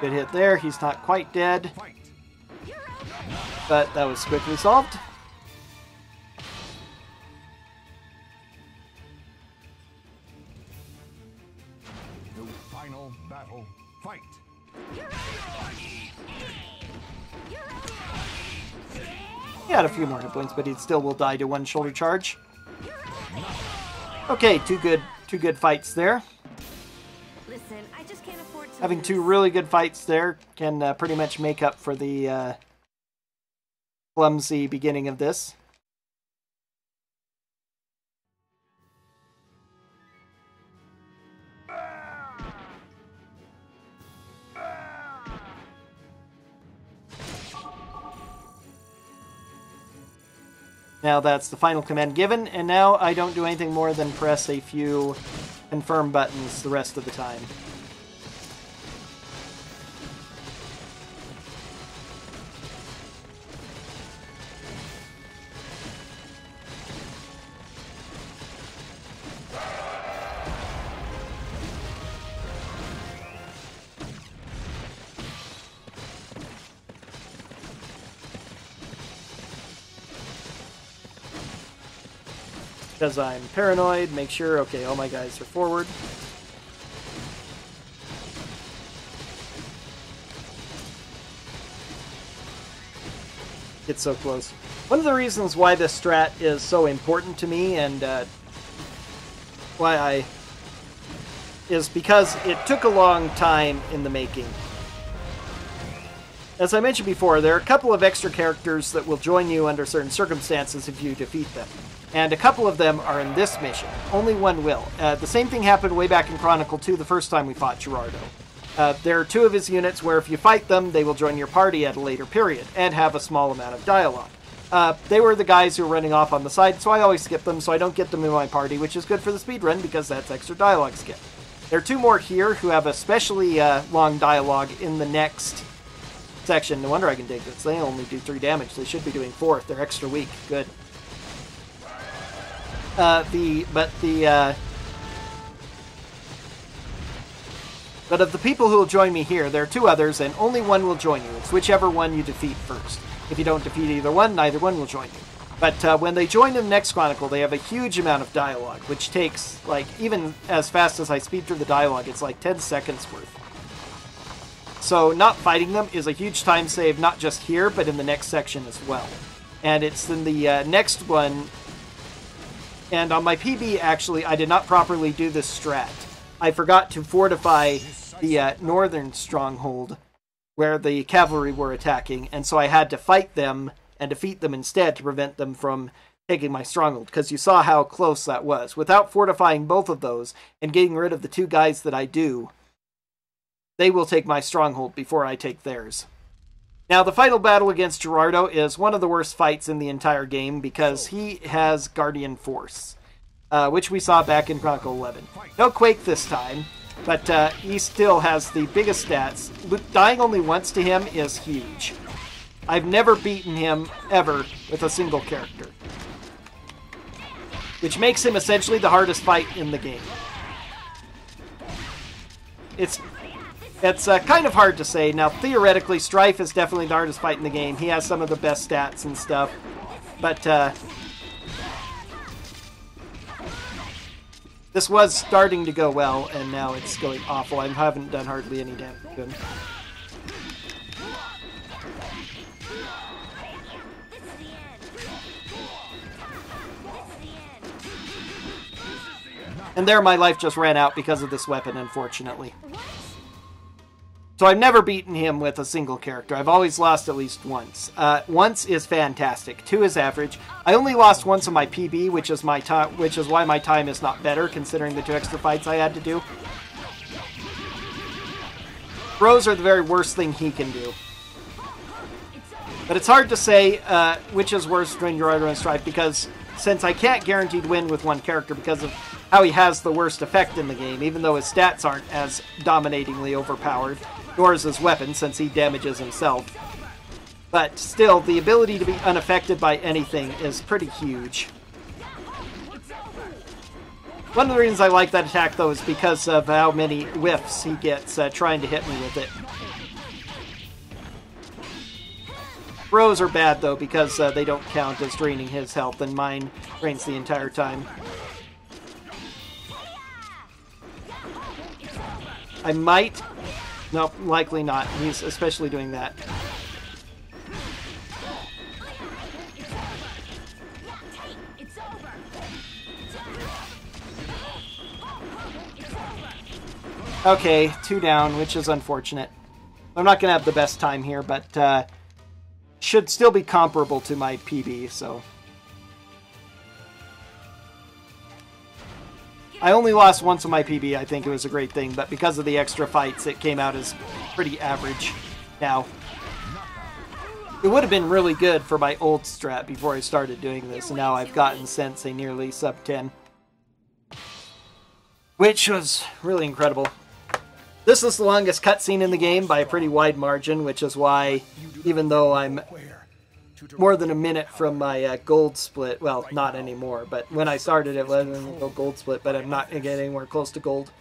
Good hit there. He's not quite dead. But that was quickly solved. Battle, fight! He had a few more hit points, but he still will die to one shoulder charge. Okay, two good, two good fights there. Listen, I just can't afford to having two really good fights there can uh, pretty much make up for the uh, clumsy beginning of this. Now that's the final command given, and now I don't do anything more than press a few confirm buttons the rest of the time. because I'm paranoid, make sure, okay, all my guys are forward. It's so close. One of the reasons why this strat is so important to me, and uh, why I, is because it took a long time in the making. As I mentioned before, there are a couple of extra characters that will join you under certain circumstances if you defeat them. And a couple of them are in this mission. Only one will. Uh, the same thing happened way back in Chronicle two the first time we fought Girardo. Uh, there are two of his units where if you fight them, they will join your party at a later period and have a small amount of dialogue. Uh, they were the guys who were running off on the side, so I always skip them, so I don't get them in my party, which is good for the speedrun because that's extra dialogue skip. There are two more here who have especially uh, long dialogue in the next section. No wonder I can dig this. They only do three damage. They should be doing four if they're extra weak. Good. Uh, the But the... Uh, But of the people who will join me here, there are two others, and only one will join you. It's whichever one you defeat first. If you don't defeat either one, neither one will join you. But uh, when they join in the next Chronicle, they have a huge amount of dialogue, which takes, like, even as fast as I speed through the dialogue, it's like ten seconds worth. So not fighting them is a huge time save, not just here, but in the next section as well. And it's in the uh, next one. And on my P B, actually, I did not properly do this strat. I forgot to fortify the uh, northern stronghold where the cavalry were attacking, and so I had to fight them and defeat them instead to prevent them from taking my stronghold, because you saw how close that was. Without fortifying both of those and getting rid of the two guys that I do, they will take my stronghold before I take theirs. Now, the final battle against Girardo is one of the worst fights in the entire game because he has Guardian Force. Uh, which we saw back in Chronicle eleven. No Quake this time, but uh, he still has the biggest stats. Dying only once to him is huge. I've never beaten him, ever, with a single character. Which makes him essentially the hardest fight in the game. It's, it's uh, kind of hard to say. Now, theoretically, Strife is definitely the hardest fight in the game. He has some of the best stats and stuff, but... Uh, This was starting to go well, and now it's going awful. I haven't done hardly any damage to him. And there my life just ran out because of this weapon, unfortunately. So I've never beaten him with a single character. I've always lost at least once. Uh, once is fantastic. Two is average. I only lost once on my P B, which is my time, which is why my time is not better, considering the two extra fights I had to do. Throws are the very worst thing he can do. But it's hard to say uh, which is worse between Girardo and Strife, because since I can't guaranteed win with one character because of how he has the worst effect in the game, even though his stats aren't as dominatingly overpowered, nor is his weapon, since he damages himself. But still, the ability to be unaffected by anything is pretty huge. One of the reasons I like that attack, though, is because of how many whiffs he gets uh, trying to hit me with it. Throws are bad, though, because uh, they don't count as draining his health, and mine drains the entire time. I might... Nope, likely not. He's especially doing that. Okay, two down, which is unfortunate. I'm not going to have the best time here, but uh, should still be comparable to my P B, so... I only lost once on my P B. I think it was a great thing, but because of the extra fights, it came out as pretty average now. It would have been really good for my old strat before I started doing this, and now I've gotten since a nearly sub ten. Which was really incredible. This is the longest cutscene in the game by a pretty wide margin, which is why, even though I'm more than a minute from my uh, gold split. Well, not anymore, but when I started it was a gold split, but I'm not going to get anywhere close to gold.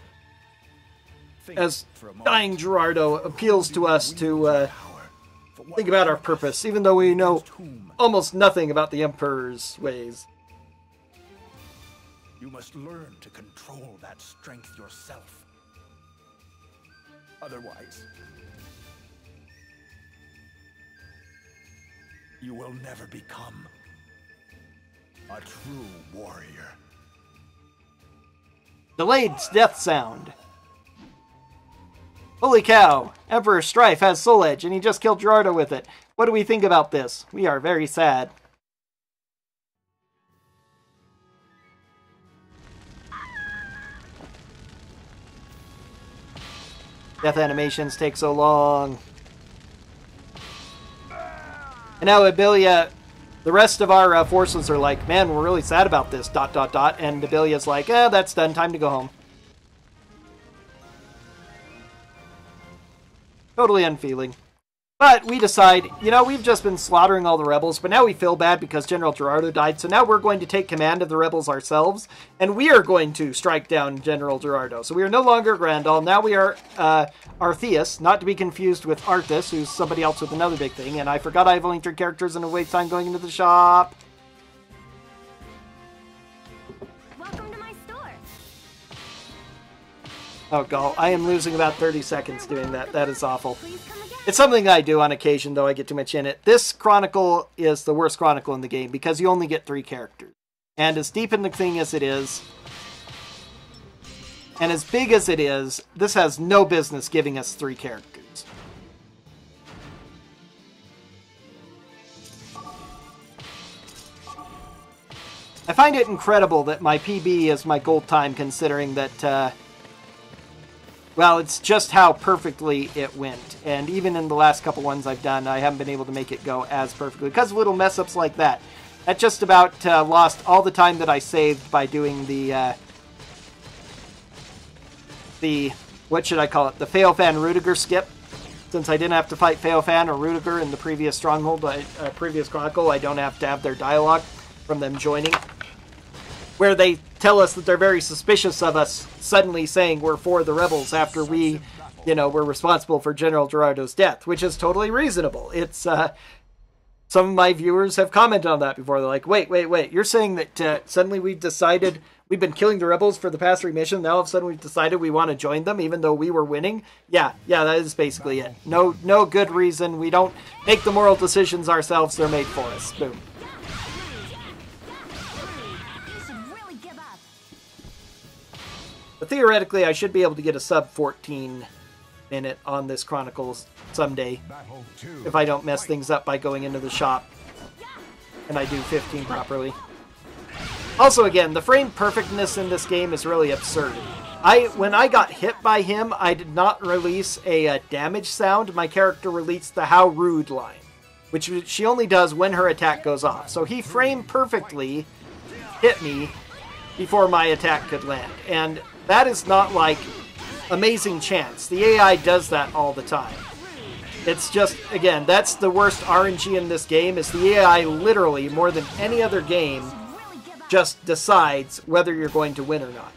As dying Girardo appeals to us to uh, think about our purpose, even though we know almost nothing about the Emperor's ways. You must learn to control that strength yourself. Otherwise, you will never become a true warrior. Delayed death sound. Holy cow! Emperor Strife has Soul Edge, and he just killed Girardo with it. What do we think about this? We are very sad. Death animations take so long. And now Abelia, the rest of our uh, forces are like, man, we're really sad about this, dot, dot, dot. And Abelia's like, eh, that's done, time to go home. Totally unfeeling. But we decide, you know, we've just been slaughtering all the rebels, but now we feel bad because General Girardo died, so now we're going to take command of the rebels ourselves, and we are going to strike down General Girardo. So we are no longer Grandall, now we are uh, Artheus, not to be confused with Arthas, who's somebody else with another big thing, and I forgot I have only three characters and a wait time going into the shop. Welcome to my store. Oh god, I am losing about thirty seconds doing that, that is awful. It's something I do on occasion, though I get too much in it. This Chronicle is the worst Chronicle in the game because you only get three characters. And as deep in the thing as it is, and as big as it is, this has no business giving us three characters. I find it incredible that my P B is my gold time, considering that... Uh, Well, it's just how perfectly it went. And even in the last couple ones I've done, I haven't been able to make it go as perfectly because of little mess-ups like that. That just about uh, lost all the time that I saved by doing the... Uh, the... What should I call it? The Feofan-Rudiger skip. Since I didn't have to fight Feofan or Rudiger in the previous Stronghold, I, uh, previous Chronicle, I don't have to have their dialogue from them joining. Where they... tell us that they're very suspicious of us suddenly saying we're for the rebels after we, you know, we're responsible for General Girardo's death, which is totally reasonable. It's, uh, some of my viewers have commented on that before. They're like, wait, wait, wait, you're saying that uh, suddenly we've decided we've been killing the rebels for the past three missions, now all of a sudden we've decided we want to join them even though we were winning? Yeah, yeah, that is basically it. No, no good reason. We don't make the moral decisions ourselves. They're made for us. Boom. But theoretically, I should be able to get a sub fourteen minute on this Chronicles someday if I don't mess things up by going into the shop and I do fifteen properly. Also, again, the frame perfectness in this game is really absurd. I When I got hit by him, I did not release a, a damage sound. My character released the "How rude" line, which she only does when her attack goes off. So he frame perfectly hit me before my attack could land. And... that is not like amazing chance. The A I does that all the time. It's just, again, that's the worst R N G in this game, is the A I literally, more than any other game, just decides whether you're going to win or not.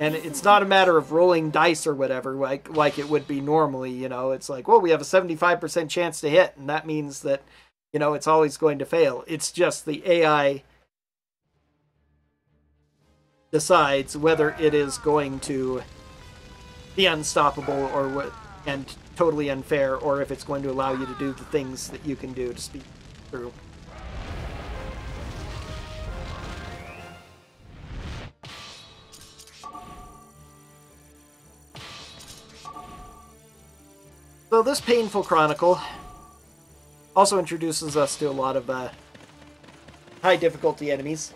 And it's not a matter of rolling dice or whatever, like, like it would be normally, you know. It's like, well, we have a seventy-five percent chance to hit, and that means that, you know, it's always going to fail. It's just the A I... decides whether it is going to be unstoppable or what, and totally unfair, or if it's going to allow you to do the things that you can do to speed through. So this painful Chronicle also introduces us to a lot of uh, high difficulty enemies.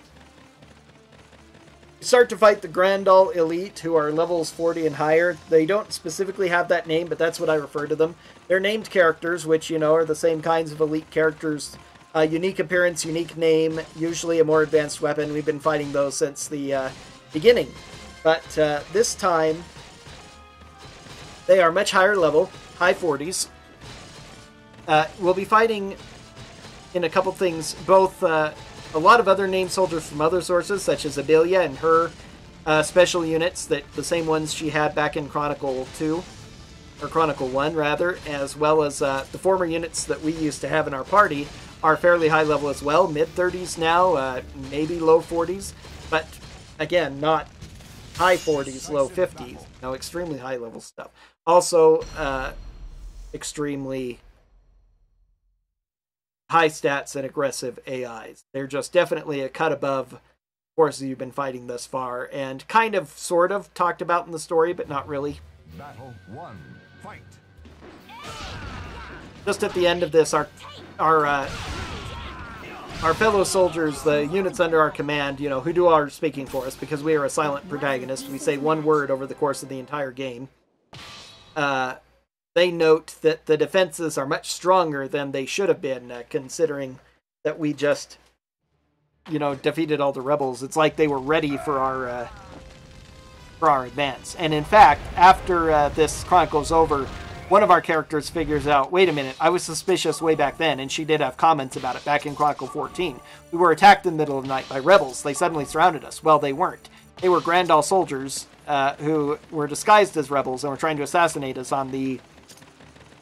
Start to fight the Grandall Elite, who are levels forty and higher. They don't specifically have that name, but that's what I refer to them. They're named characters, which, you know, are the same kinds of elite characters. Uh, unique appearance, unique name, usually a more advanced weapon. We've been fighting those since the uh, beginning. But uh, this time, they are much higher level, high forties. Uh, we'll be fighting in a couple things, both... Uh, A lot of other named soldiers from other sources, such as Abelia and her uh, special units, that the same ones she had back in Chronicle two, or Chronicle one, rather, as well as uh, the former units that we used to have in our party are fairly high level as well, mid thirties now, uh, maybe low forties, but Again, not high forties, low fifties. No, extremely high level stuff. Also, uh, extremely high stats and aggressive A Is. They're just definitely a cut above forces you've been fighting thus far, and kind of, sort of, talked about in the story, but not really. Battle one, fight. Just at the end of this, our our uh, our fellow soldiers, the units under our command, you know, who do our speaking for us, because we are a silent protagonist. We say one word over the course of the entire game. Uh, they note that the defenses are much stronger than they should have been, uh, considering that we just, you know, defeated all the rebels. It's like they were ready for our uh, for our advance. And in fact, after uh, this chronicle's over, one of our characters figures out, wait a minute, I was suspicious way back then, and she did have comments about it back in Chronicle fourteen. We were attacked in the middle of the night by rebels. They suddenly surrounded us. Well, they weren't. They were Grandall soldiers uh, who were disguised as rebels and were trying to assassinate us on the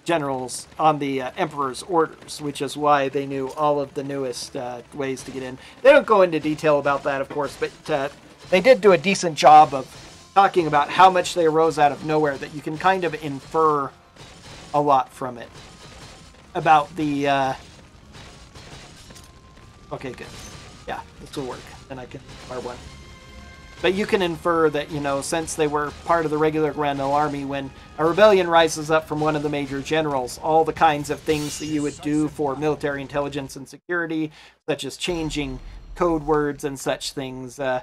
generals, on the uh, Emperor's orders, which is why they knew all of the newest uh, ways to get in. They don't go into detail about that, of course, but uh, they did do a decent job of talking about how much they arose out of nowhere, that you can kind of infer a lot from it about the uh okay, good, yeah, this will work, and I can R one. But you can infer that, you know, since they were part of the regular Grandal army, when a rebellion rises up from one of the major generals, all the kinds of things that you would do for military intelligence and security, such as changing code words and such things, uh,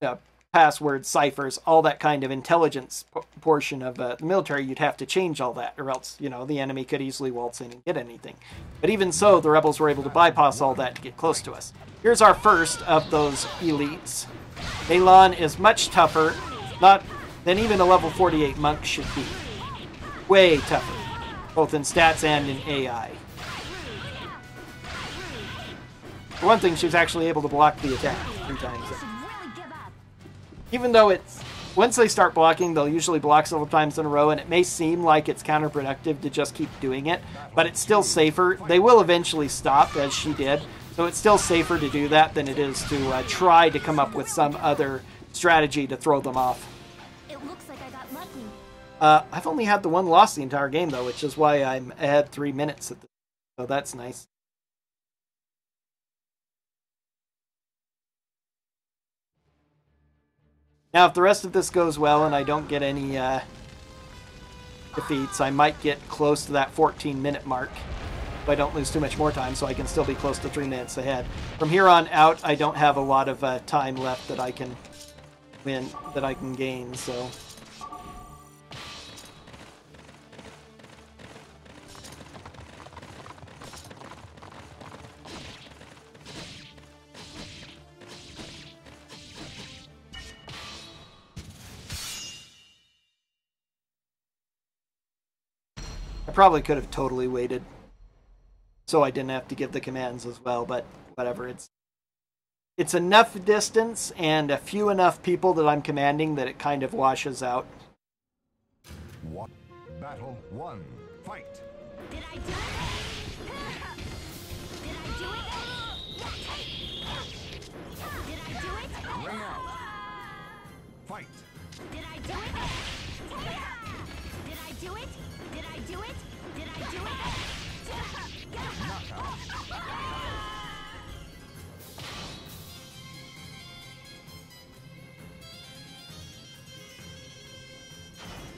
uh password ciphers, all that kind of intelligence p portion of uh, the military, you'd have to change all that, or else, you know, the enemy could easily waltz in and get anything. But even so, the rebels were able to bypass all that to get close to us. Here's our first of those elites. Elan is much tougher, not than even a level forty-eight monk should be. Way tougher, both in stats and in A I. For one thing, she was actually able to block the attack three times. Even though it's, once they start blocking, they'll usually block several times in a row, and it may seem like it's counterproductive to just keep doing it, but it's still safer. They will eventually stop, as she did, so it's still safer to do that than it is to uh, try to come up with some other strategy to throw them off. It looks like I got lucky. Uh, I've only had the one loss the entire game, though, which is why I'm ahead three minutes at the, so that's nice. Now, if the rest of this goes well and I don't get any uh, defeats, I might get close to that fourteen minute mark if I don't lose too much more time, so I can still be close to three minutes ahead. From here on out, I don't have a lot of uh, time left that I can win, that I can gain, so... Probably could have totally waited so I didn't have to give the commands as well, but whatever. It's it's enough distance and a few enough people that I'm commanding that it kind of washes out. One, battle one, fight. Did I do it? Did I do it? Did I do it? Ring out. Fight. Did I do it? Did I do it? Did I do it? Did I do it?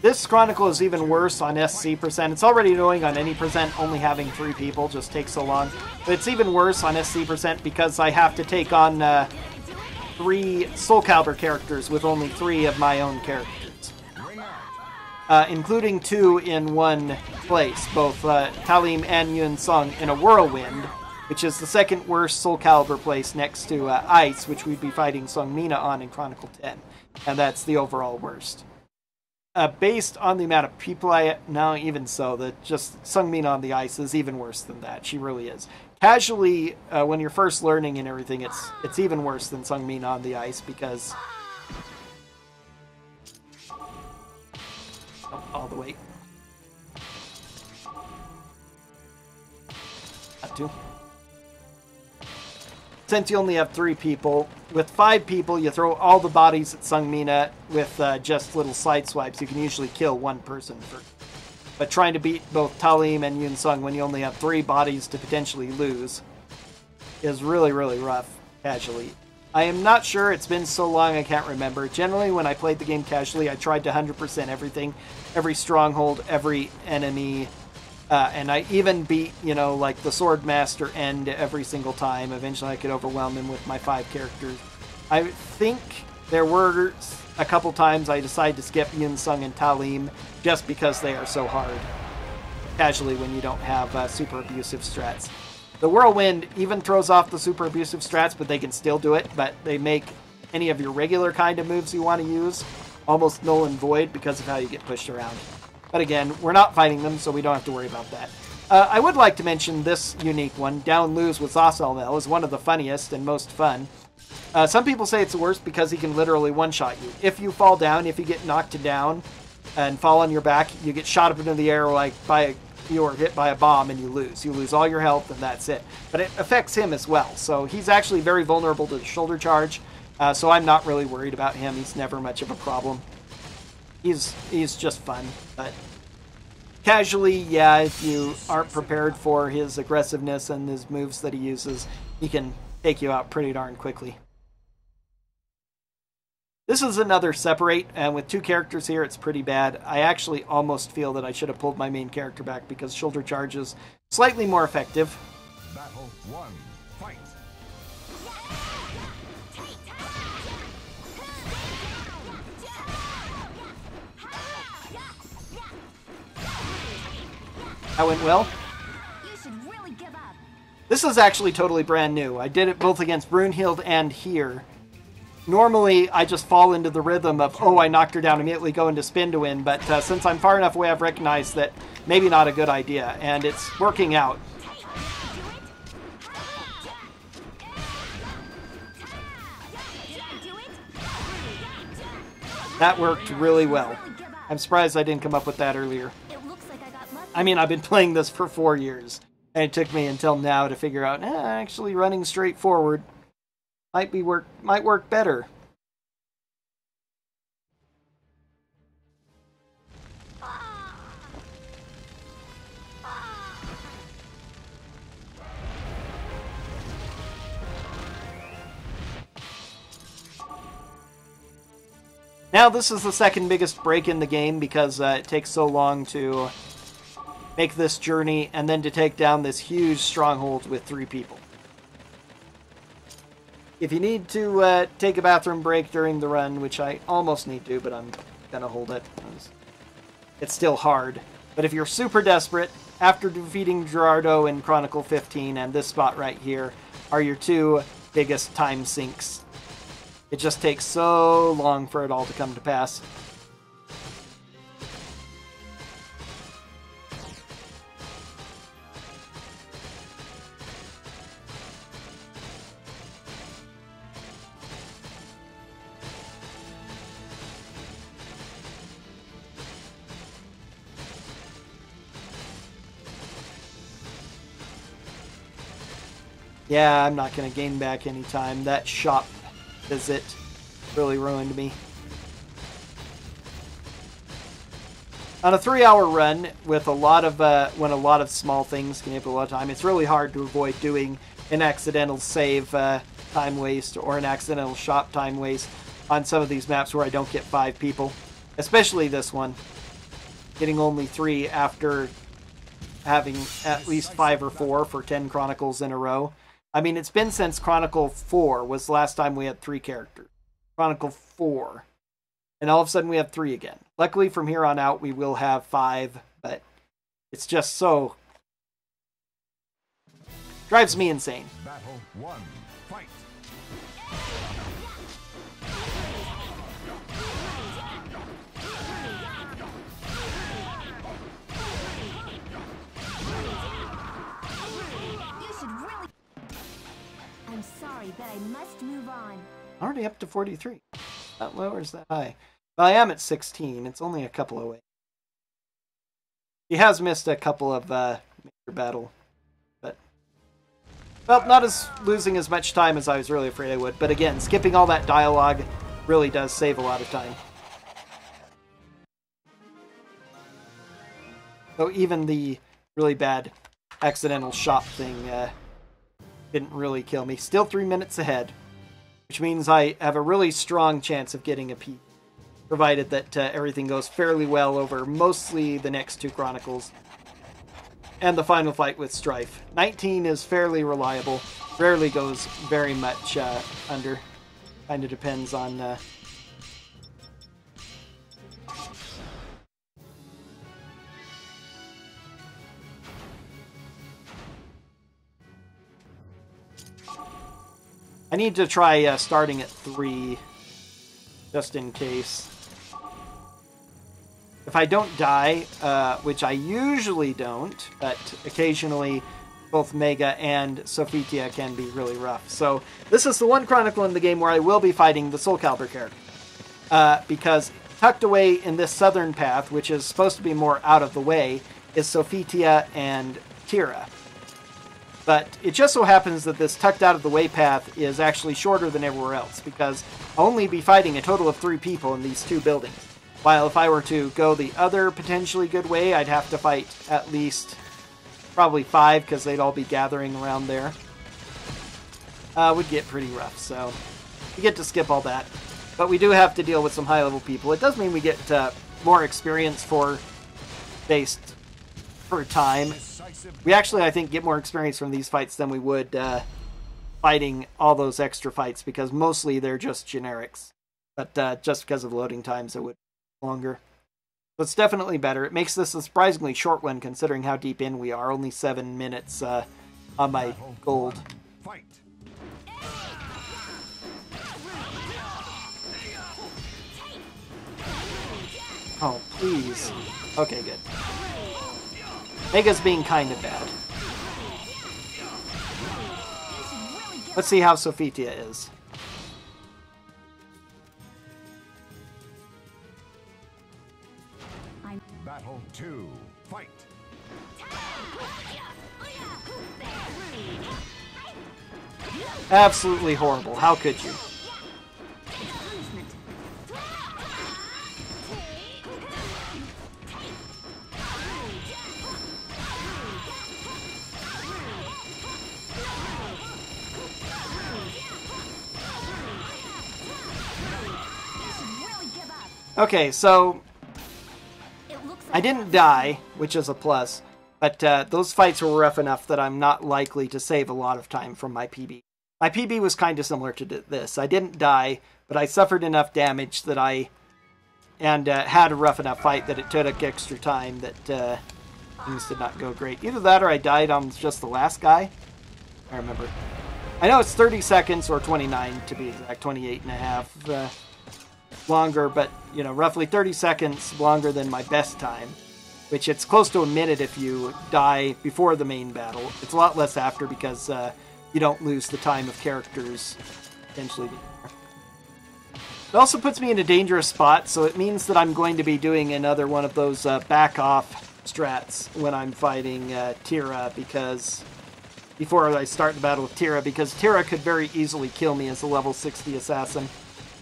This Chronicle is even worse on S C percent. It's already annoying on any percent, only having three people just takes so long. But it's even worse on S C percent because I have to take on uh, three Soul Calibur characters with only three of my own characters. Uh, including two in one place, both uh, Talim and Yun Song in a whirlwind, which is the second worst Soul Calibur place next to uh, Ice, which we'd be fighting Song Mina on in Chronicle ten, and that's the overall worst. Uh, based on the amount of people I... No, even so, the, just Song Mina on the Ice is even worse than that. She really is. Casually, uh, when you're first learning and everything, it's, it's even worse than Song Mina on the Ice, because... all the way. Up to. since you only have three people. With five people, you throw all the bodies at Song Mina with uh, just little side swipes. You can usually kill one person. For, but trying to beat both Talim and Yun Sung when you only have three bodies to potentially lose is really, really rough casually. I am not sure. It's been so long I can't remember. Generally, when I played the game casually, I tried to one hundred percent everything. Every stronghold, every enemy. Uh, and I even beat, you know, like the Swordmaster end every single time. Eventually I could overwhelm him with my five characters. I think there were a couple times I decided to skip Yun Sung and Talim just because they are so hard. Casually when you don't have uh, super abusive strats. The Whirlwind even throws off the super abusive strats, but they can still do it. But they make any of your regular kind of moves you want to use almost null and void because of how you get pushed around. But again, we're not fighting them, so we don't have to worry about that. Uh, I would like to mention this unique one. Down Lose with Zosalmel is one of the funniest and most fun. Uh, some people say it's the worst because he can literally one-shot you. If you fall down, if you get knocked down and fall on your back, you get shot up into the air like by a... you are hit by a bomb and you lose. You lose all your health and that's it. But it affects him as well. So he's actually very vulnerable to the shoulder charge. Uh, so I'm not really worried about him. He's never much of a problem. He's he's just fun. But casually, yeah, if you aren't prepared for his aggressiveness and his moves that he uses, he can take you out pretty darn quickly. This is another separate, and with two characters here, it's pretty bad. I actually almost feel that I should have pulled my main character back because shoulder charge is slightly more effective. Battle one, fight. That went well. You should really give up. This is actually totally brand new. I did it both against Brunhild and here. Normally, I just fall into the rhythm of, oh, I knocked her down immediately, go into spin to win. But uh, since I'm far enough away, I've recognized that maybe not a good idea. And it's working out. That worked really well. I'm surprised I didn't come up with that earlier. I mean, I've been playing this for four years. And it took me until now to figure out, eh, actually running straight forward Might be work might work better. Now this is the second biggest break in the game because uh, it takes so long to make this journey and then to take down this huge stronghold with three people. If you need to uh, take a bathroom break during the run, which I almost need to, but I'm going to hold it. It's still hard. But if you're super desperate, after defeating Girardo in Chronicle fifteen and this spot right here are your two biggest time sinks. It just takes so long for it all to come to pass. Yeah, I'm not going to gain back any time. That shop visit really ruined me. On a three-hour run, with a lot of uh, when a lot of small things can take a lot of time, it's really hard to avoid doing an accidental save uh, time waste or an accidental shop time waste on some of these maps where I don't get five people. Especially this one. Getting only three after having at least five or four for ten Chronicles in a row. I mean, it's been since Chronicle four was the last time we had three characters. Chronicle four. And all of a sudden we have three again. Luckily, from here on out, we will have five, but it's just so... drives me insane. Battle one, fight. But I must move on. I'm already up to forty-three. That lowers that high. Well, I am at sixteen. It's only a couple away. He has missed a couple of uh, major battle, but Well, not as losing as much time as I was really afraid I would, but again, skipping all that dialogue really does save a lot of time. So even the really bad accidental shop thing uh, didn't really kill me. Still three minutes ahead, which means I have a really strong chance of getting a peak, provided that uh, everything goes fairly well over mostly the next two Chronicles. And the final fight with Strife. nineteen is fairly reliable. Rarely goes very much uh, under. Kind of depends on... Uh... I need to try uh, starting at three, just in case. If I don't die, uh, which I usually don't, but occasionally both Mega and Sophitia can be really rough. So this is the one Chronicle in the game where I will be fighting the Soul Calibur character. Uh, because tucked away in this southern path, which is supposed to be more out of the way, is Sophitia and Tira. But it just so happens that this tucked out of the way path is actually shorter than everywhere else, because I'll only be fighting a total of three people in these two buildings. While if I were to go the other potentially good way, I'd have to fight at least probably five, because they'd all be gathering around there. Uh, would get pretty rough, so we get to skip all that. But we do have to deal with some high-level people. It does mean we get uh, more experience for based per time. We actually, I think, get more experience from these fights than we would uh, fighting all those extra fights, because mostly they're just generics. But uh, just because of loading times, it would be longer. But it's definitely better. It makes this a surprisingly short one, considering how deep in we are. Only seven minutes uh, on my gold. Fight. Oh, please. Okay, good. Mega's being kind of bad. Let's see how Sophitia is. Battle two, fight. Absolutely horrible. How could you? Okay, so I didn't die, which is a plus, but uh, those fights were rough enough that I'm not likely to save a lot of time from my P B. My P B was kind of similar to this. I didn't die, but I suffered enough damage that I... and uh, had a rough enough fight that it took extra time that uh, things did not go great. Either that or I died on just the last guy. I remember. I know it's thirty seconds, or twenty-nine to be exact, twenty-eight and a half. Uh, longer, but you know, roughly thirty seconds longer than my best time, which it's close to a minute if you die before the main battle. It's a lot less after, because uh, you don't lose the time of characters potentially. It also puts me in a dangerous spot, so it means that I'm going to be doing another one of those uh, back-off strats when I'm fighting uh, Tira, because before I start the battle with Tira, because Tira could very easily kill me as a level sixty assassin.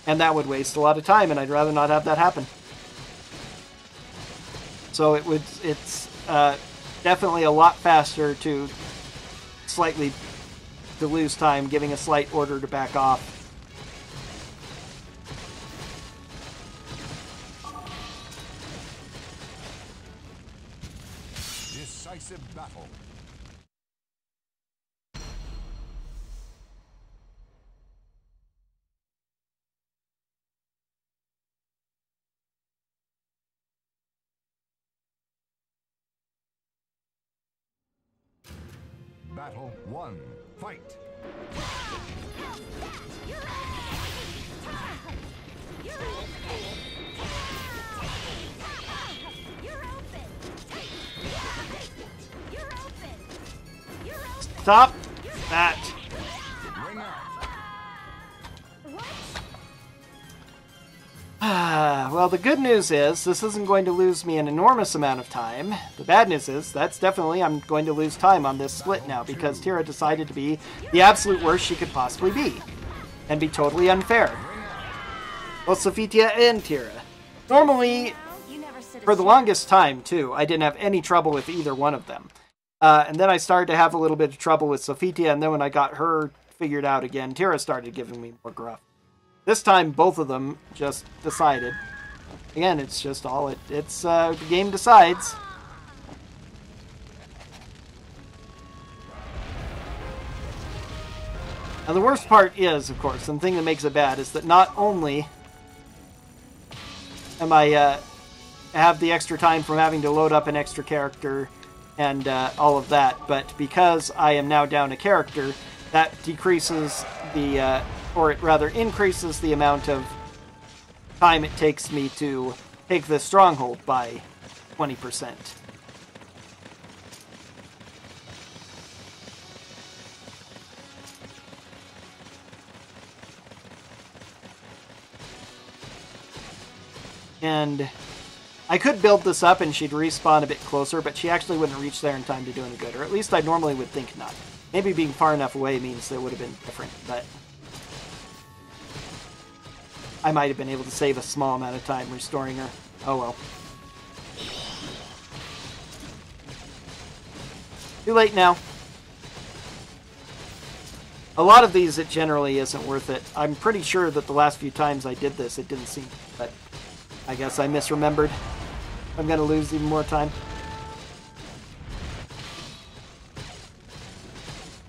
And that would waste a lot of time, and I'd rather not have that happen. So it would, it's uh, definitely a lot faster to slightly to lose time, giving a slight order to back off. Decisive battle. Battle one, fight. Stop that. Well, the good news is this isn't going to lose me an enormous amount of time. The bad news is that's definitely I'm going to lose time on this split now because Tira decided to be the absolute worst she could possibly be and be totally unfair. Both Sophitia and Tira. Normally, for the longest time, too, I didn't have any trouble with either one of them. Uh, and then I started to have a little bit of trouble with Sophitia, and then when I got her figured out again, Tira started giving me more gruff. This time, both of them just decided. Again, it's just all it, it's, uh, the game decides. Now, the worst part is, of course, and the thing that makes it bad is that not only am I, uh, have the extra time from having to load up an extra character and uh, all of that, but because I am now down a character, that decreases the, uh, or it rather increases the amount of time it takes me to take the stronghold by twenty percent. And I could build this up and she'd respawn a bit closer, but she actually wouldn't reach there in time to do any good, or at least I normally would think not. Maybe being far enough away means that it would have been different, but I might have been able to save a small amount of time restoring her. Oh well. Too late now. A lot of these, it generally isn't worth it. I'm pretty sure that the last few times I did this, it didn't seem, but I guess I misremembered. I'm going to lose even more time.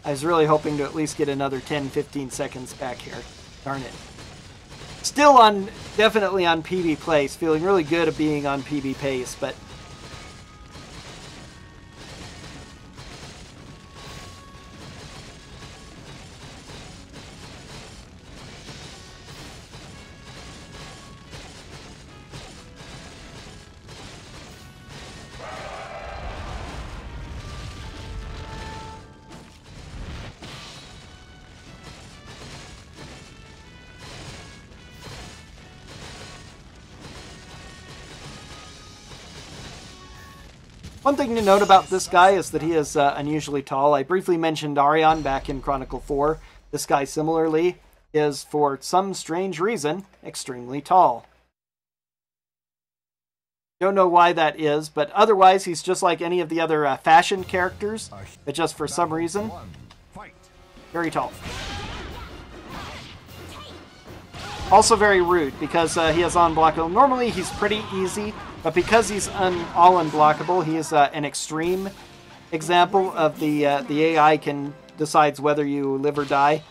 I was really hoping to at least get another ten fifteen seconds back here. Darn it. Still on, definitely on P B pace. Feeling really good at being on P B pace, but one thing to note about this guy is that he is uh, unusually tall. I briefly mentioned Arion back in Chronicle four. This guy similarly is, for some strange reason, extremely tall. Don't know why that is, but otherwise he's just like any of the other uh, fashioned characters, but just for some reason, very tall. Also very rude, because uh, he is unblockable. Normally he's pretty easy, but because he's un all unblockable, he is uh, an extreme example of the uh, the A I can decides whether you live or die.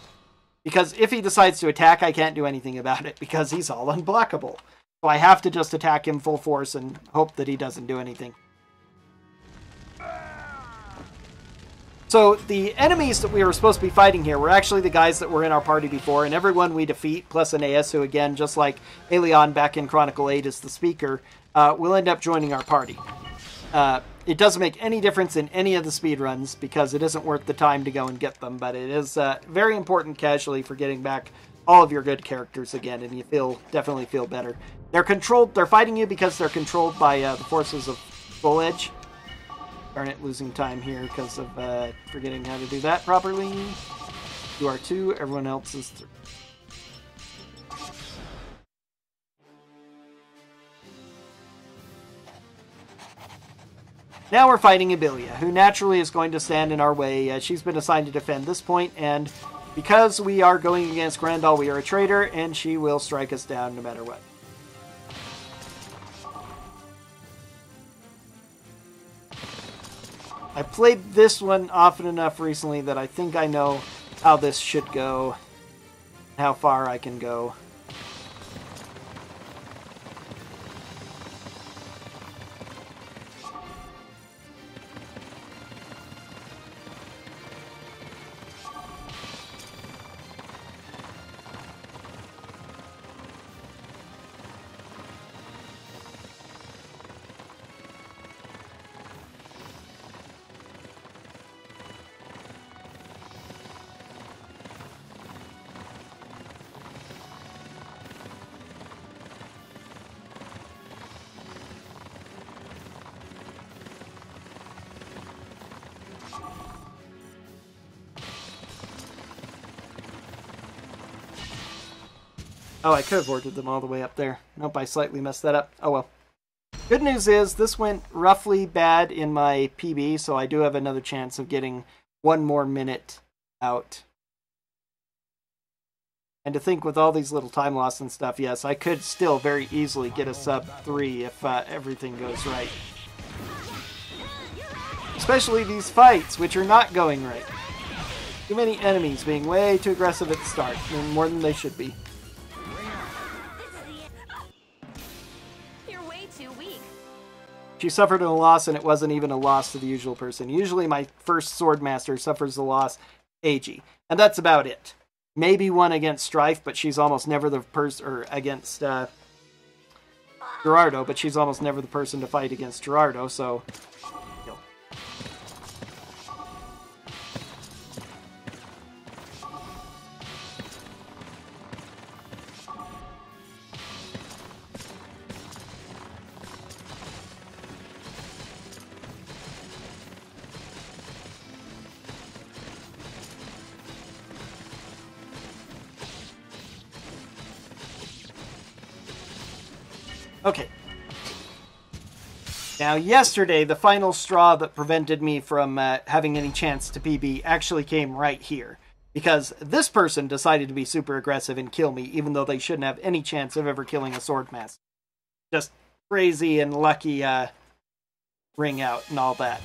Because if he decides to attack, I can't do anything about it, because he's all unblockable. So I have to just attack him full force and hope that he doesn't do anything. So the enemies that we were supposed to be fighting here were actually the guys that were in our party before, and everyone we defeat, plus Aeneas, who again, just like Aelion back in Chronicle eight is the speaker, uh, will end up joining our party. Uh, it doesn't make any difference in any of the speedruns, because it isn't worth the time to go and get them, but it is uh, very important casually for getting back all of your good characters again, and you feel definitely feel better. They're controlled, they're fighting you because they're controlled by uh, the forces of Soul Edge. Darn it, losing time here because of uh, forgetting how to do that properly. You are two, everyone else is three. Now we're fighting Abelia, who naturally is going to stand in our way. Uh, she's been assigned to defend this point, and because we are going against Grandall, we are a traitor, and she will strike us down no matter what. I played this one often enough recently that I think I know how this should go, how far I can go. Oh, I could have ordered them all the way up there. Nope, I slightly messed that up. Oh well. Good news is this went roughly bad in my P B, so I do have another chance of getting one more minute out. And to think with all these little time loss and stuff, yes, I could still very easily get a sub three if uh, everything goes right. Especially these fights, which are not going right. Too many enemies being way too aggressive at the start, and more than they should be. You're way too weak. She suffered a loss, and it wasn't even a loss to the usual person. Usually my first Swordmaster suffers a loss, A G. And that's about it. Maybe one against Strife, but she's almost never the person, or against uh, Girardo, but she's almost never the person to fight against Girardo, so... No. Okay. Now, yesterday, the final straw that prevented me from uh, having any chance to P B actually came right here. Because this person decided to be super aggressive and kill me, even though they shouldn't have any chance of ever killing a Swordmaster. Just crazy and lucky uh, ring out and all that.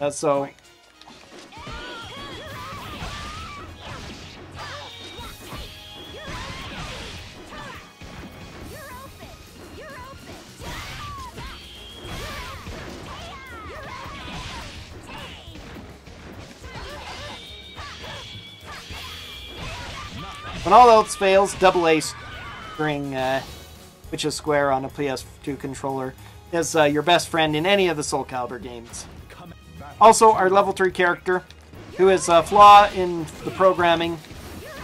Uh, so... When all else fails, double A string, uh, which is square on a P S two controller, is uh, your best friend in any of the Soul Calibur games. Also, our level three character, who is a flaw in the programming,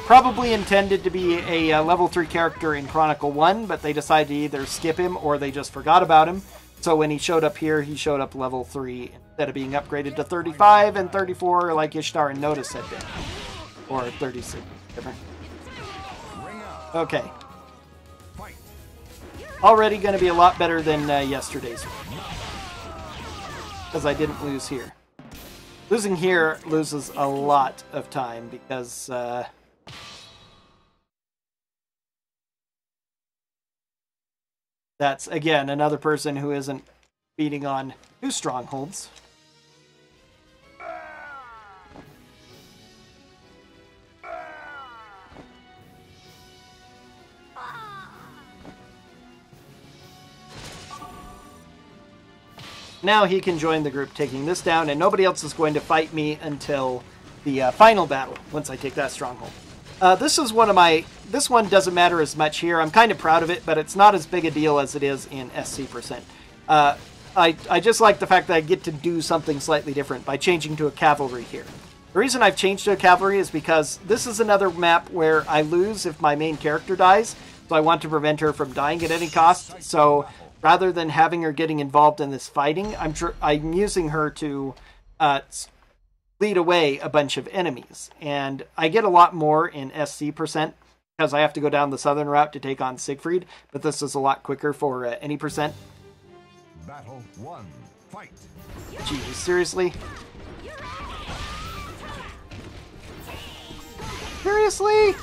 probably intended to be a uh, level three character in Chronicle one, but they decided to either skip him or they just forgot about him. So when he showed up here, he showed up level three instead of being upgraded to thirty-five and thirty-four like Ishtar and Notice had been. Or thirty-six, different. Okay. Already going to be a lot better than uh, yesterday's one. Because I didn't lose here. Losing here loses a lot of time because... Uh, that's, again, another person who isn't beating on two strongholds. Now he can join the group taking this down, and nobody else is going to fight me until the uh, final battle, once I take that stronghold. Uh, this is one of my... This one doesn't matter as much here. I'm kind of proud of it, but it's not as big a deal as it is in S C percent. Uh, I, I just like the fact that I get to do something slightly different by changing to a cavalry here. The reason I've changed to a cavalry is because this is another map where I lose if my main character dies, so I want to prevent her from dying at any cost, so... Rather than having her getting involved in this fighting, I'm tr I'm using her to uh, lead away a bunch of enemies. And I get a lot more in S C percent because I have to go down the southern route to take on Siegfried. But this is a lot quicker for uh, any percent. Battle one, fight. Jeez, seriously? Seriously?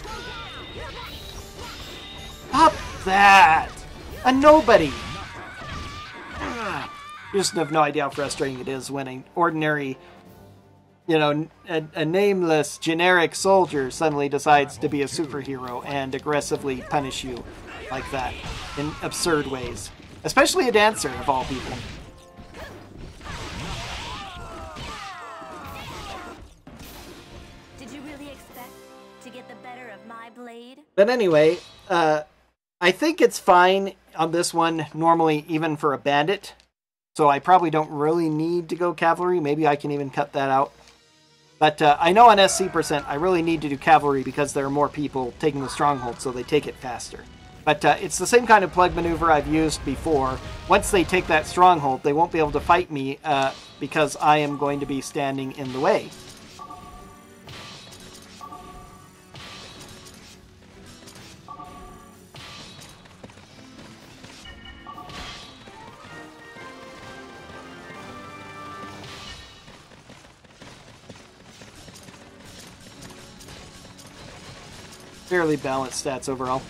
Stop that! A nobody! You just have no idea how frustrating it is when an ordinary, you know, a, a nameless, generic soldier suddenly decides to be a superhero and aggressively punish you like that in absurd ways. Especially a dancer, of all people. Did you really expect to get the better of my blade? But anyway, uh, I think it's fine on this one, normally even for a bandit. So I probably don't really need to go cavalry. Maybe I can even cut that out. But uh, I know on S C percent, I really need to do cavalry because there are more people taking the stronghold, so they take it faster. But uh, it's the same kind of plug maneuver I've used before. Once they take that stronghold, they won't be able to fight me uh, because I am going to be standing in the way. fairly balanced stats overall.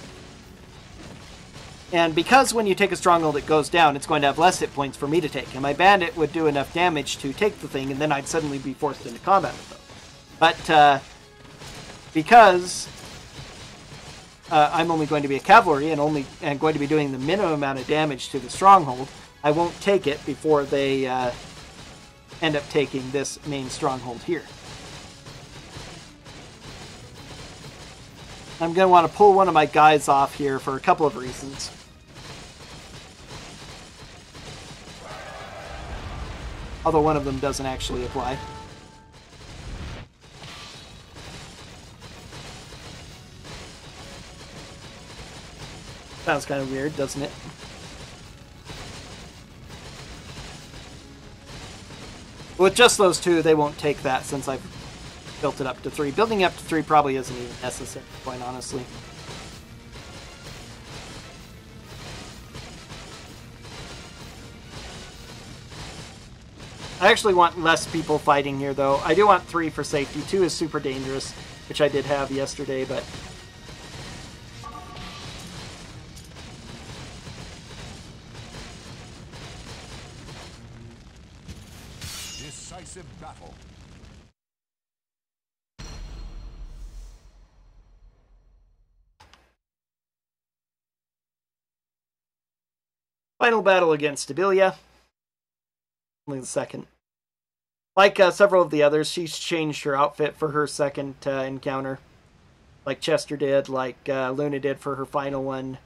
And because when you take a stronghold it goes down, it's going to have less hit points for me to take. And my bandit would do enough damage to take the thing, and then I'd suddenly be forced into combat with them. But uh, because uh, I'm only going to be a cavalry and only and going to be doing the minimum amount of damage to the stronghold, I won't take it before they uh, end up taking this main stronghold here. I'm going to want to pull one of my guys off here for a couple of reasons. Although one of them doesn't actually apply. Sounds kind of weird, doesn't it? With just those two, they won't take that since I've built it up to three. Building up to three probably isn't even necessary, quite honestly. I actually want less people fighting here, though. I do want three for safety. Two is super dangerous, which I did have yesterday, but... battle. Final battle against Abelia. Only the second. Like uh, several of the others, she's changed her outfit for her second uh, encounter. Like Chester did, like uh, Luna did for her final one.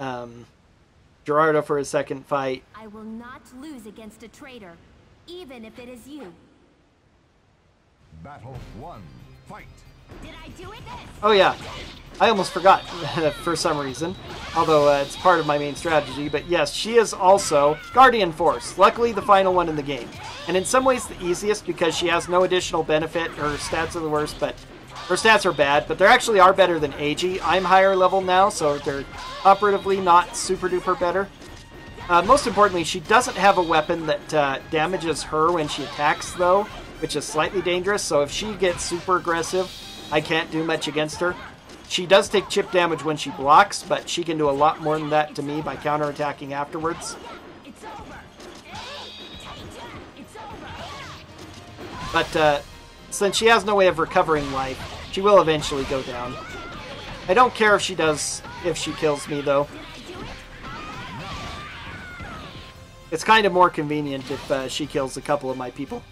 Um, Girardo for his second fight. I will not lose against a traitor. Even if it is you. Battle one, fight. Did I do it this? Oh yeah, I almost forgot for some reason. Although uh, it's part of my main strategy. But yes, she is also Guardian Force. Luckily, the final one in the game, and in some ways the easiest because she has no additional benefit. Her stats are the worst, but her stats are bad. But they actually are better than A G. I'm higher level now, so they're operatively not super duper better. Uh, most importantly, she doesn't have a weapon that uh, damages her when she attacks, though, which is slightly dangerous. So if she gets super aggressive, I can't do much against her. She does take chip damage when she blocks, but she can do a lot more than that to me by counterattacking afterwards. But uh, since she has no way of recovering life, she will eventually go down. I don't care if she does, if she kills me, though. It's kind of more convenient if uh, she kills a couple of my people.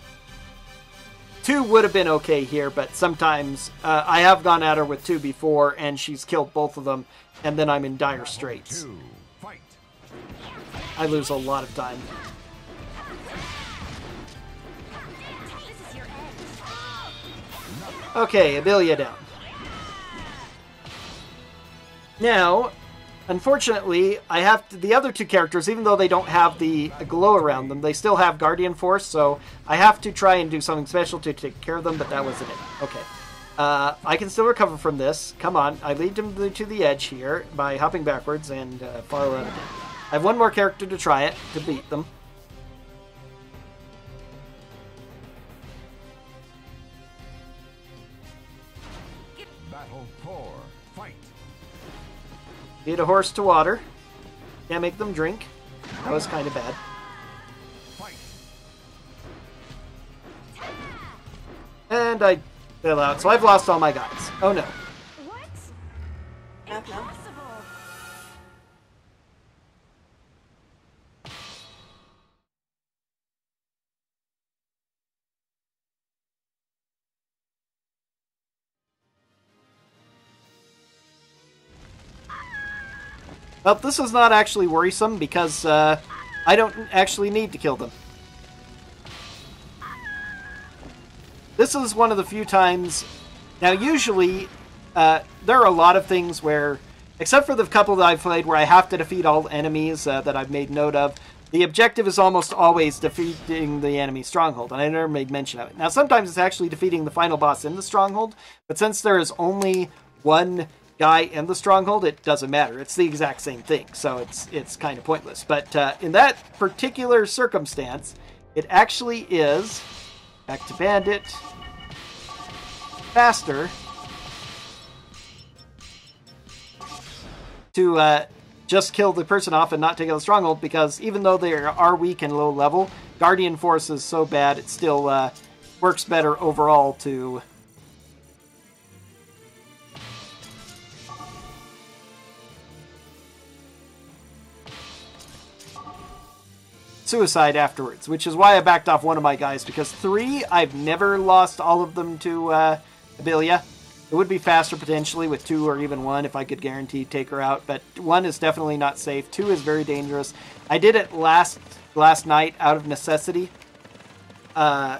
Two would have been okay here, but sometimes uh, I have gone at her with two before, and she's killed both of them, and then I'm in dire straits. I lose a lot of time. Okay, Abelia down. Now... unfortunately, I have to, the other two characters, even though they don't have the glow around them, they still have Guardian Force, so I have to try and do something special to take care of them, but that wasn't it. Okay. Uh, I can still recover from this. Come on. I lead them to the edge here by hopping backwards and uh, follow out of it. I have one more character to try it, to beat them. Battle four. Get a horse to water. Can't make them drink. That was kind of bad. And I fell out, so I've lost all my guys. Oh no. What? Impossible. Well, this is not actually worrisome because uh, I don't actually need to kill them. This is one of the few times... Now, usually, uh, there are a lot of things where, except for the couple that I've played where I have to defeat all enemies uh, that I've made note of, the objective is almost always defeating the enemy stronghold, and I never made mention of it. Now, sometimes it's actually defeating the final boss in the stronghold, but since there is only one... guy in the stronghold, it doesn't matter. It's the exact same thing, so it's it's kind of pointless. But uh, in that particular circumstance, it actually is back to bandit faster to uh, just kill the person off and not take out the stronghold, because even though they are weak and low level, Guardian Force is so bad it still uh, works better overall to... suicide afterwards, which is why I backed off one of my guys, because three, I've never lost all of them to uh, Abelia. It would be faster potentially with two or even one if I could guarantee take her out, but one is definitely not safe. Two is very dangerous. I did it last last night out of necessity, uh,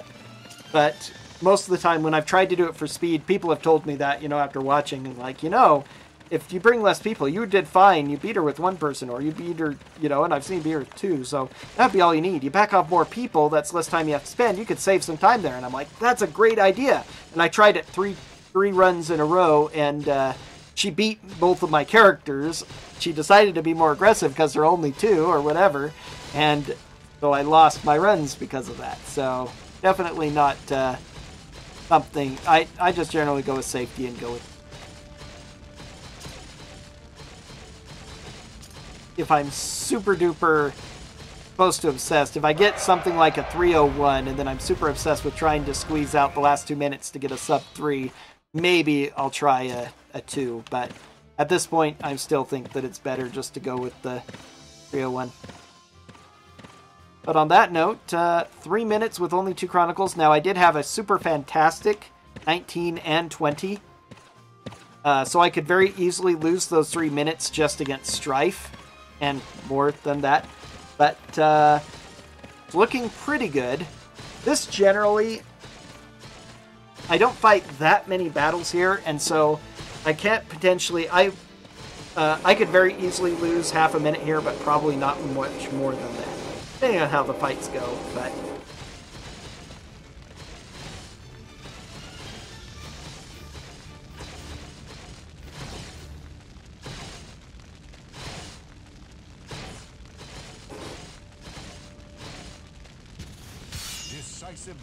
but most of the time when I've tried to do it for speed, people have told me that, you know, after watching, and like, you know, if you bring less people, you did fine. You beat her with one person, or you beat her, you know, and I've seen you beat her with two, so that'd be all you need. You back off more people, that's less time you have to spend. You could save some time there. And I'm like, that's a great idea. And I tried it three three runs in a row, and uh, she beat both of my characters. She decided to be more aggressive because there are only two or whatever, and so I lost my runs because of that. So definitely not uh, something. I, I just generally go with safety and go with... if I'm super duper close to obsessed, if I get something like a three oh one and then I'm super obsessed with trying to squeeze out the last two minutes to get a sub three, maybe I'll try a, a two, but at this point I still think that it's better just to go with the three oh one. But on that note, uh, three minutes with only two Chronicles. Now I did have a super fantastic nineteen and twenty, uh, so I could very easily lose those three minutes just against Strife, and more than that, but uh, it's looking pretty good. This generally, I don't fight that many battles here, and so I can't potentially, I uh, I could very easily lose half a minute here, but probably not much more than that, depending on how the fights go, but...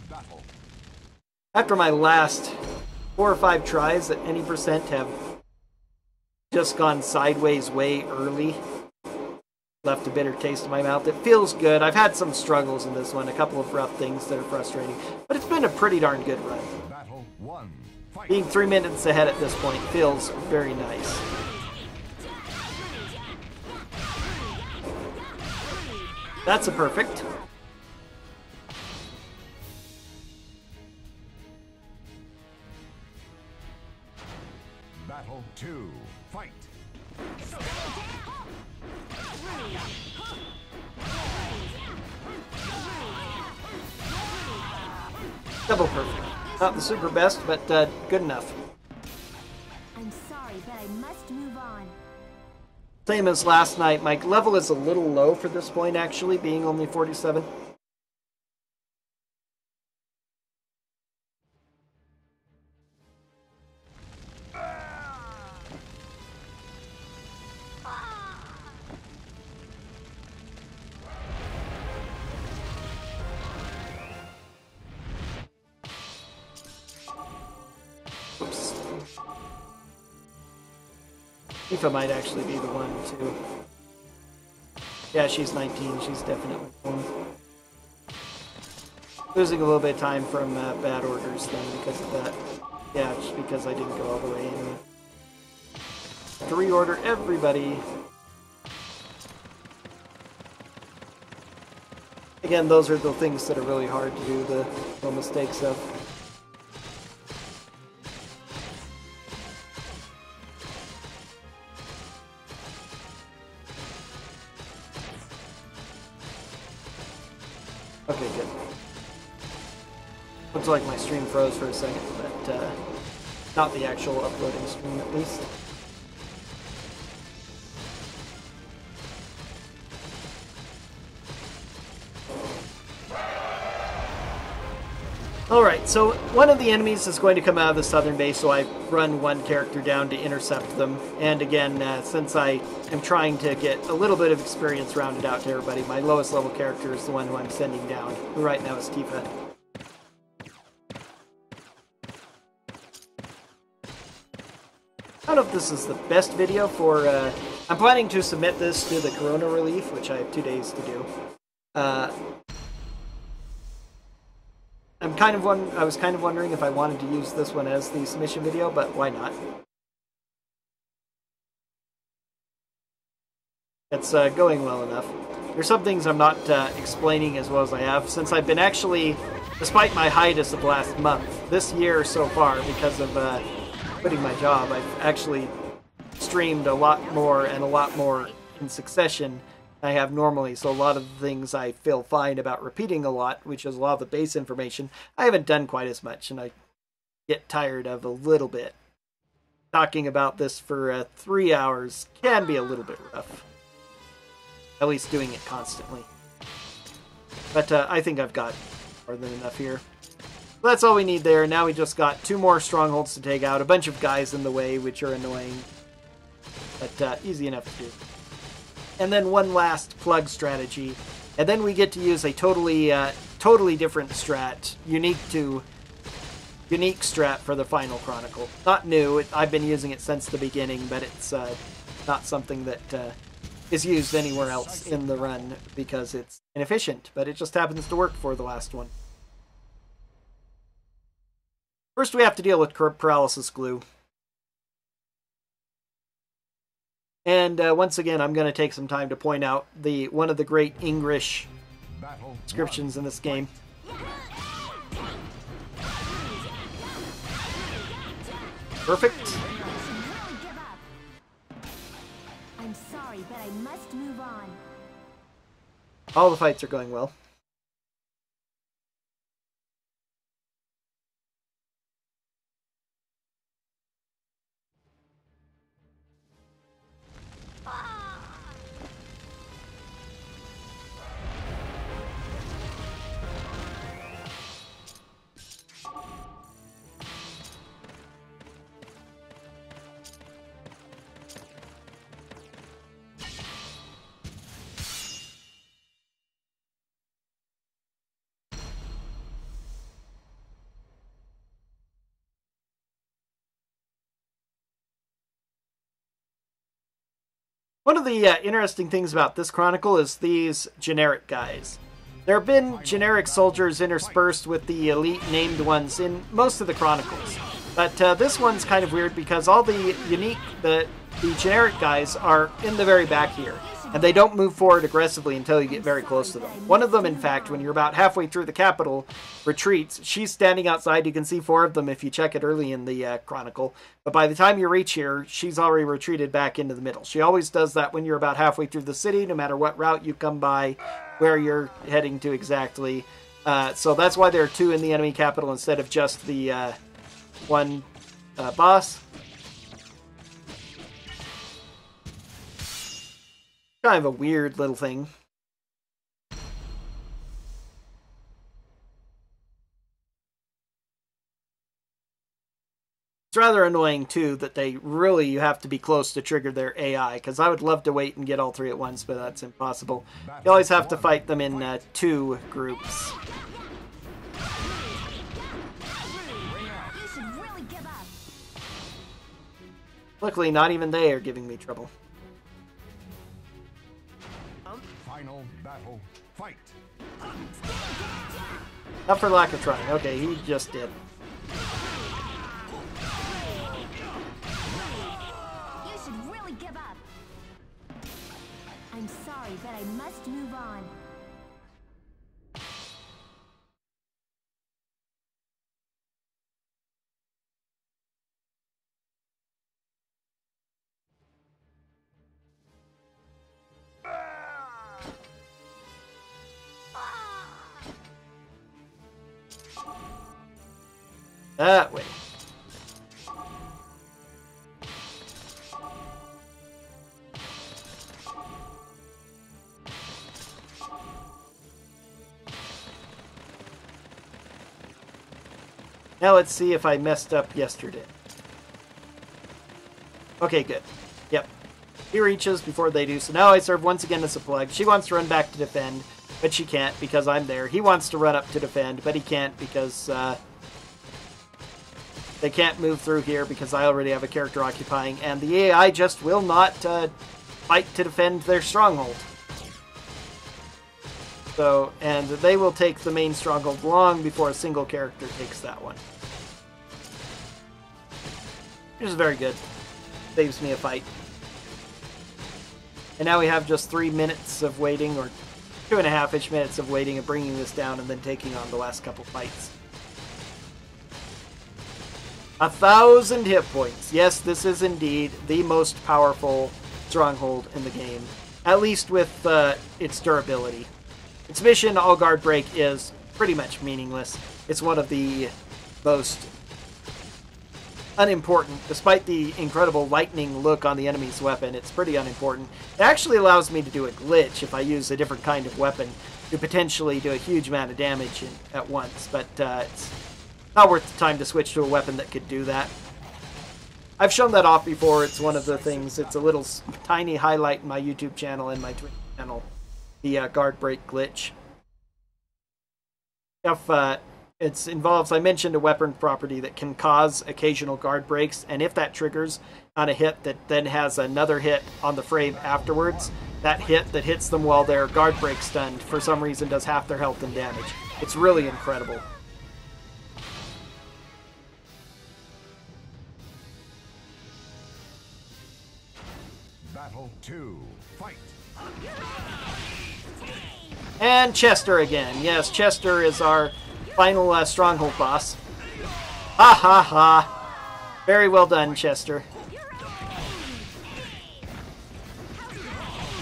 battle. After my last four or five tries at any percent have just gone sideways way early, left a bitter taste in my mouth. It feels good. I've had some struggles in this one, a couple of rough things that are frustrating, but it's been a pretty darn good run. Battle one. Being three minutes ahead at this point feels very nice. That's a perfect. Two, fight. Double perfect. Not the super best, but uh, good enough. I'm sorry, but I must move on. Same as last night. My level is a little low for this point, actually, being only forty-seven. Tifa might actually be the one, too. Yeah, she's nineteen. She's definitely one. Losing a little bit of time from uh, bad orders, then, because of that. Yeah, just because I didn't go all the way in. Have to reorder everybody. Again, those are the things that are really hard to do, the little mistakes of. Looks like my stream froze for a second, but uh, not the actual uploading stream at least. Alright, so one of the enemies is going to come out of the southern base, so I run one character down to intercept them. And again, uh, since I am trying to get a little bit of experience rounded out to everybody, my lowest level character is the one who I'm sending down, who right now is Tifa. I don't know if this is the best video for uh, I'm planning to submit this to the Corona Relief, which I have two days to do. Uh, I'm kind of one. I was kind of wondering if I wanted to use this one as the submission video, but why not? It's uh, going well enough. There's some things I'm not uh, explaining as well as I have, since I've been actually, despite my hiatus of last month, this year so far, because of uh, quitting my job, I've actually streamed a lot more and a lot more in succession than I have normally, so a lot of the things I feel fine about repeating a lot, which is a lot of the base information, I haven't done quite as much, and I get tired of a little bit. Talking about this for uh, three hours can be a little bit rough. At least doing it constantly. But uh, I think I've got more than enough here. That's all we need there. Now we just got two more strongholds to take out. A bunch of guys in the way, which are annoying. But uh, easy enough to do. And then one last plug strategy. And then we get to use a totally uh, totally different strat. Unique to... Unique strat for the Final Chronicle. Not new. It, I've been using it since the beginning, but it's uh, not something that... Uh, is used anywhere else in the run because it's inefficient, but it just happens to work for the last one. First we have to deal with Paralysis Glue. And uh, once again I'm going to take some time to point out the one of the great English descriptions in this game. Perfect. But I must move on. All the fights are going well. Ah! One of the uh, interesting things about this chronicle is these generic guys. There have been generic soldiers interspersed with the elite named ones in most of the chronicles. But uh, this one's kind of weird because all the unique, the, the generic guys are in the very back here. And they don't move forward aggressively until you get very close to them. One of them, in fact, when you're about halfway through the capital, retreats. She's standing outside. You can see four of them if you check it early in the uh, chronicle. But by the time you reach here, she's already retreated back into the middle. She always does that when you're about halfway through the city, no matter what route you come by, where you're heading to exactly. Uh, so that's why there are two in the enemy capital instead of just the uh, one uh, boss. Kind of a weird little thing. It's rather annoying, too, that they really, you have to be close to trigger their A I, because I would love to wait and get all three at once, but that's impossible. You always have to fight them in uh, two groups. Luckily, not even they are giving me trouble. Final battle, fight. Not for lack of trying. Okay, he just did. You should really give up. I'm sorry, but I must move on. That way. Now let's see if I messed up yesterday. Okay, good. Yep. He reaches before they do, so now I serve once again as a plug. She wants to run back to defend, but she can't because I'm there. He wants to run up to defend, but he can't because... Uh, They can't move through here because I already have a character occupying, and the A I just will not uh, fight to defend their stronghold. So, and they will take the main stronghold long before a single character takes that one. Which is very good. Saves me a fight. And now we have just three minutes of waiting, or two and a half-ish minutes of waiting and bringing this down and then taking on the last couple fights. A thousand hit points. Yes, this is indeed the most powerful stronghold in the game, at least with uh, its durability. Its mission, All Guard Break, is pretty much meaningless. It's one of the most unimportant. Despite the incredible lightning look on the enemy's weapon, it's pretty unimportant. It actually allows me to do a glitch if I use a different kind of weapon to potentially do a huge amount of damage in, at once, but uh, it's not worth the time to switch to a weapon that could do that. I've shown that off before. It's one of the things, it's a little tiny highlight in my YouTube channel and my Twitch channel. The uh, guard break glitch. If, uh, it's involves, I mentioned a weapon property that can cause occasional guard breaks, and if that triggers on a hit that then has another hit on the frame afterwards, that hit that hits them while they're guard break stunned for some reason does half their health and damage. It's really incredible. Battle two, fight! And Chester again. Yes, Chester is our final uh, stronghold boss. Ha ha ha. Very well done, Chester.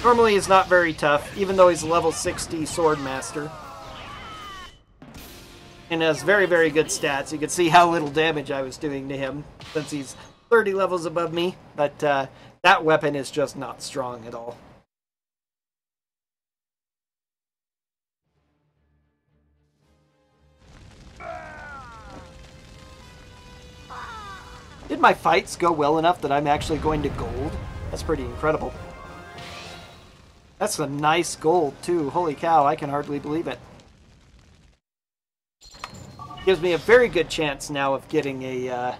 Normally he's not very tough, even though he's a level sixty Swordmaster. And has very, very good stats. You can see how little damage I was doing to him, since he's thirty levels above me. But uh, that weapon is just not strong at all. Did my fights go well enough that I'm actually going to gold? That's pretty incredible. That's some nice gold, too. Holy cow, I can hardly believe it. Gives me a very good chance now of getting a, uh,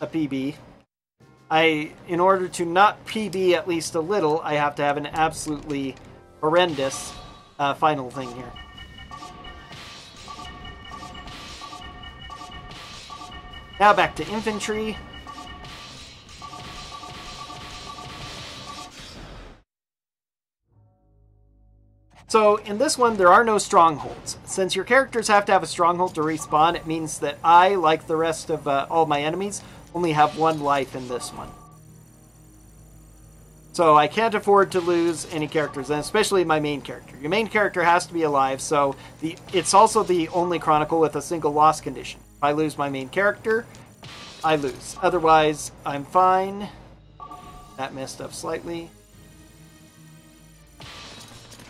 a P B. I, in order to not P B at least a little, I have to have an absolutely horrendous uh, final thing here. Now back to infantry. So in this one, there are no strongholds. Since your characters have to have a stronghold to respawn, it means that I, like the rest of uh, all my enemies, only have one life in this one. So I can't afford to lose any characters, and especially my main character. Your main character has to be alive, so the, it's also the only Chronicle with a single loss condition. If I lose my main character, I lose. Otherwise, I'm fine. That messed up slightly.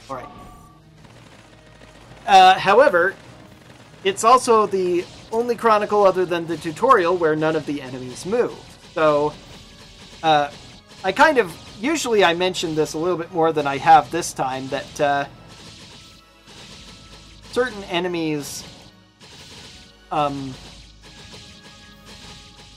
Alright. Uh, however, it's also the only Chronicle other than the tutorial where none of the enemies move. So, uh, I kind of... Usually I mention this a little bit more than I have this time, that uh, certain enemies... Um,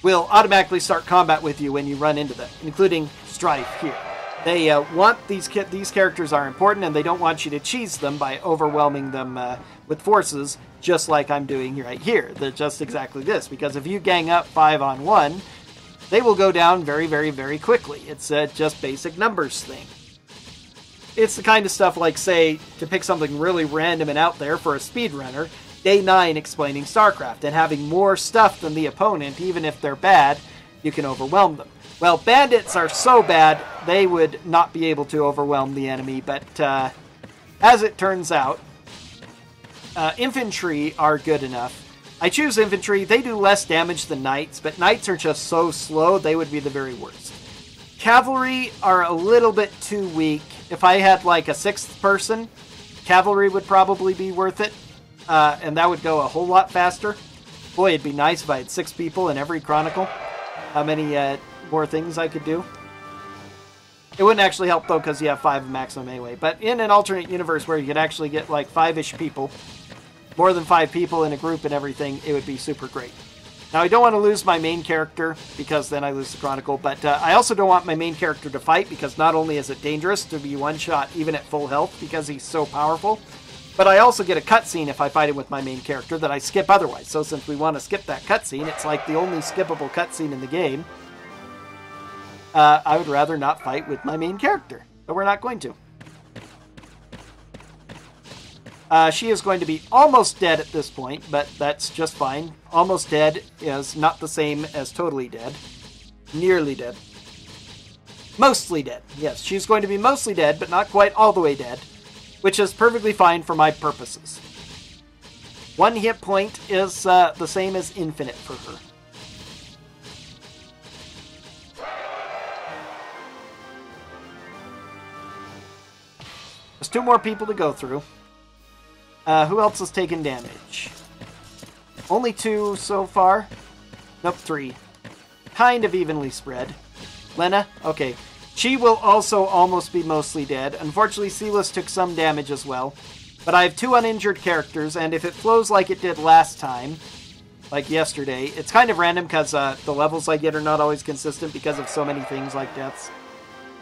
will automatically start combat with you when you run into them, including Strife here. They uh, want these ki these characters are important, and they don't want you to cheese them by overwhelming them uh, with forces, just like I'm doing right here. They're just exactly this, because if you gang up five on one, they will go down very, very, very quickly. It's uh, just basic numbers thing. It's the kind of stuff like, say, to pick something really random and out there for a speedrunner, Day nine explaining StarCraft, and having more stuff than the opponent, even if they're bad, you can overwhelm them. Well, bandits are so bad, they would not be able to overwhelm the enemy, but uh, as it turns out, uh, infantry are good enough. I choose infantry. They do less damage than knights, but knights are just so slow, they would be the very worst. Cavalry are a little bit too weak. If I had like a sixth person, cavalry would probably be worth it. Uh, and that would go a whole lot faster. Boy, it'd be nice if I had six people in every Chronicle. How many uh, more things I could do. It wouldn't actually help, though, because you have five maximum anyway. But in an alternate universe where you could actually get, like, five-ish people, more than five people in a group and everything, it would be super great. Now, I don't want to lose my main character because then I lose the Chronicle, but uh, I also don't want my main character to fight because not only is it dangerous to be one-shot even at full health because he's so powerful, but I also get a cutscene if I fight him with my main character that I skip otherwise. So since we want to skip that cutscene, it's like the only skippable cutscene in the game. Uh, I would rather not fight with my main character, but we're not going to. Uh, she is going to be almost dead at this point, but that's just fine. Almost dead is not the same as totally dead. Nearly dead. Mostly dead. Yes, she's going to be mostly dead, but not quite all the way dead, which is perfectly fine for my purposes. One hit point is uh, the same as infinite for her. There's two more people to go through. Uh, who else has taken damage? Only two so far? Nope, three. Kind of evenly spread. Lena? Okay. She will also almost be mostly dead. Unfortunately, Silas took some damage as well. But I have two uninjured characters, and if it flows like it did last time, like yesterday, it's kind of random because uh, the levels I get are not always consistent because of so many things like deaths.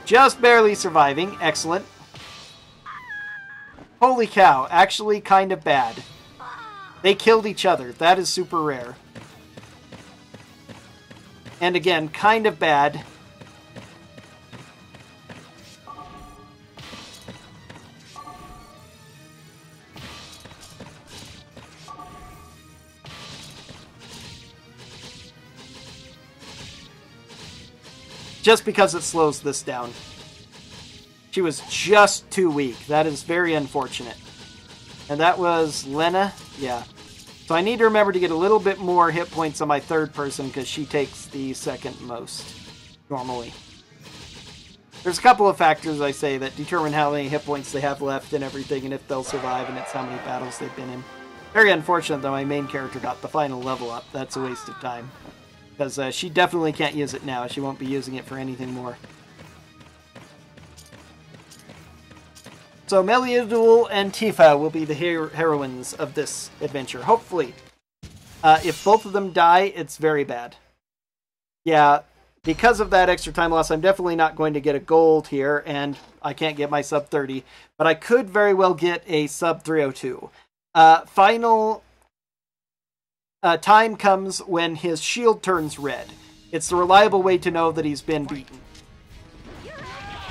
Just barely surviving. Excellent. Holy cow, actually kind of bad. They killed each other. That is super rare. And again, kind of bad. Just because it slows this down. She was just too weak. That is very unfortunate. And that was Lena. Yeah. So I need to remember to get a little bit more hit points on my third person because she takes the second most normally. There's a couple of factors I say that determine how many hit points they have left and everything and if they'll survive, and it's how many battles they've been in. Very unfortunate that my main character got the final level up. That's a waste of time. Because uh, she definitely can't use it now. She won't be using it for anything more. So Meliadul and Tifa will be the hero heroines of this adventure, hopefully. Uh, if both of them die, it's very bad. Yeah, because of that extra time loss, I'm definitely not going to get a gold here, and I can't get my sub thirty, but I could very well get a sub three oh two. Uh, final uh, time comes when his shield turns red. It's the reliable way to know that he's been beaten.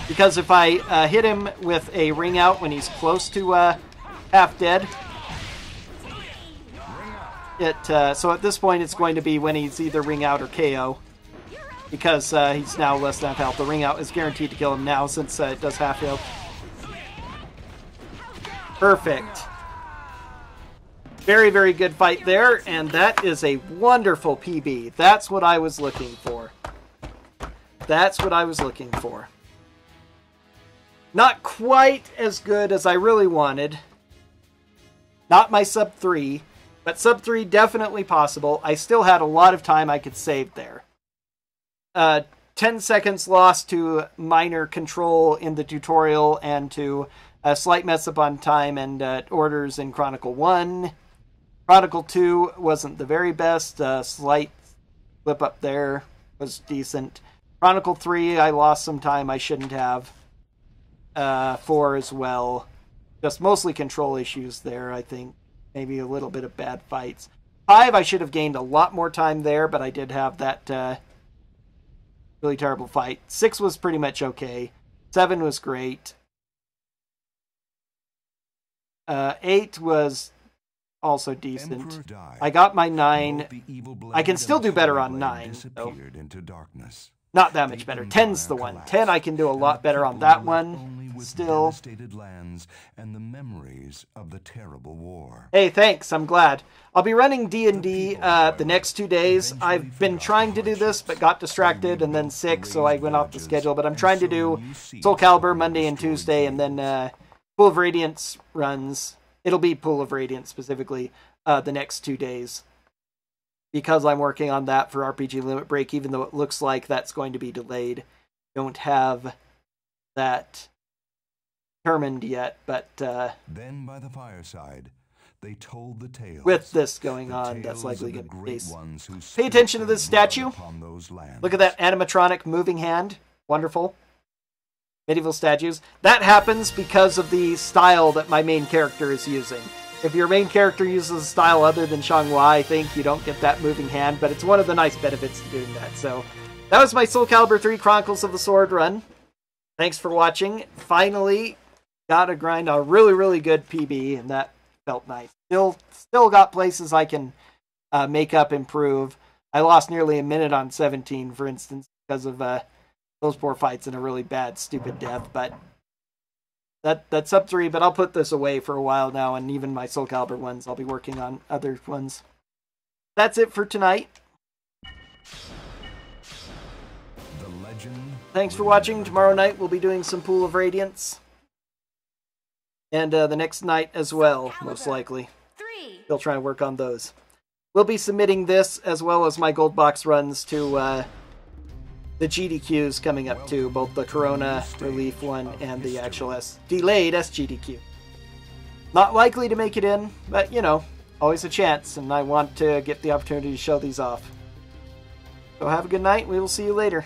Because if I uh, hit him with a ring out when he's close to uh, half dead, it uh, so at this point it's going to be when he's either ring out or K O, because uh, he's now less than half health. The ring out is guaranteed to kill him now since uh, it does half health. Perfect. Very, very good fight there, and that is a wonderful P B. That's what I was looking for. That's what I was looking for. Not quite as good as I really wanted. Not my sub three, but sub three definitely possible. I still had a lot of time I could save there. Uh, ten seconds lost to minor control in the tutorial and to a slight mess up on time and uh, orders in Chronicle one. Chronicle two wasn't the very best. Uh, slight flip up there was decent. Chronicle three, I lost some time I shouldn't have. Uh, four as well. Just mostly control issues there, I think. Maybe a little bit of bad fights. Five, I should have gained a lot more time there, but I did have that uh, really terrible fight. Six was pretty much okay. Seven was great. Uh, eight was also decent. I got my nine. I can still do better on nine, though. Not that much better. Ten's the one. Ten, I can do a lot better on that one. Still. Hey, thanks. I'm glad. I'll be running D and D uh, the next two days. I've been trying to do this, but got distracted and then sick, so I went off the schedule. But I'm trying to do Soul Calibur Monday and Tuesday, and then uh, Pool of Radiance runs. It'll be Pool of Radiance specifically uh, the next two days. Because I'm working on that for R P G Limit Break, even though it looks like that's going to be delayed. Don't have that determined yet, but... Uh, then by the fireside, They told the tales. With this going on, that's likely going to base. Pay attention to this statue. Look at that animatronic moving hand. Wonderful. Medieval statues. That happens because of the style that my main character is using. If your main character uses a style other than Xianghua, I think you don't get that moving hand, but it's one of the nice benefits to doing that. So, that was my Soul Calibur three Chronicles of the Sword run. Thanks for watching. Finally, got to grind a really, really good P B, and that felt nice. Still, still got places I can uh, make up, improve. I lost nearly a minute on seventeen, for instance, because of uh, those poor fights and a really bad, stupid death, but... That, that's sub three, but I'll put this away for a while now, and even my Soul Calibur ones, I'll be working on other ones. That's it for tonight. The legend. Thanks for watching. Tomorrow night we'll be doing some Pool of Radiance. And uh, the next night as well, most likely. Three. They'll try and work on those. We'll be submitting this as well as my Gold Box runs to... Uh, the G D Qs coming up too, both the Corona Relief one and the actual S delayed S G D Q. Not likely to make it in, but you know, always a chance, and I want to get the opportunity to show these off. So have a good night, we will see you later.